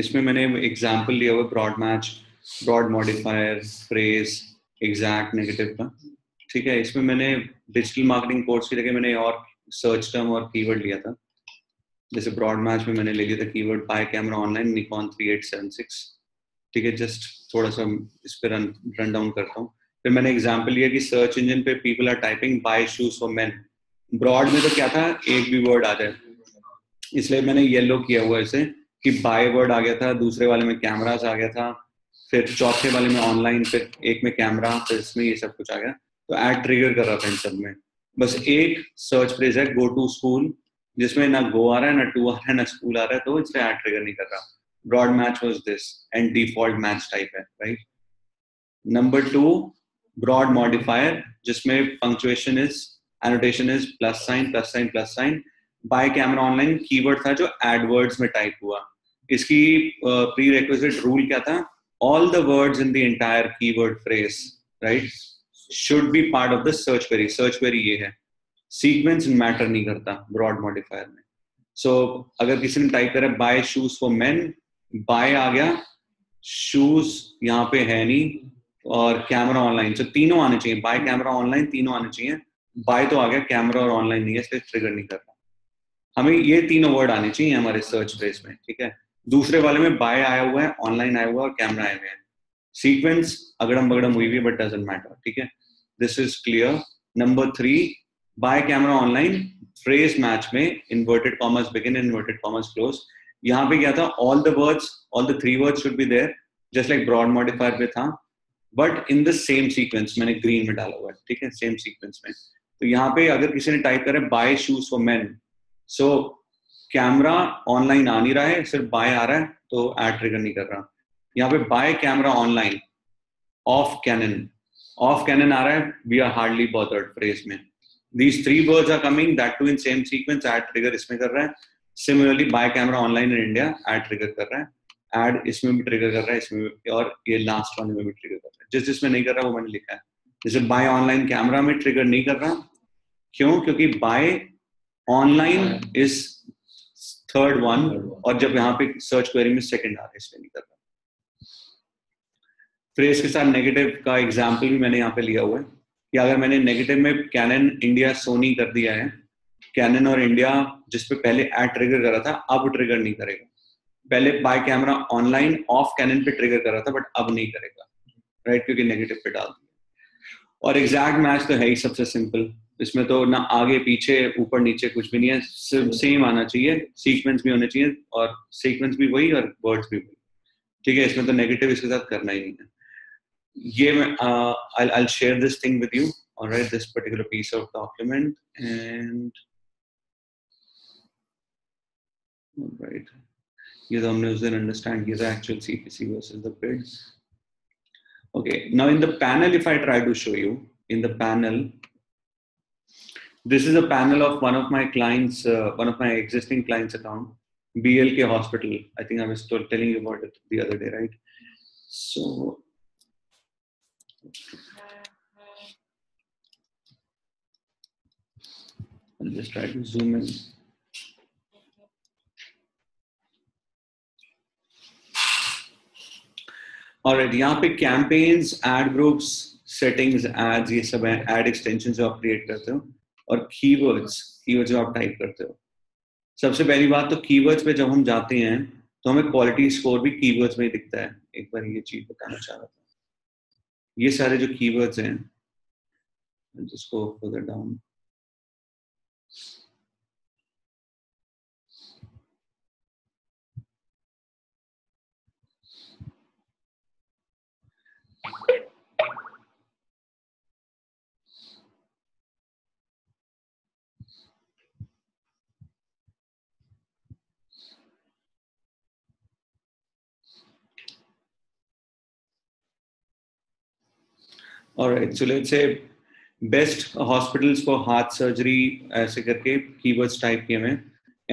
इसमें मैंने example लिया हुआ broad match, broad modifier, phrase, exact, negative का, ठीक है। इसमें मैंने digital marketing course की जगह मैंने और सर्च टर्म और कीवर्ड लिया था। जैसे ब्रॉड मैच में मैंने ले लिया था keyword buy camera online Nikon three eight seven six, ठीक है। जस्ट थोड़ा सा इस पर रन रन डाउन करता हूँ। फिर मैंने एग्जाम्पल लिया कि सर्च इंजन पे people are typing buy shoes for man. Broad में तो क्या था, एक भी वर्ड आ जाए, इसलिए मैंने येलो किया हुआ इसे कि बाय वर्ड आ गया था, दूसरे वाले में कैमरास आ गया था, फिर चौथे वाले में ऑनलाइन, फिर एक में कैमरा, फिर इसमें ये सब कुछ आ गया। तो ऐड ट्रिगर कर रहा था इन सब में। बस एक सर्च फ्रेज है गो टू स्कूल, जिसमें ना गो आ रहा है, ना टू आ रहा है, ना स्कूल आ रहा है, तो इसलिए ऐड ट्रिगर नहीं कर रहा। Broad match was this and default match type है, right. Number two broad modifier, जिसमें punctuation is, annotation is, plus sign, plus sign, plus sign. Buy camera online keyword था जो एडवर्ड्स में टाइप हुआ। इसकी प्री रिक्विजिट रूल क्या था, all the words in the entire keyword phrase, right, should be part of the search query. Search query ये है, sequence matter नहीं करता ब्रॉड मॉडिफायर में। सो so, अगर किसी ने टाइप करा buy shoes for men, buy आ गया, शूज यहाँ पे है नहीं, और कैमरा ऑनलाइन, तो तीनों आने चाहिए, बाय कैमरा ऑनलाइन तीनों आने चाहिए। बाय तो आ गया, कैमरा और ऑनलाइन नहीं है इसलिए ट्रिगर नहीं कर रहा। हमें ये तीनों वर्ड आने चाहिए हमारे सर्च बेस में, ठीक है। दूसरे वाले में बाय आया हुआ है, ऑनलाइन आया हुआ है और कैमरा आया हुआ है। सीक्वेंस अगड़म बगड़म हुई हुई है बट डजंट मैटर, ठीक है, this is clear. Number three, buy camera online phrase match में inverted commas begin, inverted commas close. यहाँ पे क्या था, all the words, all the three words should be there, just like broad modifier पे था, but in the same sequence, मैंने green में डाला हुआ है, ठीक है, सेम सीक्वेंस में। तो यहाँ पे अगर किसी ने टाइप करा buy shoes for men, so camera online आ नहीं रहा है, सिर्फ बाय आ रहा है, तो ऐड ट्रिगर नहीं कर रहा। यहाँ पे buy camera online of Canon, of Canon आ रहा है, we are hardly bothered phrase में। These three words are coming, that too in same sequence, ad trigger इसमें कर रहा है। Similarly buy camera online in India, ad trigger कर रहा है, ऐड इसमें भी ट्रिगर कर रहा है, इसमें भी, और ये लास्ट वाले में भी ट्रिगर कर रहा है। जिस जिसमें नहीं कर रहा वो मैंने लिखा है। जैसे बाय ऑनलाइन कैमरा में ट्रिगर नहीं कर रहा, क्यों? क्योंकि buy online is third one, और जब यहाँ पे सर्च क्वेरी में सेकंड आ रहा है, इसमें नहीं कर रहा। फ्रेज के साथ नेगेटिव का एग्जाम्पल भी मैंने यहाँ पे लिया हुआ है कि अगर मैंने नेगेटिव में कैनन इंडिया सोनी कर दिया है, कैनन और इंडिया जिसपे पहले ऐड ट्रिगर कर रहा था अब ट्रिगर नहीं करेगा। पहले buy camera online of Canon पे ट्रिगर कर रहा था बट अब नहीं करेगा, राइट, क्योंकि नेगेटिव पे डाल दिया। और एग्जैक्ट मैच तो है ही सबसे सिंपल, इसमें तो ना आगे पीछे ऊपर नीचे कुछ भी नहीं है, सिर्फ सेम आना चाहिए, सीक्वेंस भी होने चाहिए, और सीक्वेंस भी वही और वर्ड्स भी वही, ठीक है। इसमें तो नेगेटिव इसके साथ करना ही नहीं है। ये I I share this thing with you, alright, this particular piece of document, and alright, ये तो हमने उस दिन अंडरस्टैंड किया था, actual CPC versus the bids. Okay, now in the panel, if I try to show you in the panel, this is a panel of one of my clients, one of my existing clients account, B L K Hospital. I think I was telling you about it the other day, right? So I'll just try to zoom in. Alright, यहाँ पे campaigns, ad groups, settings, ads, ये सब ad extensions जो आप create करते हो, और keywords, keywords जो आप type करते हो। सबसे पहली बात तो keywords पे जब हम जाते हैं तो हमें quality score भी keywords में ही दिखता है। एक बार ये चीज बताना चाह रहा था, ये सारे जो keywords हैं, just go further down. All right, so let's say best hospitals for heart surgery, ऐसे करके keywords type किए हैं,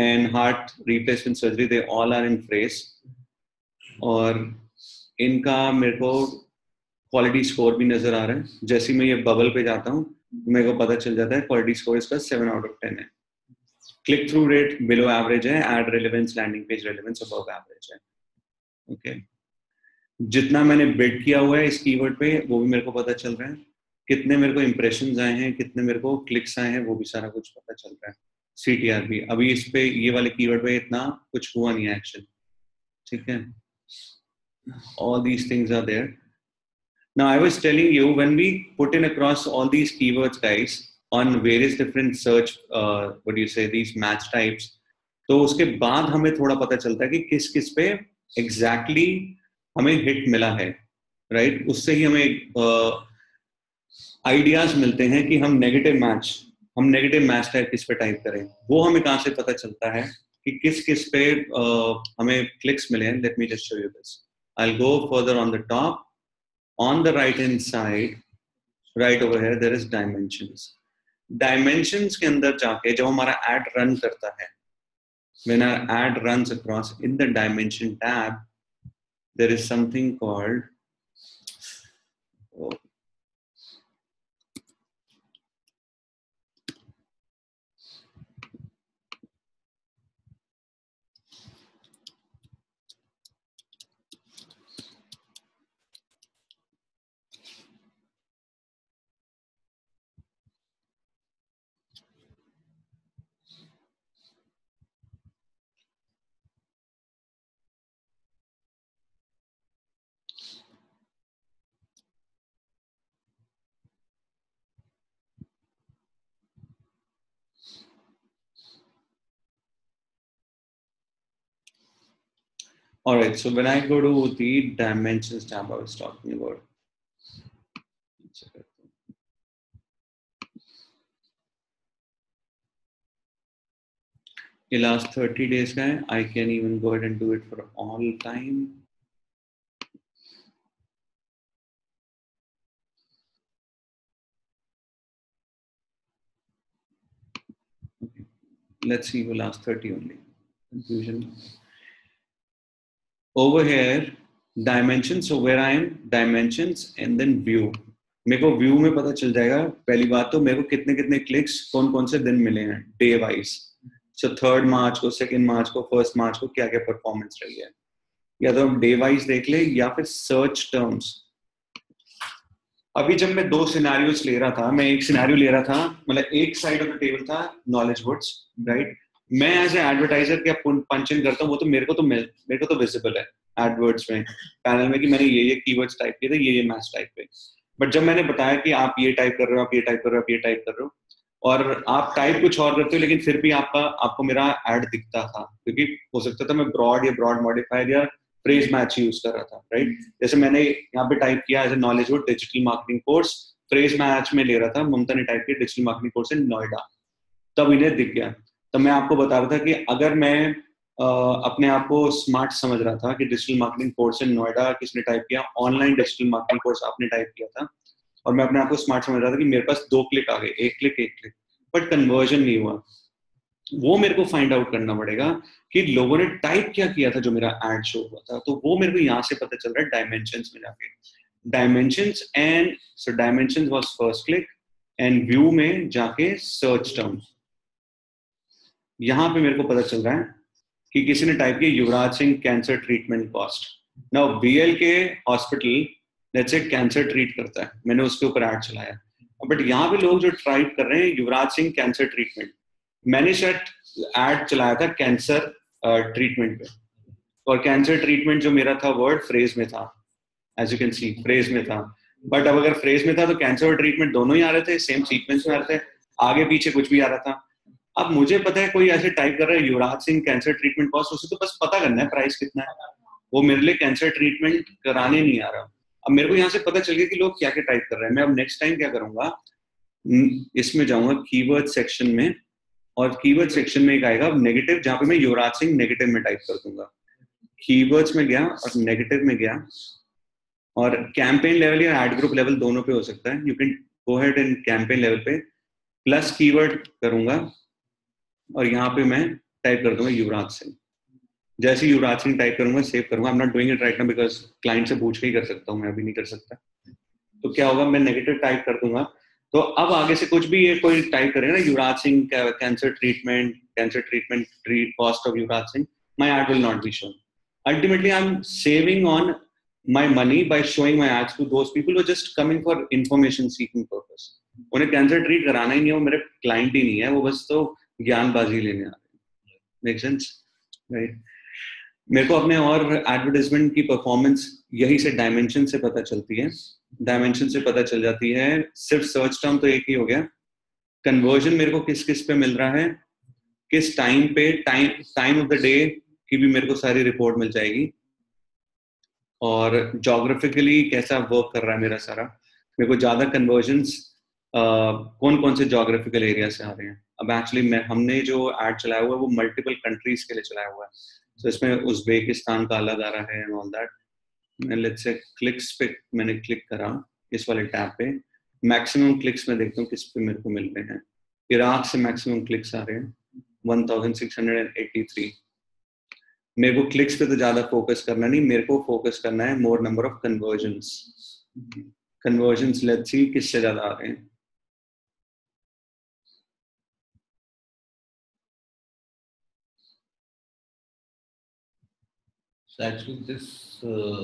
and heart replacement surgery, they all are in phrase, और इनका मेरे को quality score भी नजर आ रहा है। जैसे मैं ये बबल पे जाता हूँ मेरे को पता चल जाता है quality score इसका seven out of ten है, click through rate below average है, ad relevance, landing page relevance above average है, okay। जितना मैंने बिड किया हुआ है इस कीवर्ड पे वो भी मेरे को पता चल रहा है, कितने मेरे को इम्प्रेशंस आए हैं, कितने मेरे को क्लिक्स आए हैं, वो भी सारा कुछ पता चल रहा है। C T R भी, अभी इस पे ये वाले कीवर्ड पे इतना कुछ हुआ नहीं है एक्शन, ठीक है। All these things are there. Now I was telling you when we put in across all these keywords, guys, on various different search, uh, what do you say, these match types, तो उसके बाद हमें थोड़ा पता चलता है कि किस किस पे एग्जैक्टली exactly हमें हिट मिला है, राइट right? उससे ही हमें आइडियाज uh, मिलते हैं कि हम नेगेटिव मैच हम नेगेटिव मैच टाइप किस पे टाइप करें। वो हमें कहाँ से पता चलता है कि किस किस पे uh, हमें क्लिक्स मिले हैं। Let me just show you this, I will go further on the top, on the right hand side, right over here there is dimensions. Dimensions के अंदर जाके जब हमारा एड रन करता है, when our ad runs across in the dimension tab, there is something called oh, All right, so when I go to the dimensions tab I was talking about, the last thirty days guy, I can even go ahead and do it for all time. Okay. Let's see the last thirty only. Confusion. Over here, dimensions. So where I am, dimensions and then view. मेरे को view में पता चल जाएगा पहली बात तो मेरे को कितने कितने क्लिक्स कौन कौन से दिन मिले हैं day wise. So third March को, सेकेंड मार्च को, फर्स्ट मार्च को क्या क्या परफॉर्मेंस रही है, या तो हम डे वाइज देख ले या फिर सर्च टर्म्स. अभी जब मैं दो सिनारियोस ले रहा था, मैं एक सिनारियो ले रहा था, मतलब एक साइड ऑफ द टेबल था नॉलेज वर्ड्स, राइट. मैं एज एडवर्टाइजर क्या पंच इन करता हूँ वो तो मेरे को तो मिल मेरे को तो विजिबल है एडवर्ड्स में पैनल में कि मैंने ये ये कीवर्ड्स टाइप किए थे, ये ये मैच टाइप पे. बट जब मैंने बताया कि आप ये टाइप कर रहे हो, आप ये टाइप कर रहे हो, आप ये टाइप कर रहे हो और आप टाइप कुछ और करते हो, लेकिन फिर भी आपका आपको मेरा ऐड दिखता था क्योंकि हो सकता था मैं ब्रॉड या ब्रॉड मॉडिफायर या फ्रेज मैच यूज कर रहा था, राइट right? जैसे मैंने यहाँ पे टाइप किया as a knowledge word digital marketing course, phrase match में ले रहा था, ममता ने टाइप किया digital marketing course in Noida, तब इन्हें दिख गया. तब मैं आपको बता रहा था कि अगर मैं आ, अपने आप को स्मार्ट समझ रहा था कि digital marketing course in Noida किसने टाइप किया, ऑनलाइन डिजिटल मार्केटिंग कोर्स आपने टाइप किया था, और मैं अपने आप को स्मार्ट समझ रहा था कि मेरे पास दो क्लिक आ गए, एक क्लिक एक क्लिक, बट कन्वर्जन नहीं हुआ. वो मेरे को फाइंड आउट करना पड़ेगा कि लोगों ने टाइप क्या किया था जो मेरा एड शो हुआ था. तो वो मेरे को यहाँ से पता चल रहा है डायमेंशंस में जाके, dimensions and so dimensions was first click and view में जाके सर्च टर्म्स. यहाँ पे मेरे को पता चल रहा है कि किसी ने टाइप किया Yuvraj Singh cancer treatment cost. Now BLK hospital जैसे कैंसर ट्रीट करता है, मैंने उसके ऊपर ऐड चलाया, बट यहाँ पे लोग जो टाइप कर रहे हैं युवराज सिंह कैंसर ट्रीटमेंट, मैंने शायद ऐड चलाया था कैंसर ट्रीटमेंट पे, और कैंसर ट्रीटमेंट जो मेरा था वर्ड फ्रेज में था, as you can see phrase में था. बट अब अगर फ्रेज में था तो कैंसर और ट्रीटमेंट दोनों ही आ रहे थे, सेम सीक्वेंस में आ रहे थे, आगे पीछे कुछ भी आ रहा था. अब मुझे पता है कोई ऐसे टाइप कर रहा है Yuvraj Singh cancer treatment cost, उसे तो बस पता करना है प्राइस कितना है, वो मेरे लिए कैंसर ट्रीटमेंट कराने नहीं आ रहा. अब मेरे को यहाँ से पता चल गया कि लोग क्या क्या टाइप कर रहे हैं. मैं अब नेक्स्ट टाइम क्या करूंगा, इसमें जाऊंगा कीवर्ड सेक्शन में, और कीवर्ड सेक्शन में एक आएगा नेगेटिव, जहाँ पे मैं युवराज सिंह नेगेटिव में टाइप कर दूंगा. कीवर्ड्स में गया और नेगेटिव में गया, और कैंपेन लेवल या एड ग्रुप लेवल दोनों पे हो सकता है. You can go head and campaign level पे प्लस कीवर्ड करूंगा, और यहाँ पे मैं टाइप कर दूंगा युवराज सिंह. जैसे युवराज सिंह टाइप करूंगा सेव करूंगा. I am not doing it right now because client से पूछ के ही कर सकता हूं, मैं अभी नहीं कर सकता. तो क्या होगा, मैं नेगेटिव टाइप कर दूंगा, तो अब आगे से कुछ भी ये कोई टाइप करेगा ना Yuvraj Singh cancer treatment, cancer treatment treat cost of Yuvraj Singh, my ad will not be shown. Ultimately I am saving on my money by showing my ads to those people who are just coming for information seeking purpose. उन्हें cancer treat कराना ही नहीं है, वो मेरे client ही नहीं है, वो बस तो ज्ञानबाजी लेने आ रहे हैं. Make sense, right? मेरे को अपने और एडवर्टाइजमेंट की परफॉर्मेंस यही से डायमेंशन से पता चलती है, डायमेंशन से पता चल जाती है. सिर्फ सर्च टर्म तो एक ही हो गया. कन्वर्जन मेरे को किस किस पे मिल रहा है, किस टाइम पे, time time of the day की भी मेरे को सारी रिपोर्ट मिल जाएगी, और जोग्राफिकली कैसा वर्क कर रहा है मेरा सारा. मेरे को ज़्यादा कन्वर्जन्स कौन कौन से जोग्राफिकल एरिया से आ रहे हैं. अब एक्चुअली मैं हमने जो ऐड चलाया हुआ है वो मल्टीपल कंट्रीज के लिए चलाया हुआ है, तो so, इसमें उज़्बेकिस्तान का अलग आ रहा है and all that. Let's say clicks पे मैंने क्लिक करा इस वाले टैब पे, मैक्सिमम क्लिक्स में देखता हूँ किस पे मेरे को मिल रहे हैं. इराक से मैक्सिमम क्लिक्स आ रहे हैं one thousand six hundred eighty three. मेरे को क्लिक्स पे तो ज़्यादा फोकस करना नहीं, मेरे को फोकस करना है more number of conversions. Conversions let's see किससे ज़्यादा आ रहे हैं. So actually this uh,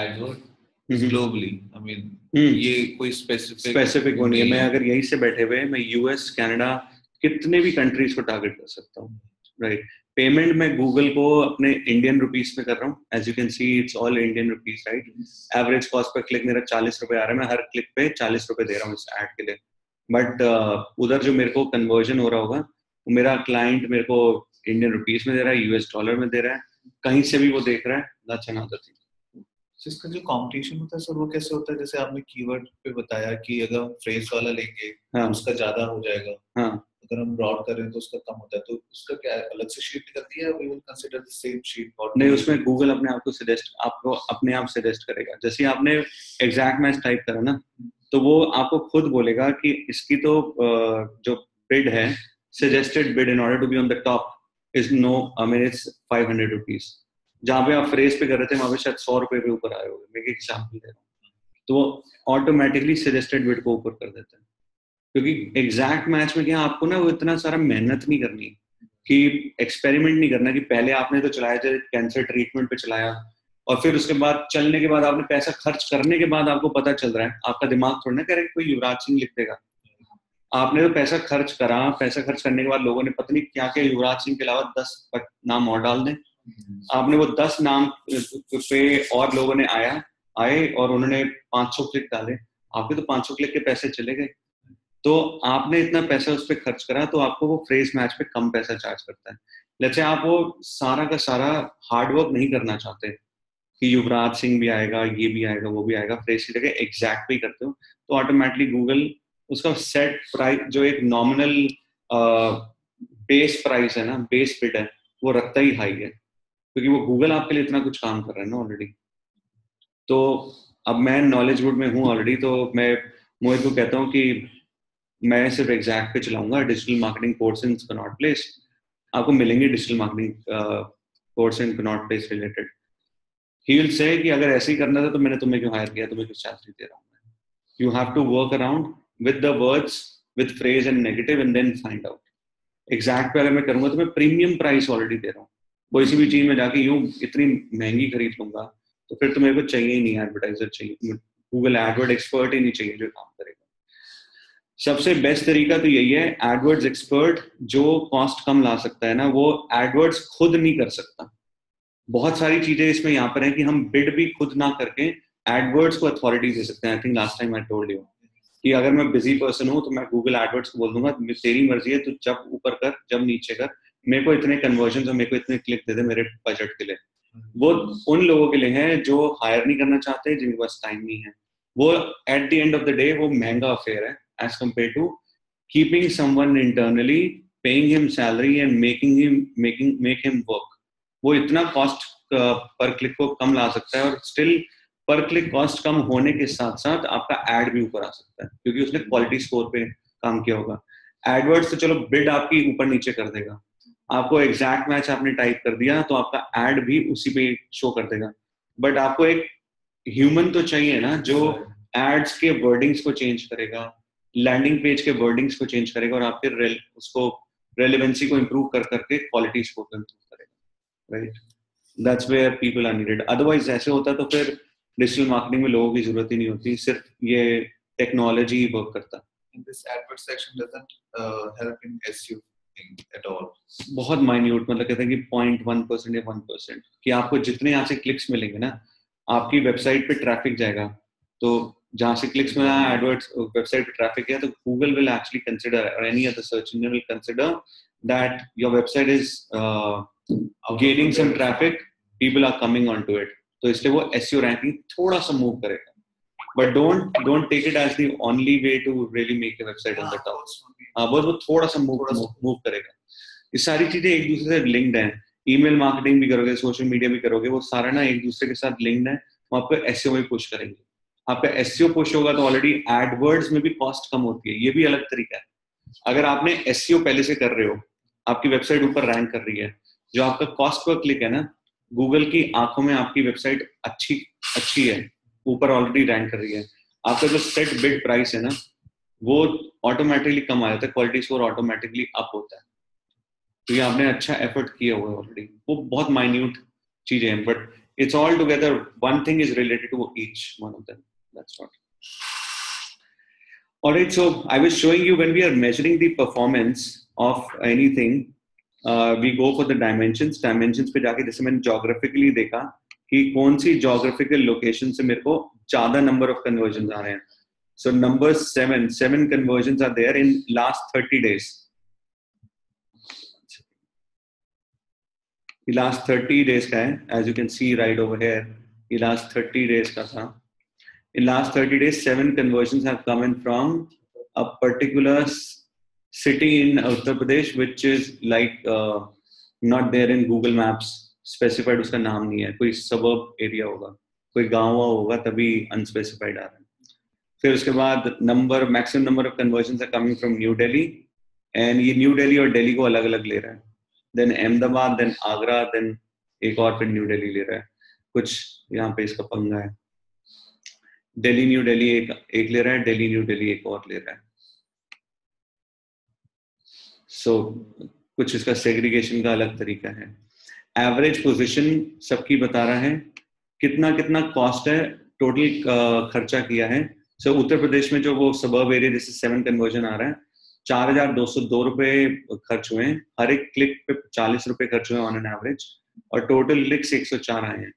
AdWord mm-hmm. globally, I mean mm. ये कोई specific specific वो नहीं है. मैं अगर यहीं से बैठे हुए मैं यूएस कनाडा कितने भी कंट्रीज को टारगेट कर सकता हूँ, राइट. पेमेंट मैं गूगल को अपने इंडियन रुपीस में कर रहा हूँ, as you can see it's all Indian rupees, right. Average cost per click मेरा चालीस रुपए आ रहा है, मैं हर क्लिक पे चालीस रुपए दे रहा हूँ इस ऐड के लिए. बट uh, उधर जो मेरे को कन्वर्जन हो रहा होगा, मेरा क्लाइंट मेरे को इंडियन रुपीज में दे रहा है, यूएस डॉलर में दे रहा है, कहीं से भी वो देख रहा है, that's another thing. तो इसका जो कंपटीशन होता है सर वो कैसे होता है? जैसे आपने कीवर्ड पे बताया कि अगर हम फ्रेज वाला लेंगे हाँ. तो उसका ज्यादा हो जाएगा, हाँ. अगर हम ब्रॉड करें तो उसका कम होता है, तो उसका क्या अलग से शीट निकलती है? We will consider the same sheet और नहीं, उसमें गूगल अपने आप को सजेस्ट आपको अपने आप सजेस्ट करेगा. जैसे आपने एग्जैक्ट मैच टाइप करा ना, तो वो आपको खुद बोलेगा कि इसकी तो जो बिड है, suggested bid in order to be on the top is no I mean it's five hundred rupees. जहाँ पे आप फ्रेज पे कर रहे थे वहां पे शायद सौ रुपए पे ऊपर आए होंगे, मैं एक एग्जाम्पल दे रहा हूँ. तो वो ऑटोमेटिकली सजेस्टेड बिड को ऊपर कर देते हैं, क्योंकि एग्जैक्ट मैच में क्या आपको ना वो इतना सारा मेहनत नहीं करनी, कि एक्सपेरिमेंट नहीं करना कि पहले आपने तो चलाया था कैंसर ट्रीटमेंट पे चलाया और फिर उसके बाद चलने के बाद आपने पैसा खर्च करने के बाद आपको पता चल रहा है. आपका दिमाग थोड़ा ना करेगा कोई युवराज सिंह लिख देगा. आपने तो पैसा खर्च करा, पैसा खर्च करने के बाद लोगों ने पता नहीं क्या क्या युवराज सिंह के अलावा दस नाम और डाल दें. आपने वो दस नाम पे और लोगों ने आया आए और उन्होंने पाँच सौ क्लिक डाले, आपके तो पाँच सौ क्लिक के पैसे चले गए. तो आपने इतना पैसा उस पर खर्च करा, तो आपको वो फ्रेज मैच पे कम पैसा चार्ज करता है. जैसे आप वो सारा का सारा हार्डवर्क नहीं करना चाहते कि युवराज सिंह भी आएगा, ये भी आएगा, वो भी आएगा, फ्रेज की जगह एग्जैक्ट भी करते हो तो ऑटोमेटिकली गूगल उसका सेट प्राइस जो एक नॉमिनल बेस प्राइस है ना, बेस बिड है, वो रखता ही हाई है, क्योंकि वो गूगल आपके लिए इतना कुछ काम कर रहा है ना ऑलरेडी. तो अब मैं नॉलेज वुड में हूँ ऑलरेडी, तो मैं मोहित को कहता हूँ कि मैं सिर्फ एग्जैक्ट पे चलाऊंगा. Digital marketing course in Connaught Place आपको मिलेंगे, digital marketing course in Connaught Place related. He will say कि अगर ऐसे ही करना था तो मैंने तुम्हें क्यों हायर किया, तुम्हें क्यों सैलरी दे रहा हूँ. You have to work around with the words, with phrase and negative, and then find out. Exact पे अगर मैं करूँगा तो मैं प्रीमियम प्राइस ऑलरेडी दे रहा हूँ, वो इसी भी चीज में जाके यूं इतनी महंगी खरीद लूंगा तो फिर तो मेरे को चाहिए ही नहीं एडवर्टाइजर, चाहिए गूगल एडवर्ड एक्सपर्ट ही नहीं चाहिए जो काम करेगा. सबसे बेस्ट तरीका तो यही है, एडवर्ड्स एक्सपर्ट जो कॉस्ट कम ला सकता है ना, वो एडवर्ड्स खुद नहीं कर सकता. बहुत सारी चीजें इसमें यहाँ पर है कि हम बिड भी खुद ना करके एडवर्ड्स को अथॉरिटी दे सकते हैं. I think last time I told you कि अगर मैं बिजी पर्सन हूँ तो मैं गूगल एडवर्ड्स को बोल दूंगा तेरी मर्जी है, तो जब ऊपर कर, जब नीचे कर, मेरे को इतने कन्वर्जन और मेरे को इतने क्लिक दे दे मेरे बजट के लिए. वो उन लोगों के लिए है जो हायर नहीं करना चाहते, जिनके पास टाइम नहीं है. वो at the end of the day वो महंगा अफेयर है as compare to keeping someone internally, paying him salary and making him making make him work. वो इतना कॉस्ट पर क्लिक को कम ला सकता है, और स्टिल पर क्लिक कॉस्ट कम होने के साथ साथ आपका एड भी ऊपर आ सकता है, क्योंकि उसने क्वालिटी स्कोर पे काम किया होगा. एडवर्ड्स तो चलो बिड आपकी ऊपर नीचे कर देगा, आपको एग्जैक्ट मैच आपने टाइप कर दिया तो आपका एड भी उसी पे शो कर देगा. बट आपको एक ह्यूमन तो चाहिए ना, जो एड्स के वर्डिंग्स को चेंज करेगा, लैंडिंग पेज के वर्डिंग्स को चेंज करेगा, और आपके रेल, उसको रेलेवेंसी को इम्प्रूव कर करके क्वालिटी को इम्प्रूव करेगा. Right, that's where people are needed. Otherwise ऐसे होता तो फिर डिजिटल मार्केटिंग में लोगों की जरूरत ही नहीं होती, सिर्फ ये टेक्नोलॉजी ही वर्क करता. This AdWord section doesn't help in SEO at all. बहुत माइन्यूट, मतलब कहते हैं कि ज़ीरो पॉइंट वन परसेंट या वन परसेंट कि आपको जितने यहाँ से क्लिक्स मिलेंगे ना, आपकी वेबसाइट पे ट्रैफिक जाएगा, तो जहाँ से क्लिक्स मिला एडवर्ड्स वेबसाइट पे ट्रैफिक गया, तो गूगल विल एक्चुअली कंसिडर, और any other search engine will consider that your website is gaining some traffic, people are coming on to it, तो इसलिए वो एसईओ रैंकिंग थोड़ा सा मूव करेगा. But don't don't take it as the only way to really make a website on the top. हाँ, बस वो थोड़ा सा move move करेगा. ये सारी चीजें एक दूसरे से linked हैं. Email marketing भी करोगे, social media भी करोगे, वो सारा ना एक दूसरे के साथ linked हैं. वो आपको S E O भी push करेंगे. आपका S E O push होगा तो already AdWords में भी cost कम होती है. ये भी अलग तरीका है. अगर आपने S E O पहले से कर रहे हो, आपकी वेबसाइट ऊपर रैंक कर रही है, जो आपका कॉस्ट पर क्लिक है ना, गूगल की आंखों में आपकी वेबसाइट अच्छी अच्छी है, ऊपर ऑलरेडी रैंक कर रही है, आपका जो सेट बिड प्राइस है ना, वो ऑटोमेटिकली कम आ जाता है, क्वालिटी स्कोर ऑटोमेटिकली अप होता है, तो ये आपने अच्छा एफर्ट किया हुआ है ऑलरेडी. वो बहुत माइन्यूट चीजें हैं, but it's all together one thing is related to each one of them. That's what. Alright, so I was showing you when we are measuring the performance of anything, we go for the dimensions. Dimensions पे जाके जैसे मैंने geographically देखा कि कौन सी geographical location से मेरे को ज्यादा नंबर ऑफ कन्वर्जन आ रहे हैं. So number seven seven conversion are there in last thirty days. ये लास्ट थर्टी डेज का है, as you can see right over here, ये लास्ट थर्टी डेज का था. In last thirty days, seven conversions have come in from a particular city in Uttar Pradesh, which is like uh, not there in Google Maps. Specified उसका नाम नहीं है, कोई suburb area होगा, कोई गाँव होगा, तभी unspecified आ रहा है. फिर उसके बाद number, maximum number of conversions are coming from New Delhi, and ये New Delhi और Delhi को अलग-अलग ले रहा है. Then Ahmedabad, then Agra, then एक और फिर New Delhi ले रहा है. कुछ यहाँ पे इसका पंगा है. दिल्ली न्यू दिल्ली एक एक ले रहा है, दिल्ली न्यू दिल्ली एक और ले रहा है. सो so, कुछ इसका सेग्रीगेशन का अलग तरीका है. एवरेज पोजीशन सबकी बता रहा है कितना कितना कॉस्ट है, टोटल खर्चा किया है. सो so, उत्तर प्रदेश में जो वो सबर्ब एरिया जैसे सेवन कन्वर्जन आ रहा है, चार हजार दो सौ दो रुपए खर्च हुए हैं, हर एक क्लिक पे चालीस रुपए खर्च हुए ऑन एन एवरेज, और टोटल क्लिक्स एक सौ चार आए हैं.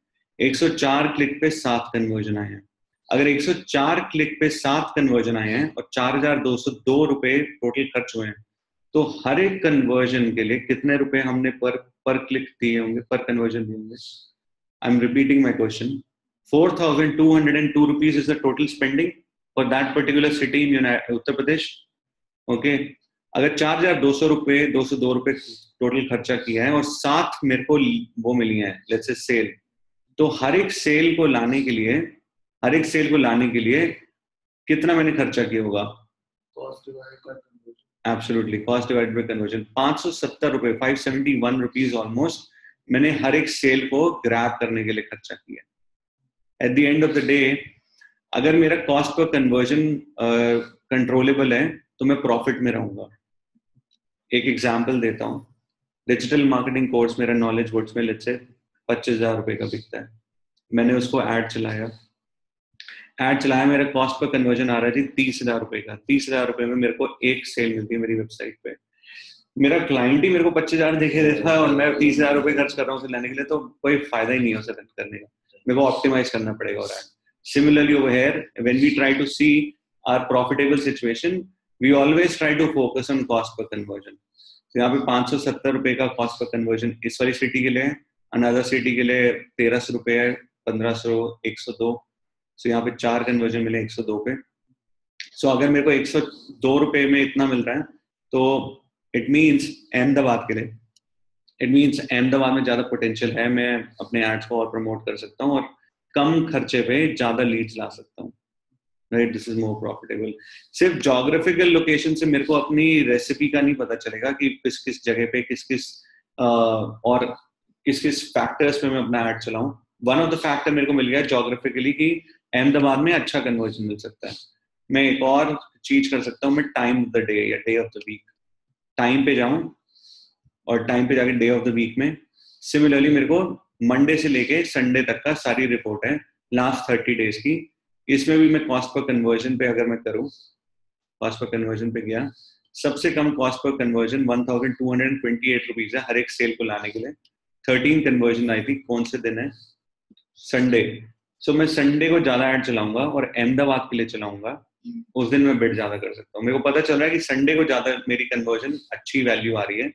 एक सौ चार क्लिक पे सात कन्वर्जन आए हैं. अगर एक सौ चार क्लिक पे सात कन्वर्जन आए हैं और चार हजार दो सौ दो रुपए टोटल खर्च हुए हैं, तो हर एक कन्वर्जन के लिए कितने रुपए हमने पर पर क्लिक दिए होंगे, पर कन्वर्जन दिए होंगे? I am repeating my question. Four thousand two hundred and two rupees is the total spending for that particular city in Uttar Pradesh. Okay, अगर चार हजार दो सौ रुपये दो सौ दो रुपये टोटल खर्चा किया है और सात मेरे को वो मिली है लेट्स से सेल, तो हर एक सेल को लाने के लिए हर एक सेल को लाने के लिए कितना मैंने खर्चा किया होगा? Absolutely, cost divided by conversion. पांच सौ सत्तर रुपए, five seventy one rupees almost मैंने हर एक सेल को ग्रैब करने के लिए खर्चा किया. At the end of the day अगर मेरा कॉस्ट पर कन्वर्जन कंट्रोलेबल है तो मैं प्रॉफिट में रहूंगा. एक एग्जाम्पल देता हूँ. डिजिटल मार्केटिंग कोर्स मेरा नॉलेज वर्ड्स में लेट्स से पच्चीस हजार रुपए का बिकता है. मैंने उसको एड चलाया, एड चलाया, मेरा कॉस्ट पर कन्वर्जन आ रहा थी तीस हजार रुपए का. तीस हजार रुपए में मेरे को एक सेल मिलती है मेरी वेबसाइट पे. मेरा क्लाइंट ही मेरे को पच्चीस हजार देखे देता है और मैं तीस हजार रुपए खर्च कर रहा हूँ उसे लेने के लिए, तो कोई फायदा ही नहीं है उसे रन करने का. मेरे को ऑप्टिमाइज करना पड़ेगा. और similarly over here when we try to see our profitable situation, we always try to focus on cost per conversion. यहाँ पे पांच सौ सत्तर रुपए का कॉस्ट पर कन्वर्जन इस वाली सिटी के लिए, अनदर सिटी के लिए तेरह सौ रुपये है, पंद्रह सौ, एक सौ दो. सो so, यहाँ पे चार कन्वर्जन मिले एक सौ दो पे. सो so, अगर मेरे को एक सौ दो रुपए में इतना मिल रहा है तो इट मीन्स अहमदाबाद के लिए, इट मीन्स अहमदाबाद में ज़्यादा पोटेंशियल है, मैं अपने एड्स को और प्रमोट कर सकता हूँ और कम खर्चे पे ज़्यादा लीड्स ला सकता हूँ. Right, this is more profitable. सिर्फ जोग्राफिकल लोकेशन से मेरे को अपनी रेसिपी का नहीं पता चलेगा कि किस किस जगह पे किस किस आ, और किस किस फैक्टर्स पे मैं अपना एड चलाऊँ. वन ऑफ द फैक्टर मेरे को मिल गया जोग्राफिकली कि अहमदाबाद में अच्छा कन्वर्जन मिल सकता है. मैं एक और चीज कर सकता हूँ, मैं टाइम ऑफ द डे या day of the week time पे जाऊँ और टाइम पे जाके डे ऑफ द वीक में. सिमिलरली मेरे को मंडे से लेके संडे तक का सारी रिपोर्ट है लास्ट थर्टी डेज की. इसमें भी मैं कॉस्ट पर कन्वर्जन पे अगर मैं करूँ, कॉस्ट पर कन्वर्जन पे गया, सबसे कम cost per conversion one thousand two hundred and twenty eight rupees है हर एक सेल को लाने के लिए. थर्टीन कन्वर्जन आई थी. कौन से दिन है? संडे. सो so, मैं संडे को ज्यादा ऐड चलाऊंगा और अहमदाबाद के लिए चलाऊंगा. उस दिन मैं बिड ज्यादा कर सकता हूँ. मेरे को पता चल रहा है कि संडे को ज्यादा मेरी कन्वर्जन अच्छी वैल्यू आ रही है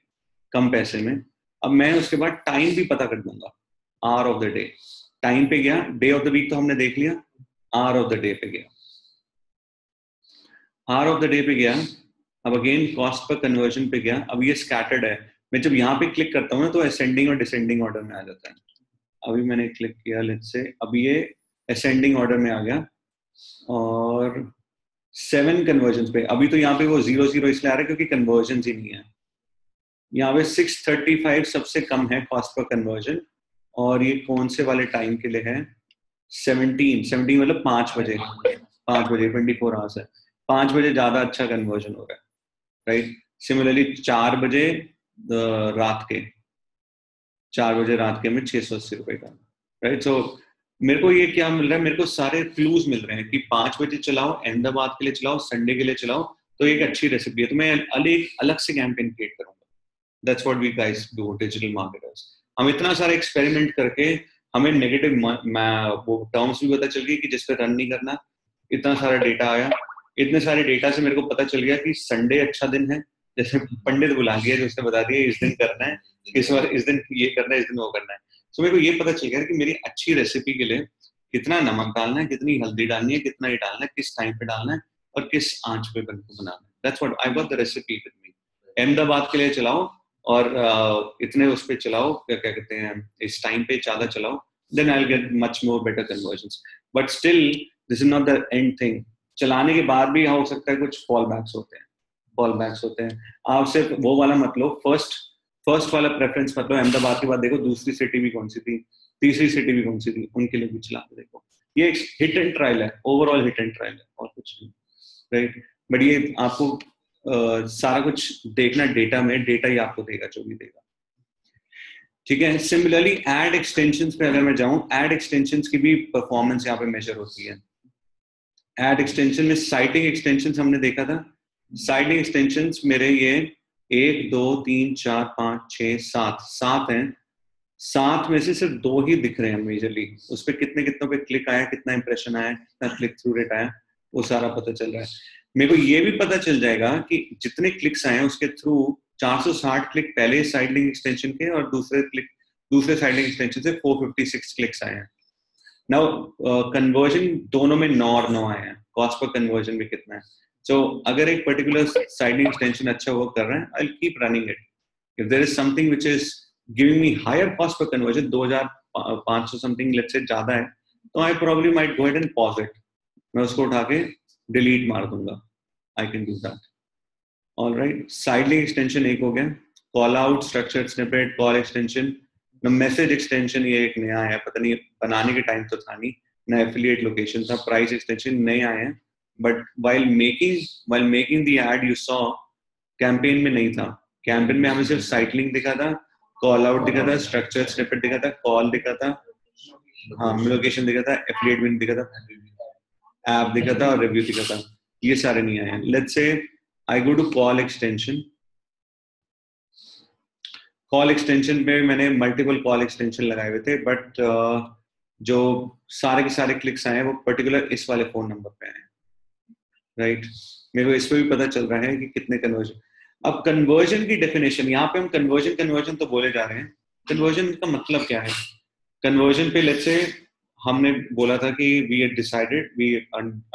कम पैसे में. अब मैं उसके बाद टाइम भी पता कर दूंगा. Hour of the day time पे गया, डे ऑफ द वीक तो हमने देख लिया, आवर ऑफ द डे पे गया, आवर ऑफ द डे पे गया. अब अगेन कॉस्ट पर कन्वर्जन पे गया. अब ये स्कैटर्ड है. मैं जब यहाँ पे क्लिक करता हूँ ना तो असेंडिंग और डिसेंडिंग ऑर्डर में आ जाता है. अभी मैंने क्लिक किया लेट्स से, अब ये असेंडिंग ऑर्डर में आ गया और सेवन कन्वर्जन पे. अभी तो यहाँ पे वो जीरो जीरो इसलिए आ रहा है क्योंकि कन्वर्जन ही नहीं है. यहाँ पे सिक्स थर्टी फाइव सबसे कम है कॉस्ट पर कन्वर्जन. और ये कौन से वाले टाइम के लिए है? सेवनटीन सेवनटीन मतलब पाँच बजे पाँच बजे ट्वेंटी फोर आवर्स है. पाँच बजे ज़्यादा अच्छा कन्वर्जन हो रहा है. राइट, सिमिलरली चार बजे रात के चार बजे रात के में छः सौ अस्सी रुपये का. राइट, सो मेरे को ये क्या मिल रहा है? मेरे को सारे क्लूज मिल रहे हैं कि पाँच बजे चलाओ, अहमदाबाद के लिए चलाओ, संडे के लिए चलाओ, तो एक अच्छी रेसिपी है. तो मैं अलग अलग से कैंपेन क्रिएट करूंगा. That's what we guys do, digital marketers. हम इतना सारा एक्सपेरिमेंट करके हमें नेगेटिव वो टर्म्स भी पता चल गई कि जिस पर रन नहीं करना. इतना सारा डेटा आया, इतने सारे डेटा से मेरे को पता चल गया कि संडे अच्छा दिन है, जैसे पंडित बुला लिया जो उसने बता दिया इस दिन करना है, इस बार इस दिन ये करना है, इस दिन वो करना है। सो so, मेरे को ये पता चल गया कि मेरी अच्छी रेसिपी के लिए कितना नमक डालना है, कितनी हल्दी डालनी है, कितना ये डालना है, किस टाइम पे डालना है और किस आंच पे बनकर बनाना है। That's what I got the recipe with me. Ahmedabad के लिए चलाओ और uh, इतने उस पर चलाओ, क्या कहते हैं, इस टाइम पे ज्यादा चलाओ, then I will get much more better conversions. But still this is not the end thing. चलाने के बाद भी हो सकता है कुछ फॉल बैक्स होते हैं, फॉल बैक्स होते हैं। आप सिर्फ वो वाला मत लो, फर्स्ट फर्स्ट वाला प्रेफरेंस मत लो। अहमदाबाद के बाद देखो दूसरी सिटी भी कौन सी थी, तीसरी सिटी भी कौन सी थी, उनके लिए भी चला के देखो। ये एक हिट एंड ट्रायल है, ओवरऑल हिट एंड ट्रायल है और कुछ नहीं, राइट। बट ये आपको आ, सारा कुछ देखना डेटा में, डेटा ही आपको देगा जो भी देगा, ठीक है। सिमिलरली एड एक्सटेंशन पे अगर मैं जाऊँ, एड एक्सटेंशन की भी परफॉर्मेंस यहाँ पे मेजर होती है। एड एक्सटेंशन में साइटिंग एक्सटेंशन हमने देखा था। साइटिंग एक्सटेंशन मेरे ये एक दो तीन चार पाँच छः सात सात हैं। सात में से सिर्फ दो ही दिख रहे हैं मेजरली। उस पर कितने कितनों पे क्लिक आया, कितना इंप्रेशन आया, कितना क्लिक थ्रू रेट आया, वो सारा पता चल रहा है। मेरे को ये भी पता चल जाएगा कि जितने क्लिक्स आए उसके थ्रू चार सौ साठ क्लिक पहले साइडलिंक एक्सटेंशन के और दूसरे क्लिक दूसरे साइडलिंक एक्सटेंशन से चार सौ छप्पन क्लिक्स आए हैं। नाउ कन्वर्जन दोनों में नौ और नौ आए हैं। कॉस्ट पर कन्वर्जन भी कितना है। सो so, अगर एक पर्टिकुलर साइडलिंक एक्सटेंशन अच्छा वर्क कर रहा है, I will keep running it. If there is something which is giving me higher cost per conversion, दो हज़ार पाँच सौ समथिंग लेट्स से ज्यादा है, तो I probably might go ahead and pause it. मैं उसको उठा के डिलीट मार दूंगा। I can do that. Alright, sitelink extension एक हो गया। Call out, structured snippet, call extension, message extension ये एक नया आया, पता नहीं बनाने के टाइम तो था नहीं ना, एफिलिएट लोकेशन था। प्राइस एक्सटेंशन नए आए हैं, but while making while making the ad you saw campaign में नहीं था। कैंपेन में हमें सिर्फ साइडलिंक दिखा था, कॉल आउट दिखा था, स्ट्रक्चर स्निपेट दिखा था, कॉल दिखा था, हाँ लोकेशन दिखा था, एफिलिएट भी दिखा था, ऐप दिखा था और रिव्यू दिखा था। ये सारे नहीं आए हैं। लेट्स से I go to call extension. Call extension पे मैंने multiple call extension लगाए हुए थे, but uh, जो सारे के सारे क्लिक्स आए हैं वो पर्टिकुलर इस वाले फोन नंबर पे आए हैं, राइट। मेरे को इस पे भी पता चल रहा है कि कितने कन्वर्जन। अब कन्वर्जन की डेफिनेशन, यहाँ पे हम कन्वर्जन कन्वर्जन तो बोले जा रहे हैं, कन्वर्जन का मतलब क्या है। कन्वर्जन पे लेट्स से हमने बोला था कि we had decided, we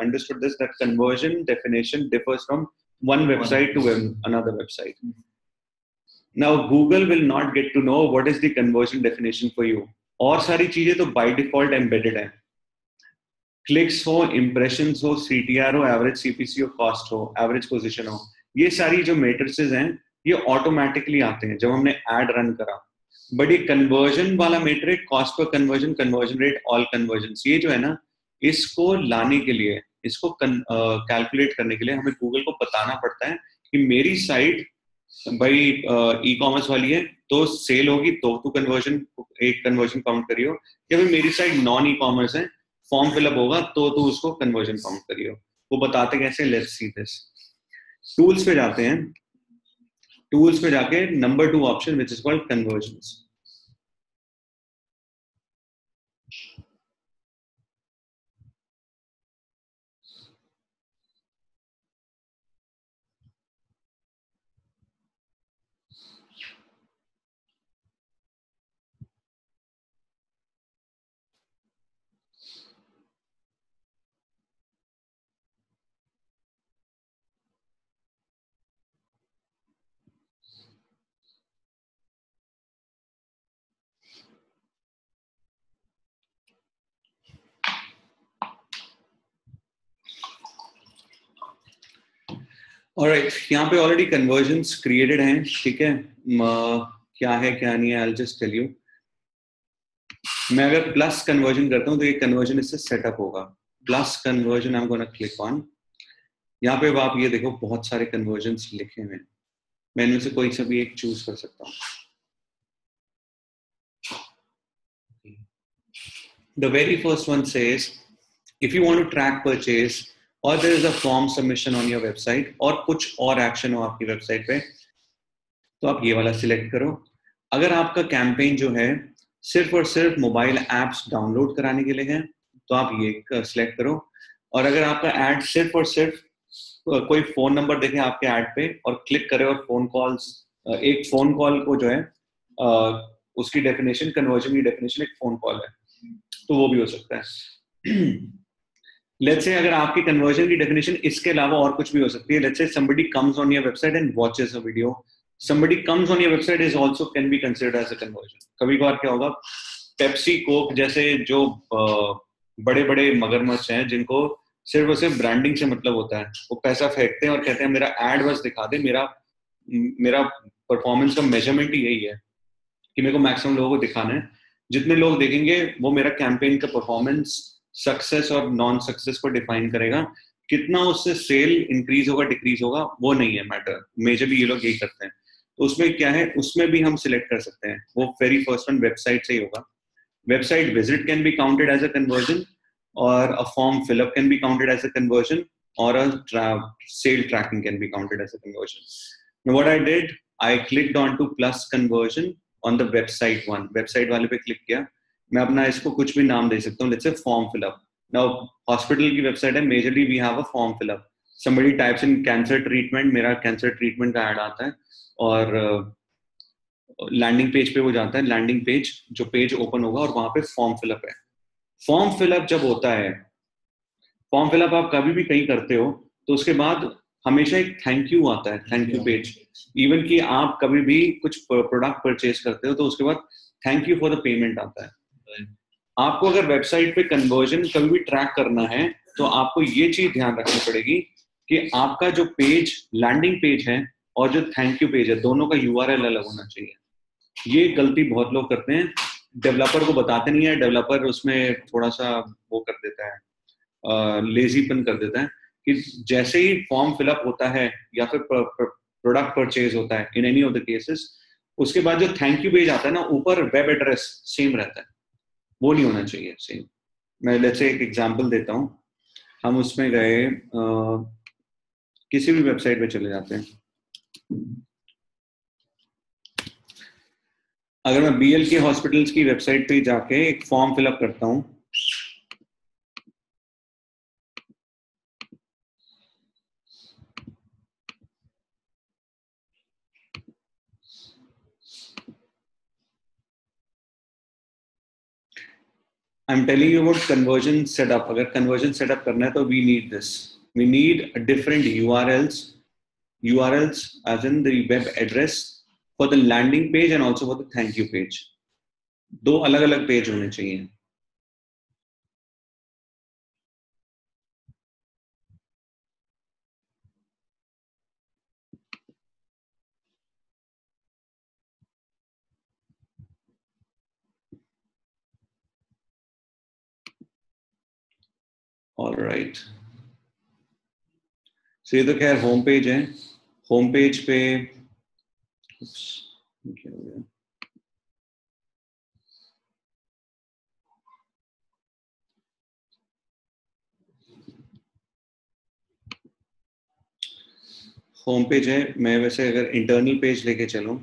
understood this that conversion definition differs from one website to another website. Now Google will not get to know what is the conversion definition for you. और सारी चीजें तो by default embedded हैं. Clicks हो, impressions हो, C T R हो, average C P C हो, cost हो, average position हो, ये सारी जो matrices हैं, ये automatically आते हैं जब हमने ad run करा. But ये conversion वाला matrix, cost per conversion, conversion rate, all conversions, ये जो है ना, इसको लाने के लिए, इसको कैलकुलेट uh, करने के लिए हमें गूगल को बताना पड़ता है कि मेरी साइट भाई ई कॉमर्स वाली है तो सेल होगी तो तू कन्वर्जन एक कन्वर्जन काउंट करियो, या फिर मेरी साइट नॉन ई कॉमर्स है, फॉर्म फिलअप होगा तो तू उसको कन्वर्जन काउंट करियो। वो बताते कैसे, लेट्स सी दिस। टूल्स पे जाते हैं। टूल्स पे जाके number two option which is called conversion, alright. यहाँ पे ऑलरेडी कन्वर्जन्स क्रिएटेड हैं, ठीक है। क्या है क्या नहीं है, आई जस्ट टेल यू। मैं अगर प्लस कन्वर्जन करता हूँ तो ये कन्वर्जन इससे सेटअप होगा। Plus conversion I am gonna click on. यहाँ पे अब आप ये देखो बहुत सारे कन्वर्जन्स लिखे हुए हैं। मैं इनमें से कोई सा भी एक चूज कर सकता हूँ। The very first one says if you want to track purchase और there is a form submission on your website और कुछ और एक्शन हो आपकी वेबसाइट पे, तो आप ये वाला सिलेक्ट करो। अगर आपका कैंपेन जो है सिर्फ और सिर्फ मोबाइल ऐप्स डाउनलोड कराने के लिए है तो आप ये सिलेक्ट करो। और अगर आपका ऐड सिर्फ और सिर्फ कोई फोन नंबर देखें आपके ऐड पे और क्लिक करें और फोन कॉल्स, एक फोन कॉल को जो है उसकी डेफिनेशन, कन्वर्जन की डेफिनेशन एक फोन कॉल है, तो वो भी हो सकता है। लेट्स से अगर आपकी कन्वर्जन की डेफिनेशन इसके अलावा और कुछ भी हो सकती है, लेट्स से somebody comes on your website and watches a video, somebody comes on your website is also can be considered as a conversion। कभी कभार क्या होगा, पेप्सी कोक जैसे जो बड़े बड़े मगरमच्छ हैं जिनको सिर्फ और सिर्फ ब्रांडिंग से मतलब होता है, वो पैसा फेंकते हैं और कहते हैं मेरा एड बस दिखा दे, मेरा मेरा परफॉर्मेंस का मेजरमेंट ही यही है कि मेरे को मैक्सिमम लोगों को दिखाना है, जितने लोग देखेंगे वो मेरा कैंपेन का परफॉर्मेंस सक्सेस और नॉन सक्सेस को डिफाइन करेगा, कितना उससे सेल इंक्रीज होगा डिक्रीज होगा वो नहीं है मैटर, मेजरली ये लोग यही करते हैं। तो उसमें क्या है, उसमें भी हम सिलेक्ट कर सकते हैं, वो वेरी फर्स्ट वन वेबसाइट से ही होगा। Website visit can be counted as a conversion और a form fill up can be counted as a conversion और a sale tracking can be counted as a conversion. What I did, I clicked on to plus conversion on the website one, website वाले पे click किया, मैं अपना इसको कुछ भी नाम दे सकता हूँ, let's say form fill up. Now hospital की वेबसाइट है, majorly we have a form fill up, somebody types in cancer treatment, मेरा कैंसर ट्रीटमेंट का ऐड आता है और लैंडिंग uh, पेज पे वो जाता है, लैंडिंग पेज जो पेज ओपन होगा और वहां पे फॉर्म फिलअप है। फॉर्म फिलअप जब होता है, फॉर्म फिलअप आप कभी भी कहीं करते हो तो उसके बाद हमेशा एक थैंक यू आता है, थैंक यू पेज। इवन कि आप कभी भी कुछ प्रोडक्ट परचेज करते हो तो उसके बाद thank you for the payment आता है। आपको अगर वेबसाइट पे कन्वर्जन कभी भी ट्रैक करना है तो आपको ये चीज ध्यान रखनी पड़ेगी कि आपका जो पेज लैंडिंग पेज है और जो थैंक यू पेज है दोनों का यूआरएल अलग होना चाहिए। ये गलती बहुत लोग करते हैं, डेवलपर को बताते नहीं है, डेवलपर उसमें थोड़ा सा वो कर देता है, आ, लेजीपन कर देता है कि जैसे ही फॉर्म फिलअप होता है या फिर प्रोडक्ट परचेज होता है in any of the cases, उसके बाद जो थैंक यू पेज आता है ना ऊपर वेब एड्रेस सेम रहता है, वो नहीं होना चाहिए सेम। मैं लेट्स से एक एग्जांपल देता हूँ, हम उसमें गए आ, किसी भी वेबसाइट पे चले जाते हैं, अगर मैं बीएलके हॉस्पिटल्स की वेबसाइट पे जाके एक फॉर्म फिलअप करता हूँ, I'm telling you about conversion setup. अगर conversion setup करना है तो we need this. We need different U R Ls, U R Ls as in the web address for the landing page and also for the thank you page. दो अलग-अलग page होने चाहिए। All right. So ये तो खैर home page है, home page पे क्या हो गया, होम पेज है। मैं वैसे अगर इंटरनल पेज लेके चलूं,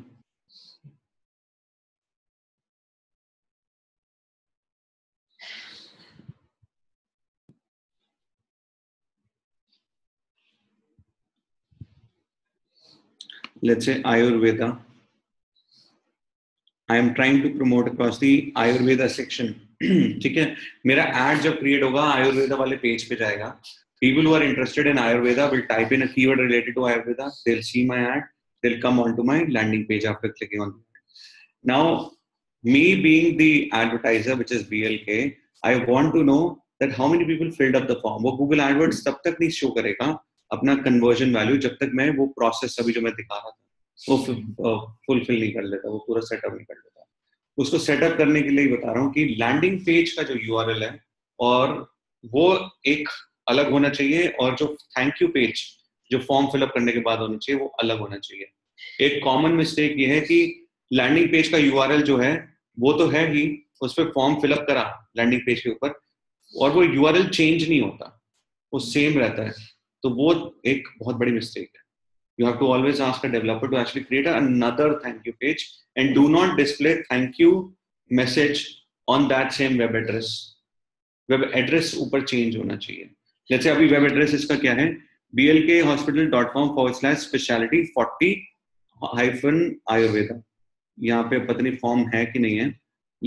let's say Ayurveda, I am trying to promote across the Ayurveda section, ठीक है। मेरा ad जब create होगा Ayurveda वाले page पे जाएगा, people who are interested in Ayurveda will type in a keyword related to Ayurveda, they'll see my ad, they'll come onto my landing page after clicking on it. Now me being the advertiser which is B L K, I want to know that how many people filled up the form। वो Google AdWords तब तक नहीं show करेगा अपना conversion value जब तक मैं वो प्रोसेस अभी जो मैं दिखा रहा था वो फुलफिल नहीं कर लेता, वो पूरा सेटअप नहीं कर लेता। उसको सेटअप करने के लिए बता रहा हूँ कि लैंडिंग पेज का जो यूआरएल है और वो एक अलग होना चाहिए और जो थैंक यू पेज जो फॉर्म फिलअप करने के बाद होना चाहिए वो अलग होना चाहिए। एक कॉमन मिस्टेक ये है कि लैंडिंग पेज का यूआरएल जो है वो तो है ही, उस पर फॉर्म फिलअप करा लैंडिंग पेज के ऊपर और वो यूआरएल चेंज नहीं होता, वो सेम रहता है, तो वो एक बहुत बड़ी मिस्टेक है। You have to always ask a developer to actually create another thank you page and do not display thank you message on that same web address. Web address ऊपर चेंज होना चाहिए। जैसे अभी वेब एड्रेस इसका क्या है, B L K hospital dot com forward slash speciality forty hyphen ayurveda. यहाँ पे पता नहीं फॉर्म है कि नहीं है.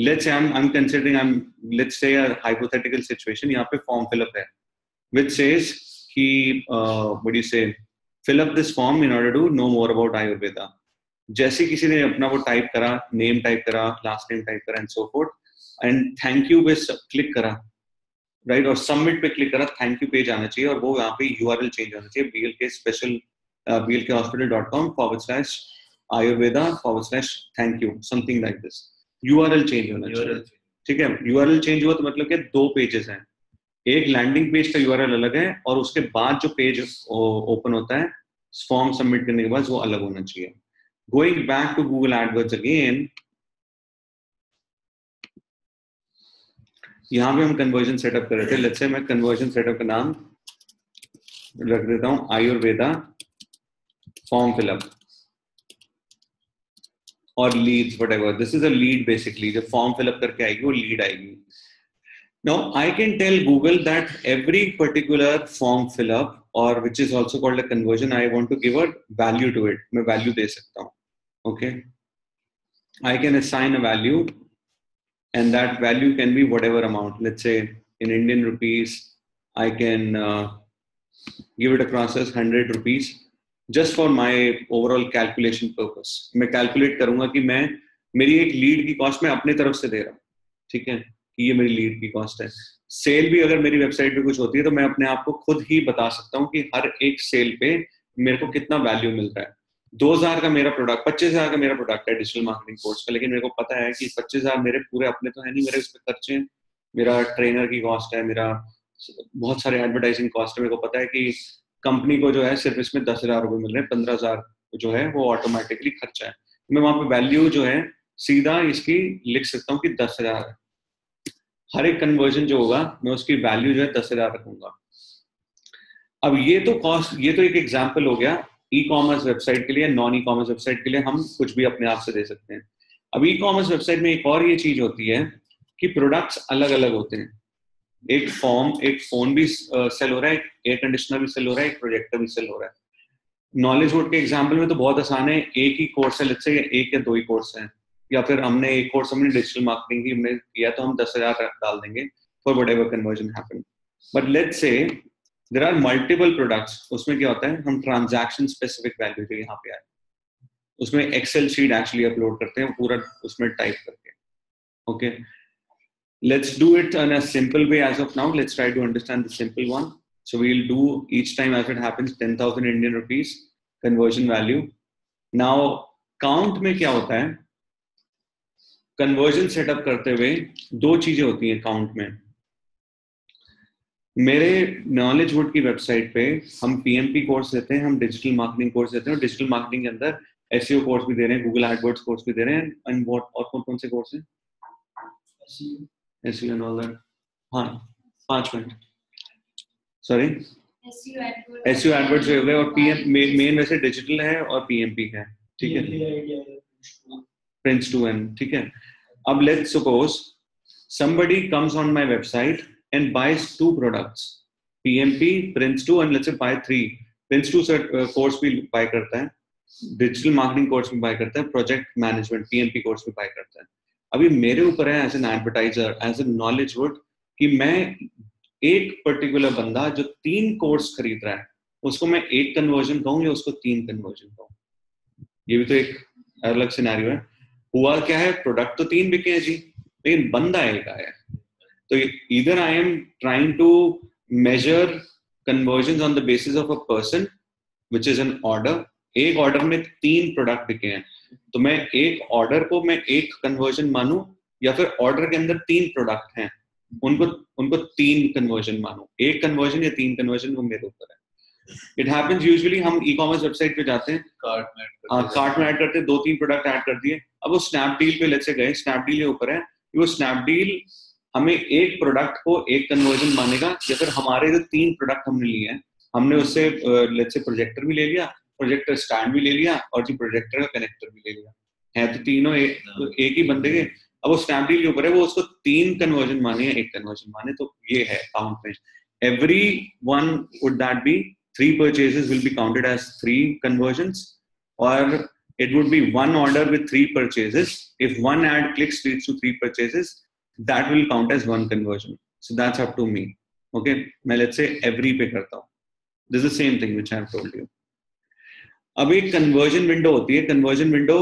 Let's say I'm, I'm considering I'm let's say a hypothetical situation. यहाँ पे form fill up है, which says कि uh, what do you say? Fill up this form in order to know more about Ayurveda. जैसे किसी ने अपना वो type करा, नेम टाइप करा, लास्ट नेम टाइप करा and so forth, and thank you पे क्लिक करा, राइट, और सबमिट पे क्लिक करा, थैंक यू पेज आना चाहिए और वो यहाँ पे यू आर एल चेंज होना चाहिए, B L K hospital dot com forward slash ayurveda forward slash thank you, something like this. U R L change होना चाहिए, ठीक है. यू आर एल चेंज हुआ तो मतलब क्या, दो पेजेस हैं, एक लैंडिंग पेज का यू आर एल अलग है और उसके बाद जो पेज ओपन होता है फॉर्म सबमिट करने के बाद वो अलग होना चाहिए. Going back to Google AdWords again, यहाँ पे हम कन्वर्जन सेटअप कर रहे थे. लेट्स से मैं कन्वर्जन सेटअप का नाम रख देता हूँ आयुर्वेदा फॉर्म फिलअप और leads, whatever. This is a lead basically, जो फॉर्म फिलअप करके आएगी वो लीड आएगी. Now I can tell Google that every particular form fill up और which is also called a conversion, I want to give a value to it. मैं value दे सकता हूँ, okay. I can assign a value and that value can be whatever amount. Let's say in Indian rupees, I can uh, give it across as hundred rupees, just for my overall calculation purpose. मैं calculate करूँगा कि मैं मेरी एक lead की cost मैं अपने तरफ से दे रहा हूँ, ठीक है, कि ये मेरी lead की cost है. Sale भी अगर मेरी website पे कुछ होती है तो मैं अपने आप को खुद ही बता सकता हूँ कि हर एक sale पे मेरे को कितना value मिलता है. दो हज़ार का मेरा प्रोडक्ट, पच्चीस हज़ार का मेरा प्रोडक्ट है डिजिटल मार्केटिंग कोर्स का, लेकिन मेरे को पता है कि पच्चीस हज़ार मेरे पूरे अपने तो है नहीं, मेरे उस पर खर्चे, मेरा ट्रेनर की कॉस्ट है, मेरा बहुत सारे एडवर्टाइजिंग कॉस्ट है. मेरे को पता है कि कंपनी को जो है सिर्फ इसमें दस हज़ार रुपये मिल रहे हैं, पंद्रह हज़ार जो है वो ऑटोमेटिकली खर्चा है. मैं वहाँ पर वैल्यू जो है सीधा इसकी लिख सकता हूँ कि दस हज़ार है. हर एक कन्वर्जन जो होगा मैं उसकी वैल्यू जो है दस हज़ार रखूँगा. अब ये तो कॉस्ट, ये तो एक एग्जाम्पल हो गया ई कॉमर्स वेबसाइट के लिए. नॉन ई कॉमर्स वेबसाइट के लिए हम कुछ भी अपने आप से दे सकते हैं. अब ई कॉमर्स वेबसाइट में एक और ये चीज होती है कि प्रोडक्ट्स अलग अलग होते हैं. एक फॉर्म, एक फोन भी सेल हो रहा है, एक एयर कंडीशनर भी सेल हो रहा है, एक प्रोजेक्टर भी सेल हो रहा है. नॉलेज बोर्ड के एग्जाम्पल में तो बहुत आसान है, एक ही कोर्स है, लेट्स से एक या दो ही कोर्स है, या फिर हमने एक कोर्स हमने डिजिटल मार्केटिंग की हमने किया तो हम दस हजार डाल देंगे for whatever conversion happen. But let's say There are multiple products. उसमें क्या होता है, हम ट्रांजेक्शन स्पेसिफिक वैल्यू जो यहाँ पे आए उसमें एक्सेल शीट एक्चुअली अपलोड करते हैं पूरा उसमें टाइप करके. Okay, let's do it in a simple way as of now. Let's try to understand the simple one. So we will do each time as it happens ten thousand Indian rupees conversion value. Now count में क्या होता है, conversion setup करते हुए दो चीजें होती हैं काउंट में. मेरे नॉलेज वुड की वेबसाइट पे हम पीएमपी कोर्स देते हैं, हम डिजिटल मार्केटिंग कोर्स देते हैं, और डिजिटल मार्केटिंग के अंदर एसईओ कोर्स भी दे रहे हैं, गूगल एडवर्ड्स कोर्स भी दे रहे हैं, एंड व्हाट और कौन कौन से कोर्स हैं, एसईओ एंड ऑल दैट. हाँ, पाँच मिनट सॉरी, एसईओ एडवर्ड्स हो गए और पीएम मेन वैसे डिजिटल है और पीएमपी है, ठीक है, प्रिंस टू एन, ठीक है. अब let's suppose somebody comes on my website and buys two products, P M P, Prince two, and let's say buy three. Prince two uh, course भी buy करता है, digital marketing course भी buy करता है, project management P M P course भी buy करता है. अभी मेरे ऊपर है as an advertiser, as a knowledge word कि मैं एक particular बंदा जो तीन course खरीद रहा है उसको मैं एक conversion कहूँ या उसको तीन conversion कहूँ, ये भी तो एक अलग सिनेरियो है. हुआ क्या है, प्रोडक्ट तो तीन बिके हैं जी, लेकिन बंदा एक आया. So either I am trying to measure conversions on the basis of a person, which is an order. एक order में तीन product बिके हैं, तो मैं एक order को मैं एक conversion मानूं, या फिर order के अंदर तीन product हैं, उनको उनको तीन conversion मानूं. एक conversion या तीन conversion वो मेरे ऊपर है. It happens usually हम e-commerce website पे जाते हैं, cart में add करते हैं, cart में add करते हैं, दो तीन product add कर दिए. अब वो Snapdeal पे let's say गए, Snapdeal के ऊपर है, वो Snapdeal हमें एक प्रोडक्ट को एक कन्वर्जन मानेगा, या फिर हमारे जो तीन प्रोडक्ट हमने लिए हैं, हमने उससे लेट्स से प्रोजेक्टर भी ले लिया, प्रोजेक्टर स्टैंड भी ले लिया, और जो प्रोजेक्टर का कनेक्टर भी ले लिया है, तो तीनों एक, तो एक ही बंदे के. अब वो Snapdeal के ऊपर है, वो उसको तीन कन्वर्जन माने या एक कन्वर्जन माने. तो ये है काउंट में, every one would that be three purchases will be counted as three conversions, or it would be one order with three purchases. If one ad clicks leads to three purchases, that will count as one conversion. So that's up to me. Okay, मैं let's say every पे करता हूँ. This is the same thing which I have told you. अब एक conversion window होती है. Conversion window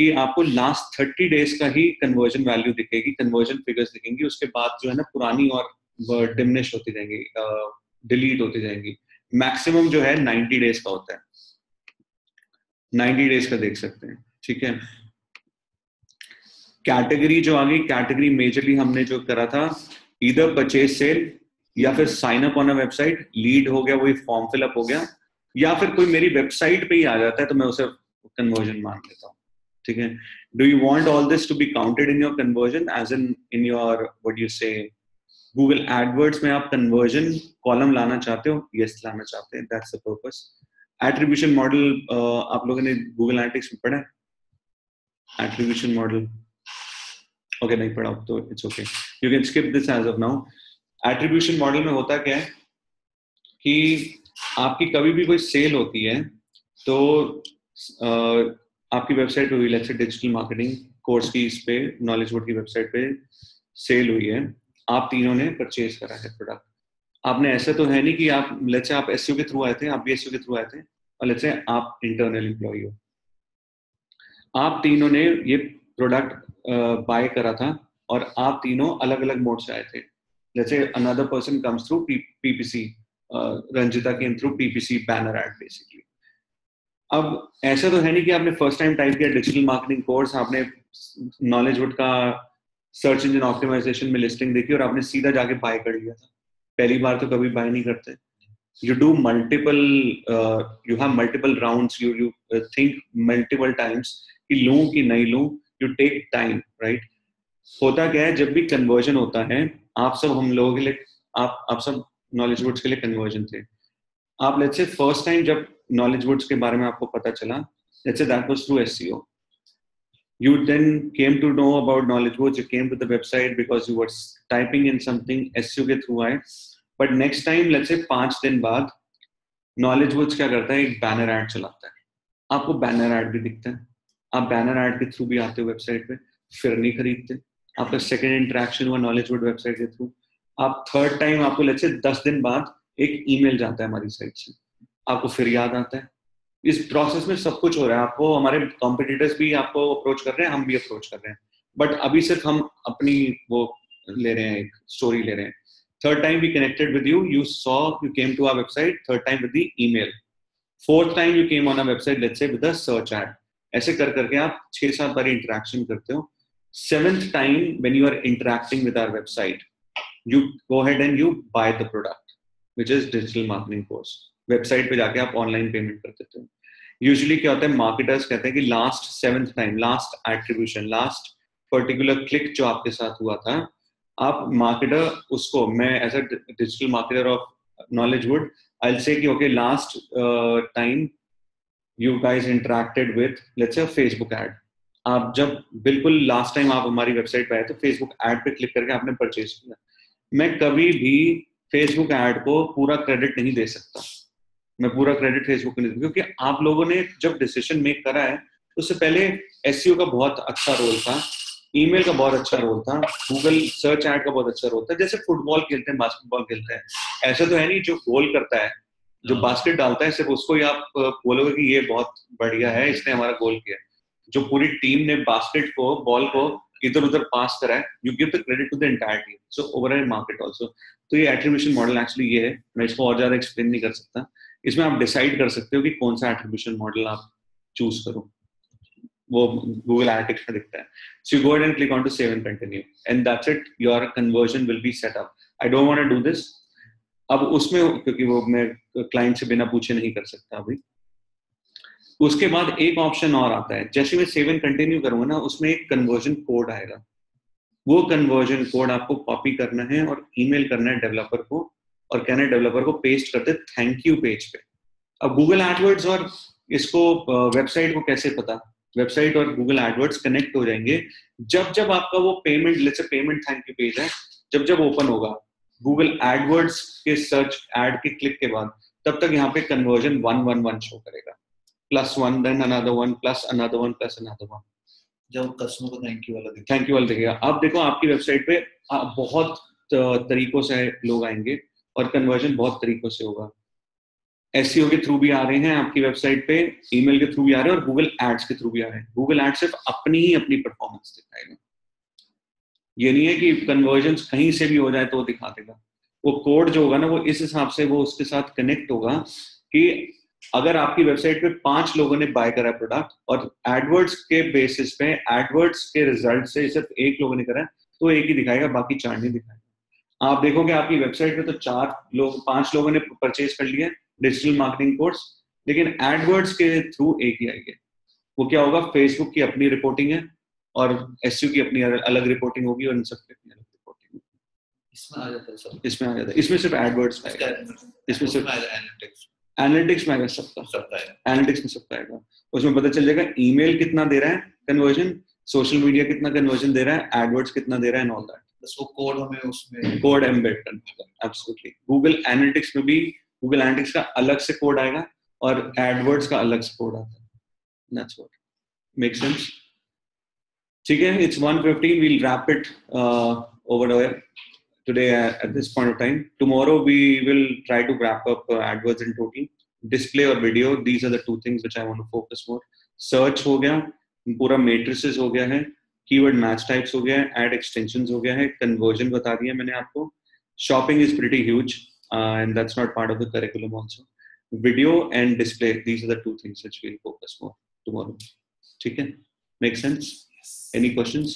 की आपको last thirty days का ही conversion value दिखेगी, conversion figures दिखेंगी. उसके बाद जो है ना पुरानी और diminish होती जाएंगी, delete होती जाएंगी. Maximum जो है ninety days का होता है. ninety days का देख सकते हैं. ठीक है. Category जो आ गई, category majorly हमने जो करा था, either purchase sale या फिर sign up on a website, lead हो गया, वही form fill up हो गया, या फिर कोई मेरी वेबसाइट पे ही आ जाता है तो मैं उसे कन्वर्जन मान लेता हूँ. ठीक है. Do you want all this to be counted in your conversion as in in your what do you say Google AdWords में आप कन्वर्जन कॉलम लाना चाहते हो? यस, लाना चाहते हैं. That's the purpose. Attribution model आप लोगों ने गूगल एनालिटिक्स में पढ़ा है? एट्रीब्यूशन मॉडल ओके नहीं पढ़ा तो it's okay, you can skip this as of now. Attribution model में होता क्या है कि आपकी कभी भी कोई सेल होती है तो आ, आपकी वेबसाइट हुई, let's say digital marketing course की इस पे नॉलेज बोर्ड की वेबसाइट पे सेल हुई है, आप तीनों ने परचेज करा है प्रोडक्ट. आपने ऐसा तो है नहीं कि आप लेट्स से आप एसईओ के थ्रू आए थे, आप भी एसईओ के थ्रू आए थे, और लेट्स से आप इंटरनल एम्प्लॉय हो, आप तीनों ने ये प्रोडक्ट बाय करा था और आप तीनों अलग अलग मोड से आए थे. Let's say another person comes through PPC, Ranjita के through PPC banner ad basically. अब ऐसा तो है नहीं कि आपने फर्स्ट टाइम टाइप किया डिजिटल मार्केटिंग कोर्स, आपने नॉलेज वुड का सर्च इंजन ऑप्टिमाइजेशन में लिस्टिंग देखी और आपने सीधा जाके बाय कर लिया था. पहली बार तो कभी बाय नहीं करते. You do multiple, you have multiple rounds, you you think multiple times कि लूं कि नहीं लूं. You take time, right. होता क्या है, जब भी कन्वर्जन होता है आप सब हम लोगों के लिए, आप आप सब नॉलेज वर्ड्स के लिए कन्वर्जन थे. आप लेट्स से फर्स्ट टाइम जब नॉलेज वर्ड्स के बारे में आपको पता चला, let's say that was through SEO. You then came to know about knowledge words, you came to the website because you were typing in something, SEO के through आए. But next time let's say पांच दिन बाद knowledge words क्या करता है, एक banner ad चलाता है. आपको बैनर ऐड भी दिखता है, आप बैनर ऐड के थ्रू भी आते हो वेबसाइट पे, फिर नहीं खरीदते. आपका सेकेंड इंटरेक्शन हुआ नॉलेज वर्ड वेबसाइट के थ्रू. आप थर्ड टाइम, आपको लेट्स से दस दिन बाद एक ईमेल जाता है हमारी साइट से, आपको फिर याद आता है. इस प्रोसेस में सब कुछ हो रहा है. आपको हमारे कॉम्पिटिटर्स भी आपको अप्रोच कर रहे हैं, हम भी अप्रोच कर रहे हैं, बट अभी सिर्फ हम अपनी वो ले रहे हैं, एक स्टोरी ले रहे हैं. Third time we connected with you, you saw, you came to our website, third time with the email, fourth time you came on our website let's say with a search ad. ऐसे कर करके आप छह सात बार interaction करते हो. Seventh time when you are interacting with our website, you go ahead and you buy the product, which is digital marketing course. Website पे जाके आप online payment कर देते हो. Usually क्या होता है, marketers कहते हैं कि last seventh time, last attribution, last particular click जो आपके साथ हुआ था, आप marketer उसको, मैं as a digital marketer of knowledge would, I'll say कि okay last uh, time you guys interacted with let's say a Facebook ad. आप जब बिल्कुल last time आप हमारी website पे आए तो Facebook ad पे click करके आपने purchase किया. मैं कभी भी फेसबुक ऐड को पूरा क्रेडिट नहीं दे सकता, मैं पूरा क्रेडिट फेसबुक को नहीं दूंगा, क्योंकि आप लोगों ने जब डिसीजन मेक करा है उससे पहले एसईओ का बहुत अच्छा रोल था, ईमेल का बहुत अच्छा रोल था, गूगल सर्च ऐड का बहुत अच्छा रोल था. जैसे फुटबॉल खेलते हैं, बास्केटबॉल खेलते हैं, ऐसा तो है नहीं जो गोल करता है, जो बास्केट डालता है, सिर्फ उसको ही आप बोलोगे कि ये बहुत बढ़िया है, इसने हमारा गोल किया. जो पूरी टीम ने बास्केट को, बॉल को इधर उधर पास करा है, you give the credit to the entire team. So overall market also. तो ये एट्रीब्यूशन मॉडल एक्चुअली ये है, मैं इसको और ज्यादा एक्सप्लेन नहीं कर सकता. इसमें आप डिसाइड कर सकते हो कि कौन सा एट्रीब्यूशन मॉडल आप चूज करो, वो गूगल एनालिटिक्स में दिखता है. So you go and click on to save and continue and that's it, your conversion will be set up. I don't want to do this अब उसमें, क्योंकि वो मैं क्लाइंट से बिना पूछे नहीं कर सकता अभी. उसके बाद एक ऑप्शन और आता है, जैसे मैं सेवन कंटिन्यू करूंगा ना, उसमें एक कन्वर्जन कोड आएगा. वो कन्वर्जन कोड आपको कॉपी करना है और ईमेल करना है डेवलपर को, और कहना है डेवलपर को पेस्ट करते थैंक यू पेज पे. अब गूगल एडवर्ड्स और इसको वेबसाइट को कैसे पता, वेबसाइट और गूगल एडवर्ड्स कनेक्ट हो जाएंगे जब जब आपका वो payment, let's say payment thank you page है, जब जब ओपन होगा गूगल एडवर्ड्स के सर्च एड के क्लिक के बाद, तब तक यहाँ पे conversion one one one show करेगा, plus one then another one plus another one plus another one, जब कस्टमर को थैंक यू वाला थैंक यू वाला दिखेगा। आप देखो आपकी वेबसाइट पे बहुत तरीकों से लोग आएंगे और कन्वर्जन बहुत तरीकों से होगा। एसईओ के थ्रू भी आ रहे हैं आपकी वेबसाइट पे, ईमेल के थ्रू भी आ रहे हैं और गूगल एड्स के थ्रू भी आ रहे हैं। गूगल एड्स सिर्फ अपनी ही अपनी परफॉर्मेंस दिखाएगा, ये नहीं है कि कन्वर्जन कहीं से भी हो जाए तो वो दिखा देगा। वो कोड जो होगा ना वो इस हिसाब से वो उसके साथ कनेक्ट होगा कि अगर आपकी वेबसाइट पे पांच लोगों ने बाय करा प्रोडक्ट और एडवर्ड्स के बेसिस पे एडवर्ड्स के रिजल्ट से सिर्फ एक लोगों ने करा तो एक ही दिखाएगा, बाकी चार नहीं दिखाएगा। आप देखोगे आपकी वेबसाइट पे तो चार लोग पांच लोगों ने परचेज कर लिया डिजिटल मार्केटिंग कोर्स, लेकिन एडवर्ड्स के थ्रू एक ही आएगा। वो क्या होगा, फेसबुक की अपनी रिपोर्टिंग है और एसयू की अपनी अलग रिपोर्टिंग होगी और इन सब की अपनी अलग रिपोर्टिंग होगी। इसमें आ जाता है सब, इसमें आ जाता है, इसमें सिर्फ एडवर्ड्स आएगा, इसमें सिर्फ एनालिटिक्स, एनालिटिक्स में आएगा सबका, सबका आएगा एनालिटिक्स में सबका आएगा। उसमें पता चल जाएगा ईमेल कितना दे रहा है कन्वर्जन, सोशल मीडिया कितना कन्वर्जन दे रहा है, एडवर्ड्स कितना दे रहा है एंड ऑल दैट। बस वो कोड हमें उसमें कोड एम्बेड करना होगा। एब्सोल्युटली गूगल एनालिटिक्स में भी गूगल एनालिटिक्स का अलग से कोड आएगा और एडवर्ड्स का अलग से कोड आता है। That's what make sense. ठीक है, it's one fifteen, we'll wrap it uh, over there today at this point of time. Tomorrow we will try to wrap up uh, AdWords in total. Display or video, these are the two things which I want to focus more. Search हो गया, पूरा matrices हो गया है, keyword match types हो गया है, ad extensions हो गया है, conversion बता दिया मैंने आपको। Shopping is pretty huge uh, and that's not part of the curriculum also. Video and display, these are the two things which we'll focus more tomorrow. ठीक है, make sense? Any questions?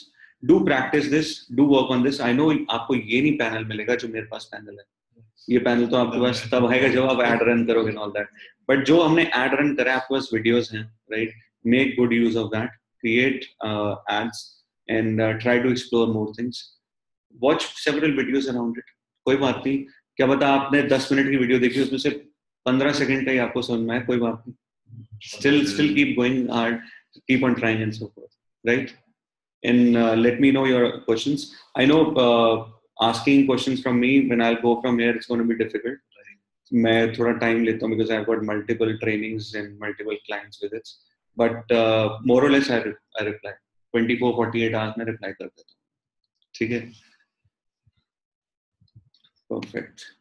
Do practice this. Do work on this. I know आपको ये नहीं panel मिलेगा जो मेरे पास panel है। ये पैनल तो आपके पास तब आएगा जब आप एड रन करोगे and all that. But जो हमने एड रन करा है आपके पास वीडियोस हैं, right? Make good use of that. Create uh, ads and uh, try to explore more things. Watch several videos around it. कोई बात नहीं, क्या पता आपने दस मिनट की वीडियो देखी उसमें से पंद्रह सेकंड का ही आपको समझ में आए, कोई बात नहीं। Still, still keep going hard, keep on trying and so forth, right? And uh, let me know your questions. I know uh, asking questions from me when I'll go from here, it's going to be difficult. मैं थोड़ा time लेता हूँ because I've got multiple trainings and multiple clients with it. But uh, more or less I re I reply. twenty-four forty-eight hours में reply कर देता हूँ. ठीक है. Perfect.